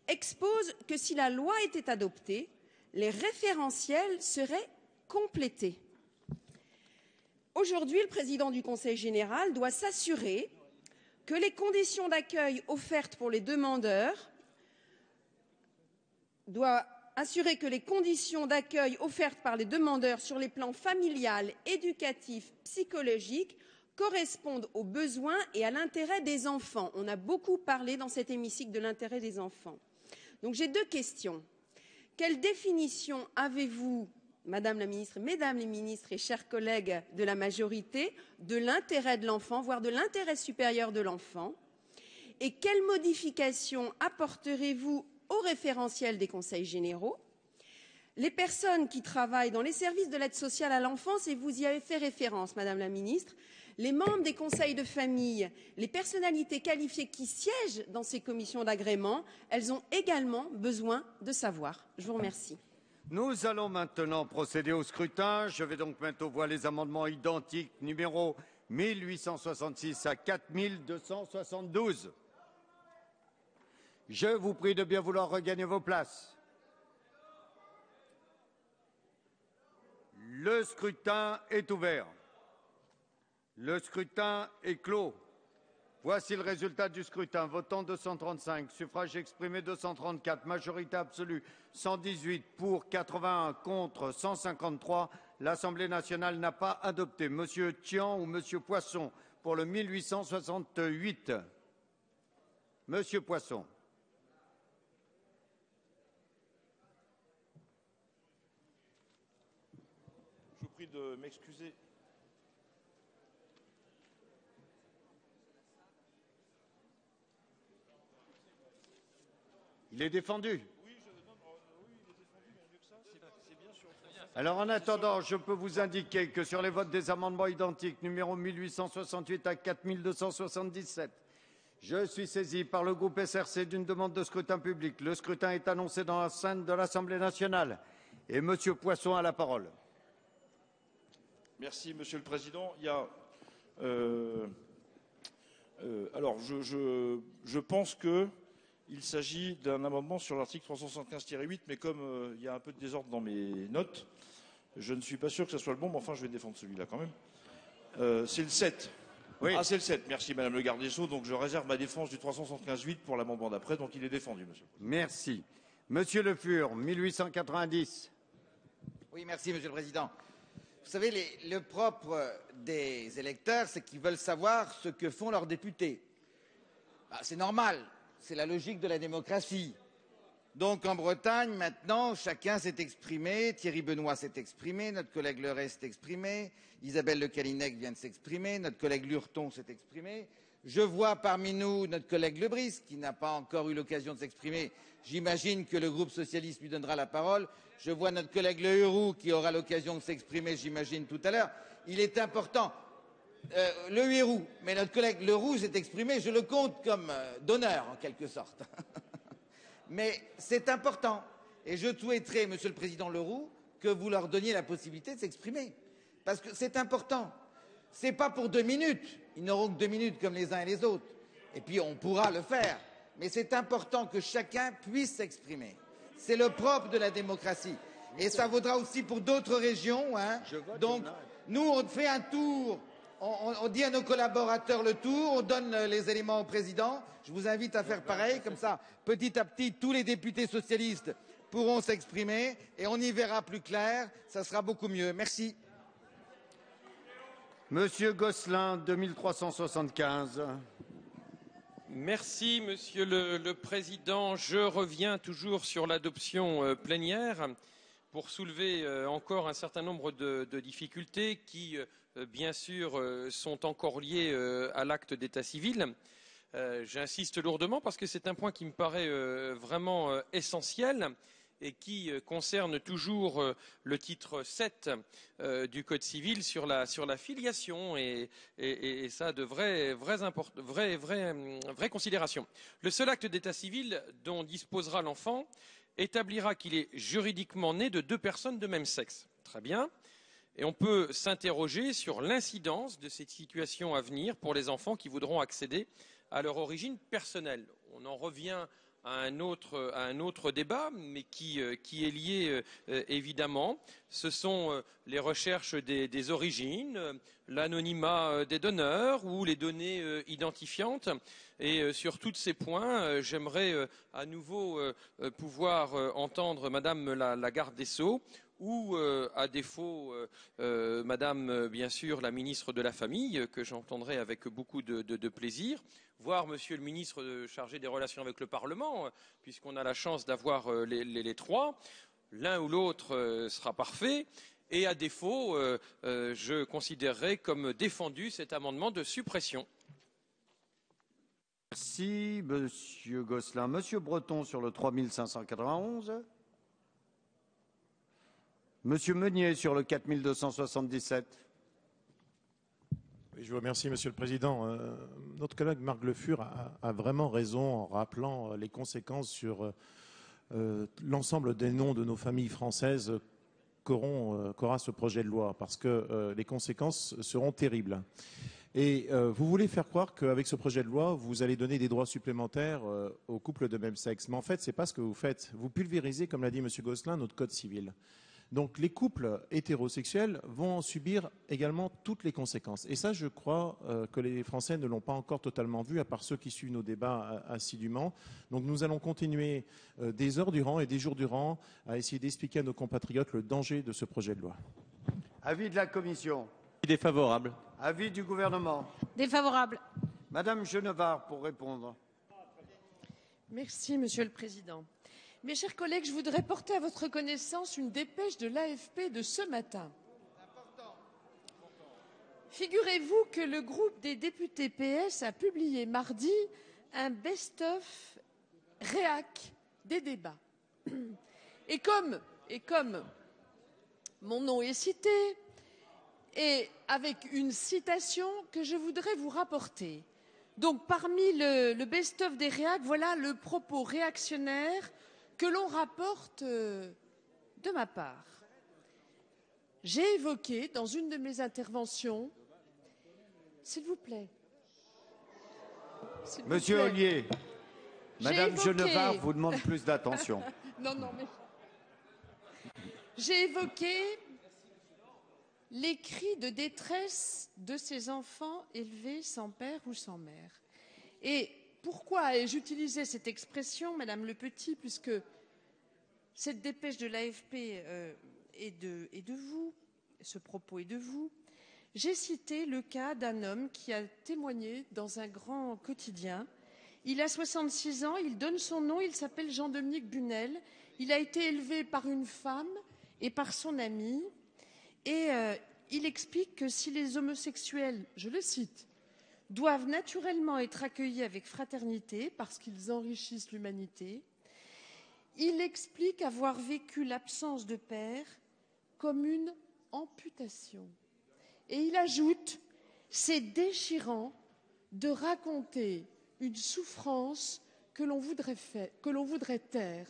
expose que si la loi était adoptée, les référentiels seraient complétés. Aujourd'hui, le président du Conseil général doit s'assurer que les conditions d'accueil offertes pour les demandeurs sur les plans familial, éducatif, psychologique correspondent aux besoins et à l'intérêt des enfants. On a beaucoup parlé dans cet hémicycle de l'intérêt des enfants. Donc j'ai 2 questions. Quelle définition avez-vous, Madame la Ministre, Mesdames les Ministres et chers collègues de la majorité, de l'intérêt de l'enfant, voire de l'intérêt supérieur de l'enfant? Et quelles modifications apporterez-vous au référentiel des conseils généraux? Les personnes qui travaillent dans les services de l'aide sociale à l'enfance, et vous y avez fait référence, Madame la Ministre, les membres des conseils de famille, les personnalités qualifiées qui siègent dans ces commissions d'agrément, elles ont également besoin de savoir. Je vous remercie. Nous allons maintenant procéder au scrutin. Je vais donc mettre aux voix les amendements identiques numéro 1866 à 4272. Je vous prie de bien vouloir regagner vos places. Le scrutin est ouvert. Le scrutin est clos. Voici le résultat du scrutin. Votant 235, suffrage exprimé 234, majorité absolue 118 pour, 81 contre, 153. L'Assemblée nationale n'a pas adopté. Monsieur Tian ou Monsieur Poisson pour le 1868. Monsieur Poisson. Je vous prie de m'excuser. Il est défendu. Oui, il est défendu, mais mieux que ça, c'est bien sûr. Alors, en attendant, je peux vous indiquer que sur les votes des amendements identiques, numéro 1868 à 4277, je suis saisi par le groupe SRC d'une demande de scrutin public. Le scrutin est annoncé dans la salle de l'Assemblée nationale. Et M. Poisson a la parole. Merci, Monsieur le Président. Il y a, alors, je pense qu'il s'agit d'un amendement sur l'article 375-8, mais comme il y a un peu de désordre dans mes notes, je ne suis pas sûr que ce soit le bon, mais enfin, je vais défendre celui-là quand même. C'est le 7. Oui. Ah, c'est le 7. Merci, Madame le Garde des Sceaux. Donc, je réserve ma défense du 375-8 pour l'amendement d'après. Donc, il est défendu, Monsieur le Président. Merci. Monsieur Le Fur, 1890. Oui, merci, Monsieur le Président. Vous savez, le propre des électeurs, c'est qu'ils veulent savoir ce que font leurs députés. Bah, c'est normal, c'est la logique de la démocratie. Donc en Bretagne, maintenant, chacun s'est exprimé, Thierry Benoît s'est exprimé, notre collègue Le Rey s'est exprimé, Isabelle Le Calinec vient de s'exprimer, notre collègue Lurton s'est exprimé. Je vois parmi nous notre collègue Le Bris, qui n'a pas encore eu l'occasion de s'exprimer. J'imagine que le groupe socialiste lui donnera la parole. Je vois notre collègue Le Hurou qui aura l'occasion de s'exprimer, j'imagine, tout à l'heure. Il est important. Le Hurou, mais notre collègue Le Hurou s'est exprimé, je le compte comme d'honneur, en quelque sorte. Mais c'est important. Et je souhaiterais, Monsieur le Président Le Hurou, que vous leur donniez la possibilité de s'exprimer. Parce que c'est important. C'est pas pour 2 minutes. Ils n'auront que 2 minutes comme les uns et les autres. Et puis on pourra le faire. Mais c'est important que chacun puisse s'exprimer. C'est le propre de la démocratie. Et ça vaudra aussi pour d'autres régions. Hein. Donc, nous, on fait un tour. On dit à nos collaborateurs le tour. On donne les éléments au président. Je vous invite à faire pareil. Comme ça, petit à petit, tous les députés socialistes pourront s'exprimer. Et on y verra plus clair. Ça sera beaucoup mieux. Merci. Monsieur Gosselin, 2375. Merci, Monsieur le Président. Je reviens toujours sur l'adoption plénière pour soulever encore un certain nombre de difficultés qui, bien sûr, sont encore liées à l'acte d'état civil. J'insiste lourdement parce que c'est un point qui me paraît vraiment essentiel et qui concerne toujours le titre 7 du Code civil sur la filiation et ça de vraies considérations. Le seul acte d'état civil dont disposera l'enfant établira qu'il est juridiquement né de 2 personnes de même sexe. Très bien. Et on peut s'interroger sur l'incidence de cette situation à venir pour les enfants qui voudront accéder à leur origine personnelle. On en revient à un autre débat, mais qui est lié évidemment. Ce sont les recherches des origines, l'anonymat des donneurs ou les données identifiantes. Et sur tous ces points, j'aimerais à nouveau pouvoir entendre Madame la Garde des Sceaux ou à défaut, Madame, bien sûr, la ministre de la Famille, que j'entendrai avec beaucoup de plaisir, voire Monsieur le ministre chargé des relations avec le Parlement, puisqu'on a la chance d'avoir les trois. L'un ou l'autre sera parfait. Et à défaut, je considérerai comme défendu cet amendement de suppression. Merci, Monsieur Gosselin. Monsieur Breton sur le 3591. Monsieur Meunier sur le 4277. Je vous remercie, Monsieur le Président. Notre collègue Marc Le Fur a vraiment raison en rappelant les conséquences sur l'ensemble des noms de nos familles françaises qu'aura ce projet de loi, parce que les conséquences seront terribles. Et vous voulez faire croire qu'avec ce projet de loi, vous allez donner des droits supplémentaires aux couples de même sexe. Mais en fait, ce n'est pas ce que vous faites. Vous pulvérisez, comme l'a dit M. Gosselin, notre code civil. Donc les couples hétérosexuels vont subir également toutes les conséquences. Et ça, je crois que les Français ne l'ont pas encore totalement vu, à part ceux qui suivent nos débats assidûment. Donc nous allons continuer des heures durant et des jours durant à essayer d'expliquer à nos compatriotes le danger de ce projet de loi. Avis de la Commission. Défavorable. Avis du gouvernement. Défavorable. Madame Genevard pour répondre. Merci, Monsieur le Président. Mes chers collègues, je voudrais porter à votre connaissance une dépêche de l'AFP de ce matin. Figurez-vous que le groupe des députés PS a publié mardi un best-of réac des débats. Et comme mon nom est cité, et avec une citation que je voudrais vous rapporter. Donc parmi le best-of des réacs, voilà le propos réactionnaire que l'on rapporte de ma part. J'ai évoqué dans une de mes interventions, s'il vous plaît. Monsieur Ollier, Madame Genevard vous demande plus d'attention. Non, mais j'ai évoqué les cris de détresse de ces enfants élevés sans père ou sans mère. Et pourquoi ai-je utilisé cette expression, Madame Le Petit, puisque cette dépêche de l'AFP est de vous, ce propos est de vous. J'ai cité le cas d'un homme qui a témoigné dans un grand quotidien. Il a 66 ans, il donne son nom, il s'appelle Jean-Dominique Bunel. Il a été élevé par une femme et par son ami. Et il explique que si les homosexuels, je le cite, doivent naturellement être accueillis avec fraternité parce qu'ils enrichissent l'humanité. Il explique avoir vécu l'absence de père comme une amputation. Et il ajoute « C'est déchirant de raconter une souffrance que l'on voudrait taire. »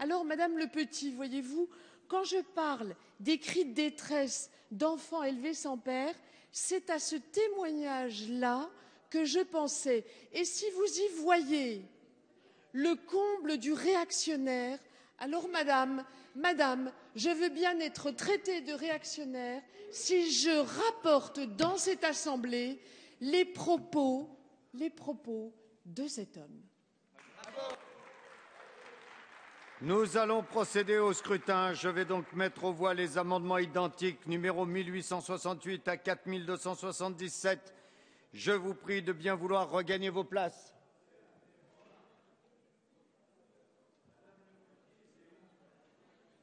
Alors, Madame Le Petit, voyez-vous, quand je parle des cris de détresse d'enfants élevés sans père, c'est à ce témoignage-là que je pensais. Et si vous y voyez le comble du réactionnaire, alors madame, je veux bien être traitée de réactionnaire si je rapporte dans cette assemblée les propos de cet homme. Nous allons procéder au scrutin. Je vais donc mettre aux voix les amendements identiques numéros 1868 à 4277. Je vous prie de bien vouloir regagner vos places.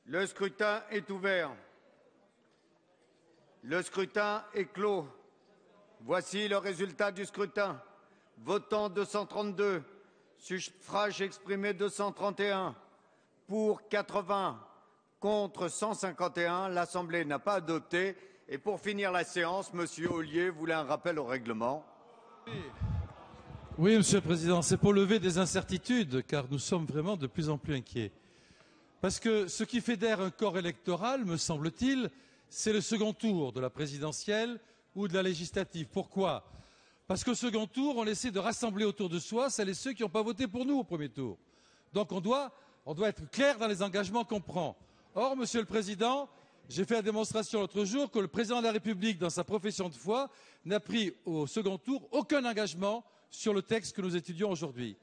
Le scrutin est ouvert. Le scrutin est clos. Voici le résultat du scrutin. Votants 232, suffrages exprimés 231. Pour 80, contre 151, l'Assemblée n'a pas adopté. Et pour finir la séance, Monsieur Ollier voulait un rappel au règlement. Oui, Monsieur le Président, c'est pour lever des incertitudes, car nous sommes vraiment de plus en plus inquiets. Parce que ce qui fédère un corps électoral, me semble-t-il, c'est le second tour de la présidentielle ou de la législative. Pourquoi? Parce qu'au second tour, on essaie de rassembler autour de soi celles et ceux qui n'ont pas voté pour nous au premier tour. Donc on doit être clair dans les engagements qu'on prend. Or, Monsieur le Président, j'ai fait la démonstration l'autre jour que le Président de la République, dans sa profession de foi, n'a pris au second tour aucun engagement sur le texte que nous étudions aujourd'hui.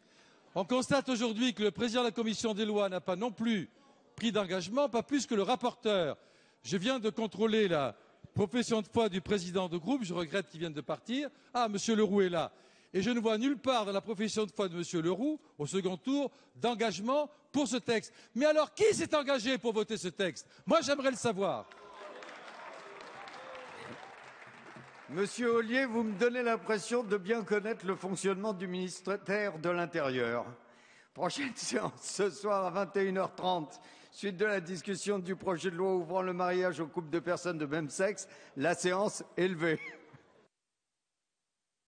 On constate aujourd'hui que le Président de la Commission des lois n'a pas non plus pris d'engagement, pas plus que le rapporteur Je viens de contrôler la profession de foi du président de groupe. Je regrette qu'il vienne de partir. Ah, M. Leroux est là. Et je ne vois nulle part dans la profession de foi de M. Leroux, au second tour, d'engagement pour ce texte. Mais alors, qui s'est engagé pour voter ce texte? Moi, j'aimerais le savoir. Monsieur Ollier, vous me donnez l'impression de bien connaître le fonctionnement du ministère de l'Intérieur. Prochaine séance, ce soir à 21h30, suite de la discussion du projet de loi ouvrant le mariage aux couples de personnes de même sexe, la séance est levée.